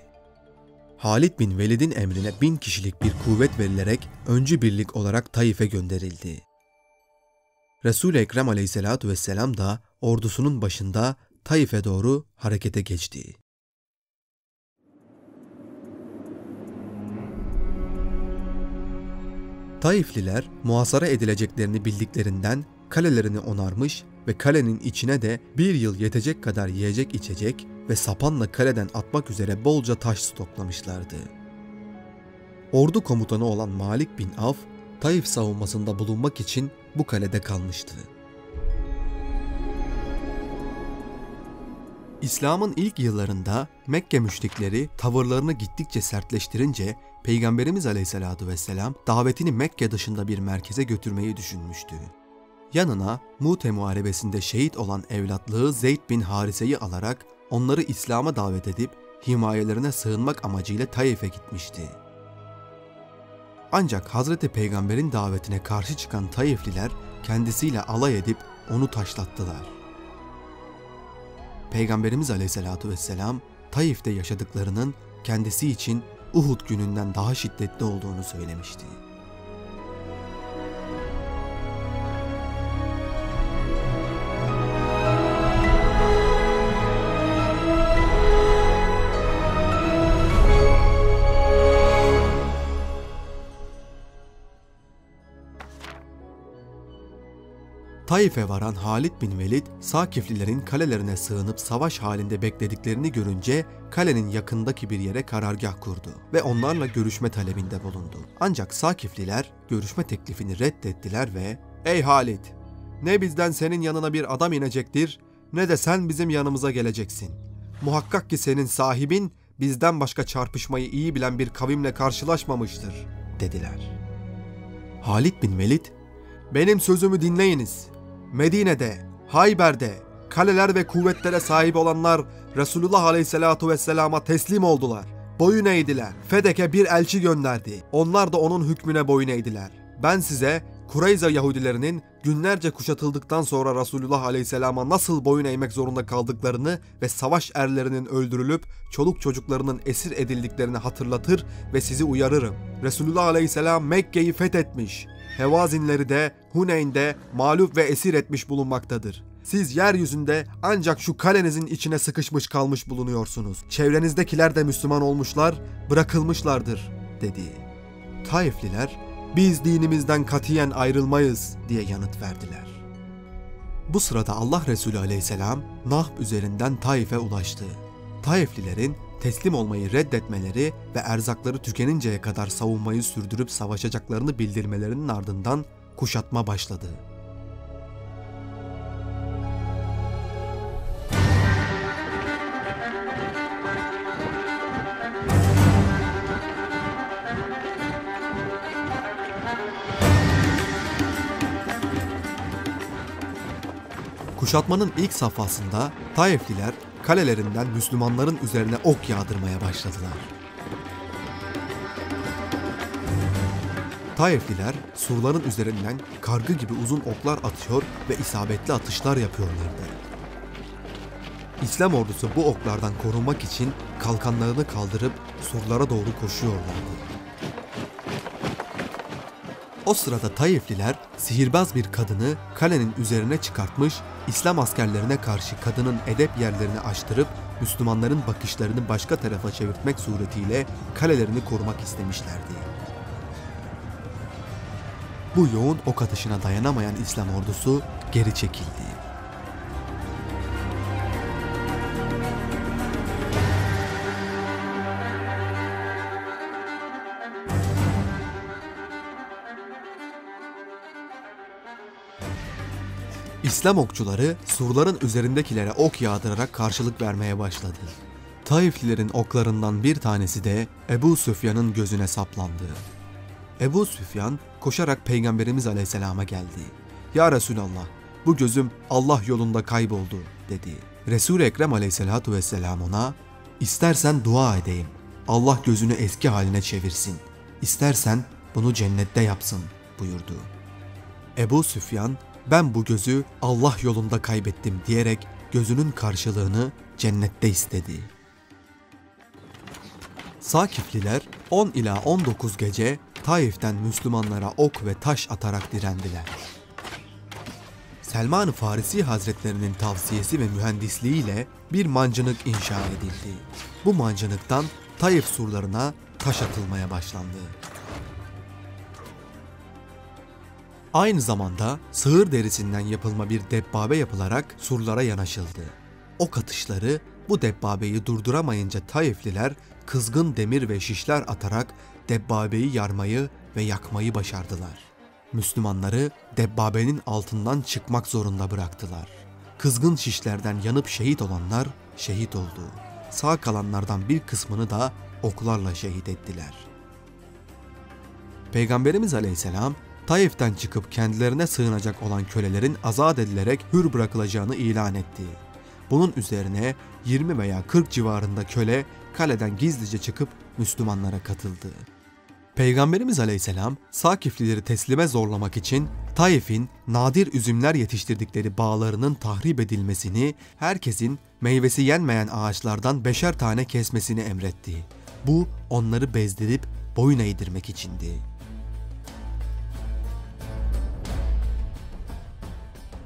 Halid bin Velid'in emrine bin kişilik bir kuvvet verilerek öncü birlik olarak Taif'e gönderildi. Resul-i Ekrem Aleyhisselatü Vesselam da ordusunun başında Taif'e doğru harekete geçti. Taifliler muhasara edileceklerini bildiklerinden kalelerini onarmış ve kalenin içine de bir yıl yetecek kadar yiyecek içecek ve sapanla kaleden atmak üzere bolca taş stoklamışlardı. Ordu komutanı olan Malik bin Avf, Taif savunmasında bulunmak için bu kalede kalmıştı. İslam'ın ilk yıllarında Mekke müşrikleri tavırlarını gittikçe sertleştirince Peygamberimiz Aleyhisselatü Vesselam davetini Mekke dışında bir merkeze götürmeyi düşünmüştü. Yanına Mûte muharebesinde şehit olan evlatlığı Zeyd bin Harise'yi alarak onları İslam'a davet edip himayelerine sığınmak amacıyla Taif'e gitmişti. Ancak Hazreti Peygamber'in davetine karşı çıkan Taifliler kendisiyle alay edip onu taşlattılar. Peygamberimiz Aleyhisselatü Vesselam Taif'te yaşadıklarının kendisi için Uhud gününden daha şiddetli olduğunu söylemişti. Taif'e varan Halid bin Velid, Sakiflilerin kalelerine sığınıp savaş halinde beklediklerini görünce kalenin yakındaki bir yere karargah kurdu ve onlarla görüşme talebinde bulundu. Ancak Sakifliler görüşme teklifini reddettiler ve "Ey Halid! Ne bizden senin yanına bir adam inecektir, ne de sen bizim yanımıza geleceksin. Muhakkak ki senin sahibin bizden başka çarpışmayı iyi bilen bir kavimle karşılaşmamıştır," dediler. Halid bin Velid, "Benim sözümü dinleyiniz. Medine'de, Hayber'de, kaleler ve kuvvetlere sahip olanlar Resulullah Aleyhisselatu Vesselam'a teslim oldular. Boyun eğdiler. Fedek'e bir elçi gönderdi. Onlar da onun hükmüne boyun eğdiler. Ben size Kureyza Yahudilerinin günlerce kuşatıldıktan sonra Resulullah Aleyhisselam'a nasıl boyun eğmek zorunda kaldıklarını ve savaş erlerinin öldürülüp çoluk çocuklarının esir edildiklerini hatırlatır ve sizi uyarırım. Resulullah Aleyhisselam Mekke'yi fethetmiş. Hevazinleri de Huneyn'de mağlup ve esir etmiş bulunmaktadır. Siz yeryüzünde ancak şu kalenizin içine sıkışmış kalmış bulunuyorsunuz. Çevrenizdekiler de Müslüman olmuşlar, bırakılmışlardır," dedi. Taifliler, "Biz dinimizden katiyen ayrılmayız," diye yanıt verdiler. Bu sırada Allah Resulü Aleyhisselam Nahb üzerinden Taif'e ulaştı. Taiflilerin teslim olmayı reddetmeleri ve erzakları tükeninceye kadar savunmayı sürdürüp savaşacaklarını bildirmelerinin ardından kuşatma başladı. Kuşatmanın ilk safhasında Taifliler kalelerinden Müslümanların üzerine ok yağdırmaya başladılar. Taifliler surların üzerinden kargı gibi uzun oklar atıyor ve isabetli atışlar yapıyorlardı. İslam ordusu bu oklardan korunmak için kalkanlarını kaldırıp surlara doğru koşuyorlardı. O sırada Taifliler sihirbaz bir kadını kalenin üzerine çıkartmış, İslam askerlerine karşı kadının edep yerlerini aştırıp Müslümanların bakışlarını başka tarafa çevirtmek suretiyle kalelerini korumak istemişlerdi. Bu yoğun ok atışına dayanamayan İslam ordusu geri çekildi. İslam okçuları surların üzerindekilere ok yağdırarak karşılık vermeye başladı. Taiflilerin oklarından bir tanesi de Ebu Süfyan'ın gözüne saplandı. Ebu Süfyan koşarak Peygamberimiz Aleyhisselam'a geldi. "Ya Resulallah, bu gözüm Allah yolunda kayboldu," dedi. Resul-i Ekrem Aleyhisselatü Vesselam ona, "İstersen dua edeyim, Allah gözünü eski haline çevirsin. İstersen bunu cennette yapsın," buyurdu. Ebu Süfyan, "Ben bu gözü Allah yolunda kaybettim," diyerek gözünün karşılığını cennette istedi. Sakifliler on ila on dokuz gece Taif'ten Müslümanlara ok ve taş atarak direndiler. Selman-ı Farisi Hazretlerinin tavsiyesi ve mühendisliğiyle bir mancınık inşa edildi. Bu mancınıktan Taif surlarına taş atılmaya başlandı. Aynı zamanda sığır derisinden yapılma bir debbabe yapılarak surlara yanaşıldı. Ok atışları bu debbabeyi durduramayınca Taifliler kızgın demir ve şişler atarak debbabeyi yarmayı ve yakmayı başardılar. Müslümanları debbabenin altından çıkmak zorunda bıraktılar. Kızgın şişlerden yanıp şehit olanlar şehit oldu. Sağ kalanlardan bir kısmını da oklarla şehit ettiler. Peygamberimiz Aleyhisselam, Taif'ten çıkıp kendilerine sığınacak olan kölelerin azat edilerek hür bırakılacağını ilan etti. Bunun üzerine yirmi veya kırk civarında köle kaleden gizlice çıkıp Müslümanlara katıldı. Peygamberimiz Aleyhisselam, Sakiflileri teslime zorlamak için Taif'in nadir üzümler yetiştirdikleri bağlarının tahrip edilmesini, herkesin meyvesi yenmeyen ağaçlardan beşer tane kesmesini emretti. Bu, onları bezdirip boyun eğdirmek içindi.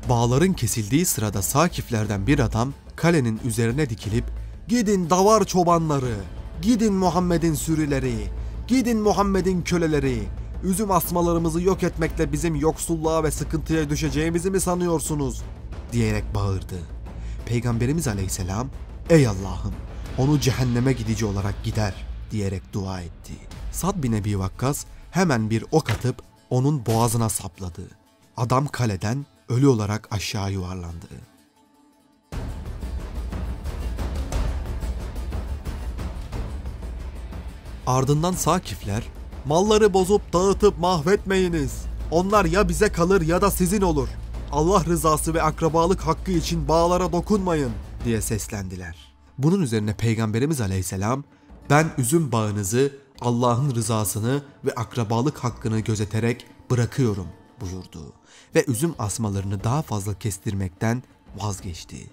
Bağların kesildiği sırada Sakiflerden bir adam kalenin üzerine dikilip "Gidin davar çobanları, gidin Muhammed'in sürüleri, gidin Muhammed'in köleleri, üzüm asmalarımızı yok etmekle bizim yoksulluğa ve sıkıntıya düşeceğimizi mi sanıyorsunuz?" diyerek bağırdı. Peygamberimiz Aleyhisselam "Ey Allah'ım, onu cehenneme gidici olarak gider" diyerek dua etti. Sad bin Ebi Vakkas hemen bir ok atıp onun boğazına sapladı. Adam kaleden ölü olarak aşağı yuvarlandı. Ardından Sakifler, "Malları bozup dağıtıp mahvetmeyiniz. Onlar ya bize kalır ya da sizin olur. Allah rızası ve akrabalık hakkı için bağlara dokunmayın" diye seslendiler. Bunun üzerine Peygamberimiz Aleyhisselam, "Ben üzüm bağınızı Allah'ın rızasını ve akrabalık hakkını gözeterek bırakıyorum" buyurdu ve üzüm asmalarını daha fazla kestirmekten vazgeçti.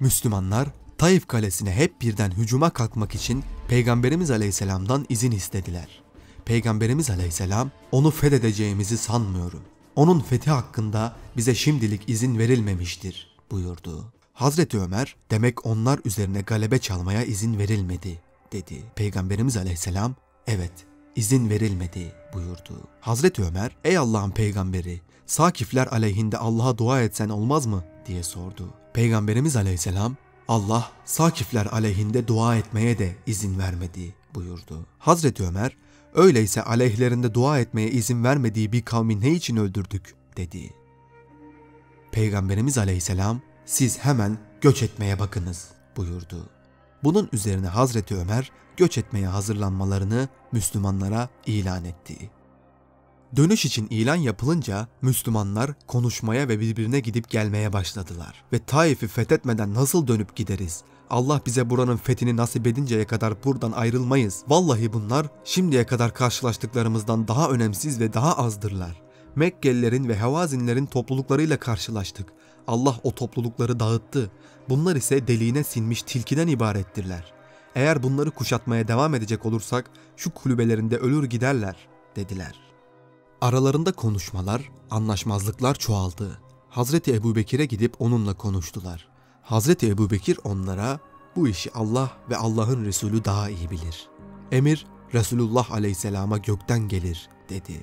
Müslümanlar Taif kalesine hep birden hücuma kalkmak için Peygamberimiz Aleyhisselam'dan izin istediler. Peygamberimiz Aleyhisselam, "Onu fethedeceğimizi sanmıyorum. Onun fethi hakkında bize şimdilik izin verilmemiştir" buyurdu. Hazreti Ömer, "Demek onlar üzerine galebe çalmaya izin verilmedi" dedi. Peygamberimiz Aleyhisselam, "Evet, izin verilmedi" buyurdu. Hazreti Ömer, "Ey Allah'ın peygamberi, Sakifler aleyhinde Allah'a dua etsen olmaz mı?" diye sordu. Peygamberimiz Aleyhisselam, "Allah Sakifler aleyhinde dua etmeye de izin vermedi" buyurdu. Hazreti Ömer, "Öyleyse aleyhlerinde dua etmeye izin vermediği bir kavmi ne için öldürdük?" dedi. Peygamberimiz Aleyhisselam, "Siz hemen göç etmeye bakınız" buyurdu. Bunun üzerine Hazreti Ömer göç etmeye hazırlanmalarını Müslümanlara ilan etti. Dönüş için ilan yapılınca Müslümanlar konuşmaya ve birbirine gidip gelmeye başladılar. Ve Taif'i fethetmeden nasıl dönüp gideriz? Allah bize buranın fethini nasip edinceye kadar buradan ayrılmayız. Vallahi bunlar şimdiye kadar karşılaştıklarımızdan daha önemsiz ve daha azdırlar. Mekkelilerin ve Hevazinlerin topluluklarıyla karşılaştık. Allah o toplulukları dağıttı. Bunlar ise deliğine sinmiş tilkiden ibarettirler. Eğer bunları kuşatmaya devam edecek olursak şu kulübelerinde ölür giderler" dediler. Aralarında konuşmalar, anlaşmazlıklar çoğaldı. Hazreti Ebu Bekir'e gidip onunla konuştular. Hazreti Ebu Bekir onlara "Bu işi Allah ve Allah'ın Resulü daha iyi bilir. Emir Resulullah Aleyhisselam'a gökten gelir" dedi.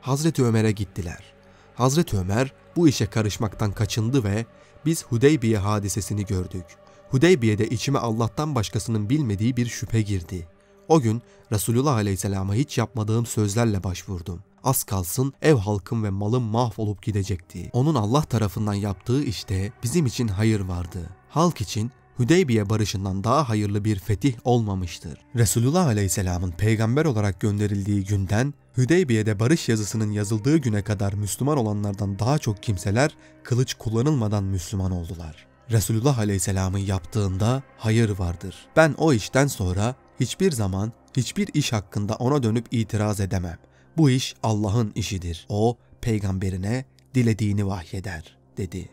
Hazreti Ömer'e gittiler. Hazreti Ömer bu işe karışmaktan kaçındı ve "Biz Hudeybiye hadisesini gördük. Hudeybiye'de içime Allah'tan başkasının bilmediği bir şüphe girdi. O gün Resulullah Aleyhisselam'a hiç yapmadığım sözlerle başvurdum. Az kalsın ev halkım ve malım mahvolup gidecekti. Onun Allah tarafından yaptığı işte bizim için hayır vardı. Halk için Hudeybiye barışından daha hayırlı bir fetih olmamıştır." Resulullah Aleyhisselam'ın peygamber olarak gönderildiği günden Hudeybiye'de barış yazısının yazıldığı güne kadar Müslüman olanlardan daha çok kimseler kılıç kullanılmadan Müslüman oldular. Resulullah Aleyhisselam'ın yaptığında hayır vardır. Ben o işten sonra hiçbir zaman hiçbir iş hakkında ona dönüp itiraz edemem. Bu iş Allah'ın işidir. O peygamberine dilediğini vahyeder" dedi.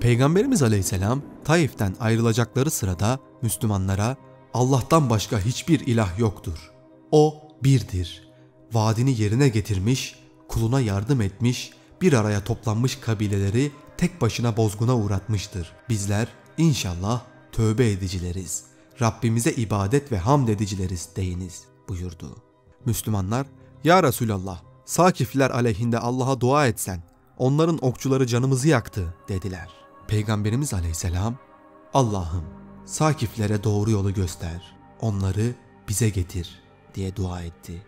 Peygamberimiz Aleyhisselam Taif'ten ayrılacakları sırada Müslümanlara "Allah'tan başka hiçbir ilah yoktur. O birdir. Vaadini yerine getirmiş, kuluna yardım etmiş, bir araya toplanmış kabileleri tek başına bozguna uğratmıştır. Bizler inşallah tövbe edicileriz. Rabbimize ibadet ve hamd edicileriz deyiniz" buyurdu. Müslümanlar, "Ya Resulallah, Sakifliler aleyhinde Allah'a dua etsen, onların okçuları canımızı yaktı," dediler. Peygamberimiz aleyhisselam, "Allah'ım, Sakiflere doğru yolu göster, onları bize getir," diye dua etti.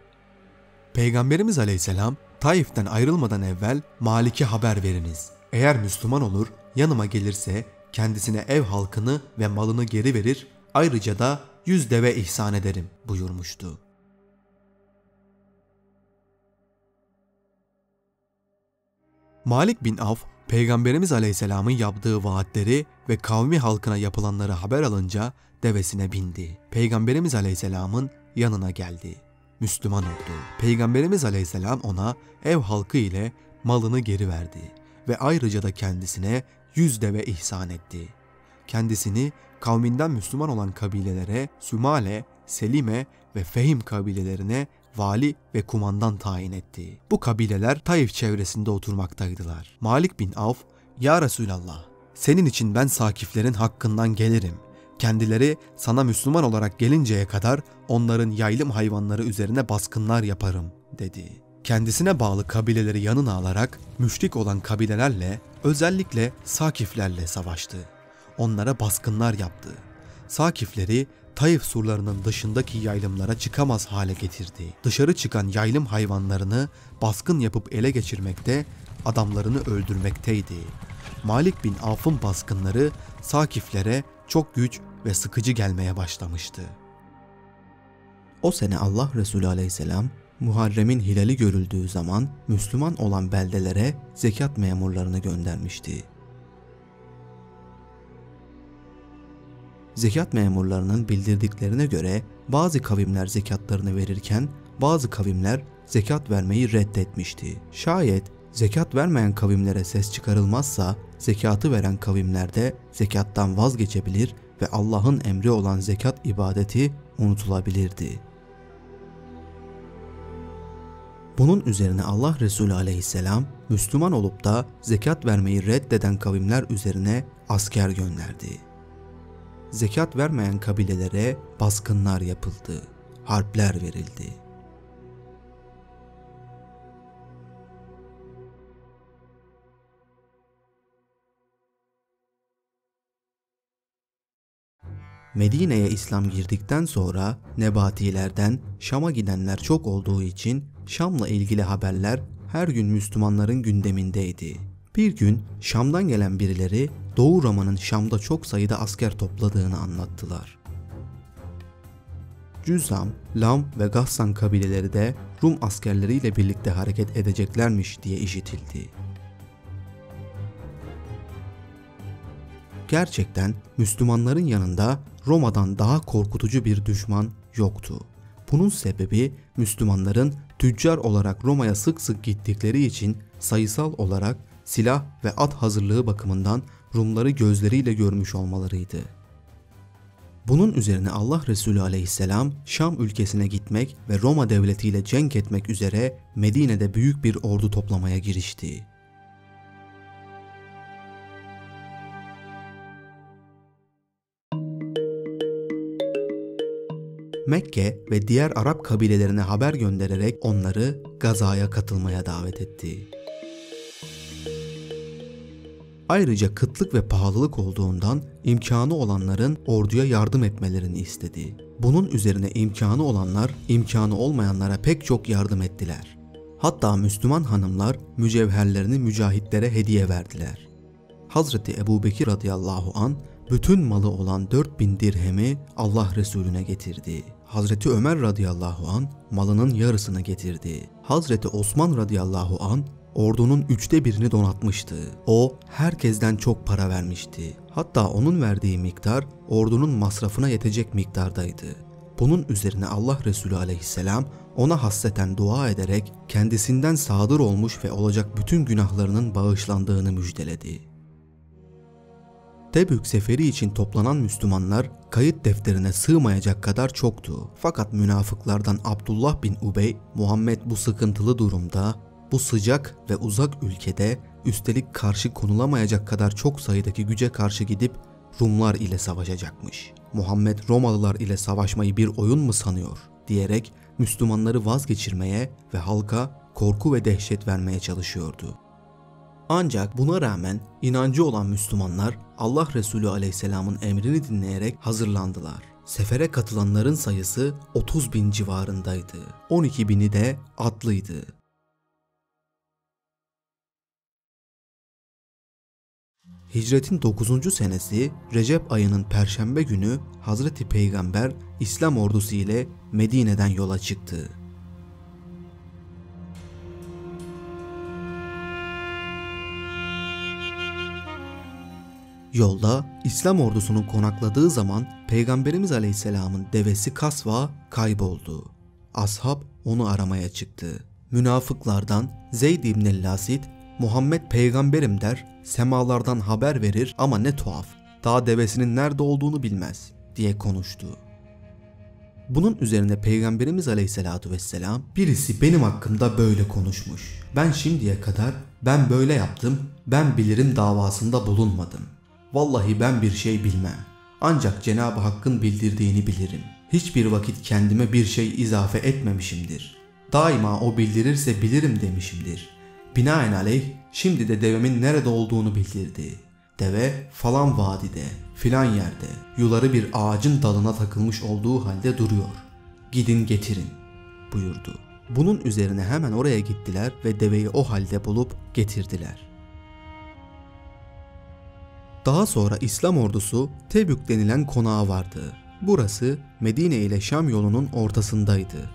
Peygamberimiz aleyhisselam, "Taif'ten ayrılmadan evvel Malik'e haber veriniz. Eğer Müslüman olur, yanıma gelirse kendisine ev halkını ve malını geri verir, ayrıca da yüz deve ihsan ederim," buyurmuştu. Malik bin Avf, Peygamberimiz aleyhisselamın yaptığı vaatleri ve kavmi halkına yapılanları haber alınca devesine bindi. Peygamberimiz aleyhisselamın yanına geldi. Müslüman oldu. Peygamberimiz aleyhisselam ona ev halkı ile malını geri verdi ve ayrıca da kendisine yüz deve ihsan etti. Kendisini kavminden Müslüman olan kabilelere Sümale, Selime ve Fehim kabilelerine vali ve kumandan tayin etti. Bu kabileler Taif çevresinde oturmaktaydılar. Malik bin Avf, "Ya Resulallah, senin için ben Sakiflerin hakkından gelirim. Kendileri sana Müslüman olarak gelinceye kadar onların yaylım hayvanları üzerine baskınlar yaparım," dedi. Kendisine bağlı kabileleri yanına alarak müşrik olan kabilelerle, özellikle Sakiflerle savaştı. Onlara baskınlar yaptı. Sakifleri Taif surlarının dışındaki yaylımlara çıkamaz hale getirdi. Dışarı çıkan yaylım hayvanlarını baskın yapıp ele geçirmekte, adamlarını öldürmekteydi. Malik bin Avf'ın baskınları Sakiflere çok güç ve sıkıcı gelmeye başlamıştı. O sene Allah Resulü aleyhisselam, Muharrem'in hilali görüldüğü zaman Müslüman olan beldelere zekat memurlarını göndermişti. Zekat memurlarının bildirdiklerine göre bazı kavimler zekatlarını verirken bazı kavimler zekat vermeyi reddetmişti. Şayet zekat vermeyen kavimlere ses çıkarılmazsa zekatı veren kavimler de zekattan vazgeçebilir ve Allah'ın emri olan zekat ibadeti unutulabilirdi. Bunun üzerine Allah Resulü aleyhisselam Müslüman olup da zekat vermeyi reddeden kavimler üzerine asker gönderdi. Zekat vermeyen kabilelere baskınlar yapıldı, harpler verildi. Medine'ye İslam girdikten sonra Nebatilerden Şam'a gidenler çok olduğu için Şam'la ilgili haberler her gün Müslümanların gündemindeydi. Bir gün Şam'dan gelen birileri Doğu Roma'nın Şam'da çok sayıda asker topladığını anlattılar. Cüzam, Lam ve Gassan kabileleri de Rum askerleriyle birlikte hareket edeceklermiş diye işitildi. Gerçekten Müslümanların yanında Roma'dan daha korkutucu bir düşman yoktu. Bunun sebebi Müslümanların tüccar olarak Roma'ya sık sık gittikleri için sayısal olarak silah ve at hazırlığı bakımından Rumları gözleriyle görmüş olmalarıydı. Bunun üzerine Allah Resulü aleyhisselam Şam ülkesine gitmek ve Roma devletiyle cenk etmek üzere Medine'de büyük bir ordu toplamaya girişti. Mekke ve diğer Arap kabilelerine haber göndererek onları Gaza'ya katılmaya davet etti. Ayrıca kıtlık ve pahalılık olduğundan imkanı olanların orduya yardım etmelerini istedi. Bunun üzerine imkanı olanlar imkanı olmayanlara pek çok yardım ettiler. Hatta Müslüman hanımlar mücevherlerini mücahitlere hediye verdiler. Hazreti Ebu Bekir radıyallahu anh bütün malı olan dört bin dirhemi Allah Resulüne getirdi. Hazreti Ömer radıyallahu an malının yarısını getirdi. Hazreti Osman radıyallahu an ordunun üçte birini donatmıştı. O herkesten çok para vermişti. Hatta onun verdiği miktar ordunun masrafına yetecek miktardaydı. Bunun üzerine Allah Resulü aleyhisselam ona hasreten dua ederek kendisinden sadır olmuş ve olacak bütün günahlarının bağışlandığını müjdeledi. Tebük seferi için toplanan Müslümanlar kayıt defterine sığmayacak kadar çoktu. Fakat münafıklardan Abdullah bin Übey, "Muhammed bu sıkıntılı durumda, bu sıcak ve uzak ülkede üstelik karşı konulamayacak kadar çok sayıdaki güce karşı gidip Rumlar ile savaşacakmış. Muhammed Romalılar ile savaşmayı bir oyun mu sanıyor?" diyerek Müslümanları vazgeçirmeye ve halka korku ve dehşet vermeye çalışıyordu. Ancak buna rağmen inancı olan Müslümanlar Allah Resulü Aleyhisselam'ın emrini dinleyerek hazırlandılar. Sefere katılanların sayısı otuz bin civarındaydı. on iki bini de atlıydı. Hicretin dokuzuncu senesi Recep ayının Perşembe günü Hazreti Peygamber İslam ordusu ile Medine'den yola çıktı. Yolda İslam ordusunun konakladığı zaman Peygamberimiz Aleyhisselam'ın devesi Kasva kayboldu. Ashab onu aramaya çıktı. Münafıklardan Zeyd bin Harise, "Muhammed peygamberim" der, semalardan haber verir ama ne tuhaf, daha devesinin nerede olduğunu bilmez diye konuştu. Bunun üzerine Peygamberimiz Aleyhisselatü Vesselam, "Birisi benim hakkımda böyle konuşmuş. Ben şimdiye kadar ben böyle yaptım, ben bilirim davasında bulunmadım. Vallahi ben bir şey bilmem. Ancak Cenab-ı Hakk'ın bildirdiğini bilirim. Hiçbir vakit kendime bir şey izafe etmemişimdir. Daima o bildirirse bilirim demişimdir. Binaenaleyh şimdi de devemin nerede olduğunu bildirdi. Deve falan vadide, filan yerde, yuları bir ağacın dalına takılmış olduğu halde duruyor. Gidin getirin" buyurdu. Bunun üzerine hemen oraya gittiler ve deveyi o halde bulup getirdiler. Daha sonra İslam ordusu Tebük denilen konağa vardı. Burası Medine ile Şam yolunun ortasındaydı.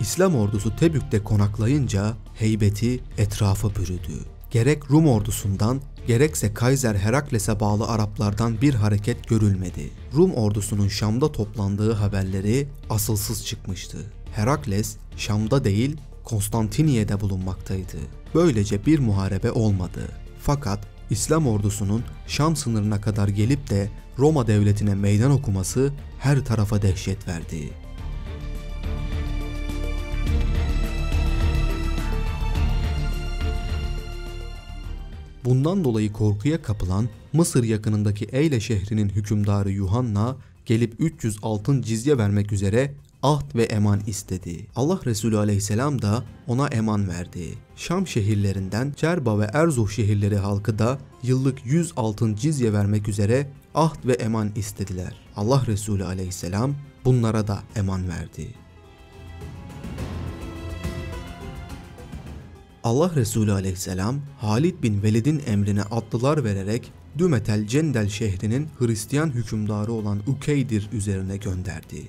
İslam ordusu Tebük'te konaklayınca heybeti etrafa bürüdü. Gerek Rum ordusundan gerekse Kaiser Herakles'e bağlı Araplardan bir hareket görülmedi. Rum ordusunun Şam'da toplandığı haberleri asılsız çıkmıştı. Herakles Şam'da değil Konstantiniye'de bulunmaktaydı. Böylece bir muharebe olmadı. Fakat İslam ordusunun Şam sınırına kadar gelip de Roma devletine meydan okuması her tarafa dehşet verdi. Bundan dolayı korkuya kapılan Mısır yakınındaki Eyle şehrinin hükümdarı Yuhanna gelip üç yüz altın cizye vermek üzere ahd ve eman istedi. Allah Resulü Aleyhisselam da ona eman verdi. Şam şehirlerinden Cerba ve Erzuh şehirleri halkı da yıllık yüz altın cizye vermek üzere ahd ve eman istediler. Allah Resulü Aleyhisselam bunlara da eman verdi. Allah Resulü Aleyhisselam Halid bin Velid'in emrine atlılar vererek Dümetel Cendel şehrinin Hristiyan hükümdarı olan Ukeydir üzerine gönderdi.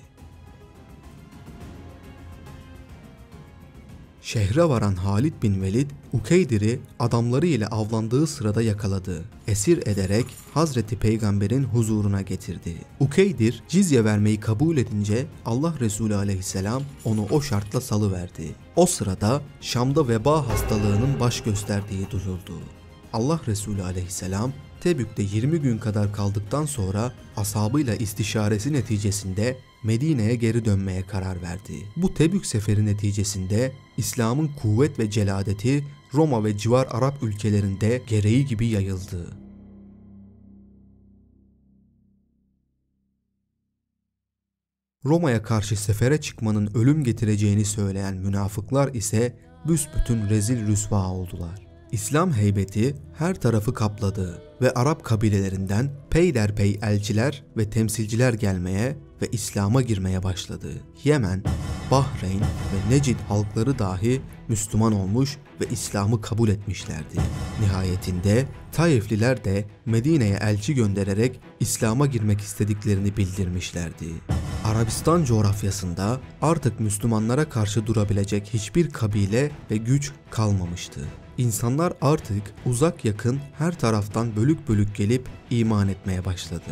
Şehre varan Halid bin Velid, Ukeydir'i adamları ile avlandığı sırada yakaladı. Esir ederek Hazreti Peygamber'in huzuruna getirdi. Ukeydir cizye vermeyi kabul edince Allah Resulü Aleyhisselam onu o şartla salıverdi. O sırada Şam'da veba hastalığının baş gösterdiği duyuldu. Allah Resulü Aleyhisselam Tebük'te yirmi gün kadar kaldıktan sonra ashabıyla istişaresi neticesinde Medine'ye geri dönmeye karar verdi. Bu Tebük seferi neticesinde İslam'ın kuvvet ve celadeti Roma ve civar Arap ülkelerinde gereği gibi yayıldı. Roma'ya karşı sefere çıkmanın ölüm getireceğini söyleyen münafıklar ise büsbütün rezil rüsva oldular. İslam heybeti her tarafı kapladı ve Arap kabilelerinden peyderpey elçiler ve temsilciler gelmeye ve İslam'a girmeye başladı. Yemen, Bahreyn ve Necid halkları dahi Müslüman olmuş ve İslam'ı kabul etmişlerdi. Nihayetinde Taifliler de Medine'ye elçi göndererek İslam'a girmek istediklerini bildirmişlerdi. Arabistan coğrafyasında artık Müslümanlara karşı durabilecek hiçbir kabile ve güç kalmamıştı. İnsanlar artık uzak yakın her taraftan bölük bölük gelip iman etmeye başladı.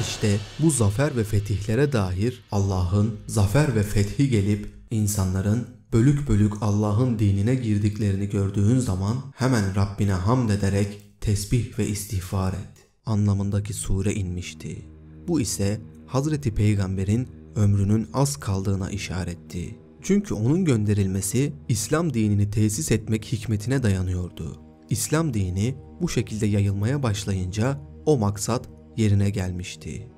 İşte bu zafer ve fetihlere dair Allah'ın zafer ve fethi gelip insanların bölük bölük Allah'ın dinine girdiklerini gördüğün zaman hemen Rabbine hamd ederek tesbih ve istiğfar et anlamındaki sure inmişti. Bu ise Hazreti Peygamber'in ömrünün az kaldığına işaretti. Çünkü onun gönderilmesi İslam dinini tesis etmek hikmetine dayanıyordu. İslam dini bu şekilde yayılmaya başlayınca o maksat yerine gelmişti.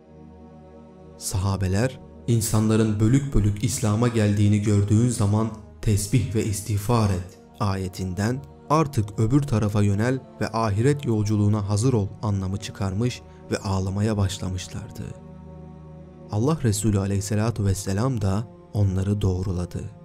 Sahabeler, insanların bölük bölük İslam'a geldiğini gördüğün zaman tesbih ve istiğfar et ayetinden artık öbür tarafa yönel ve ahiret yolculuğuna hazır ol anlamı çıkarmış ve ağlamaya başlamışlardı. Allah Resulü Aleyhisselatü Vesselam da onları doğruladı.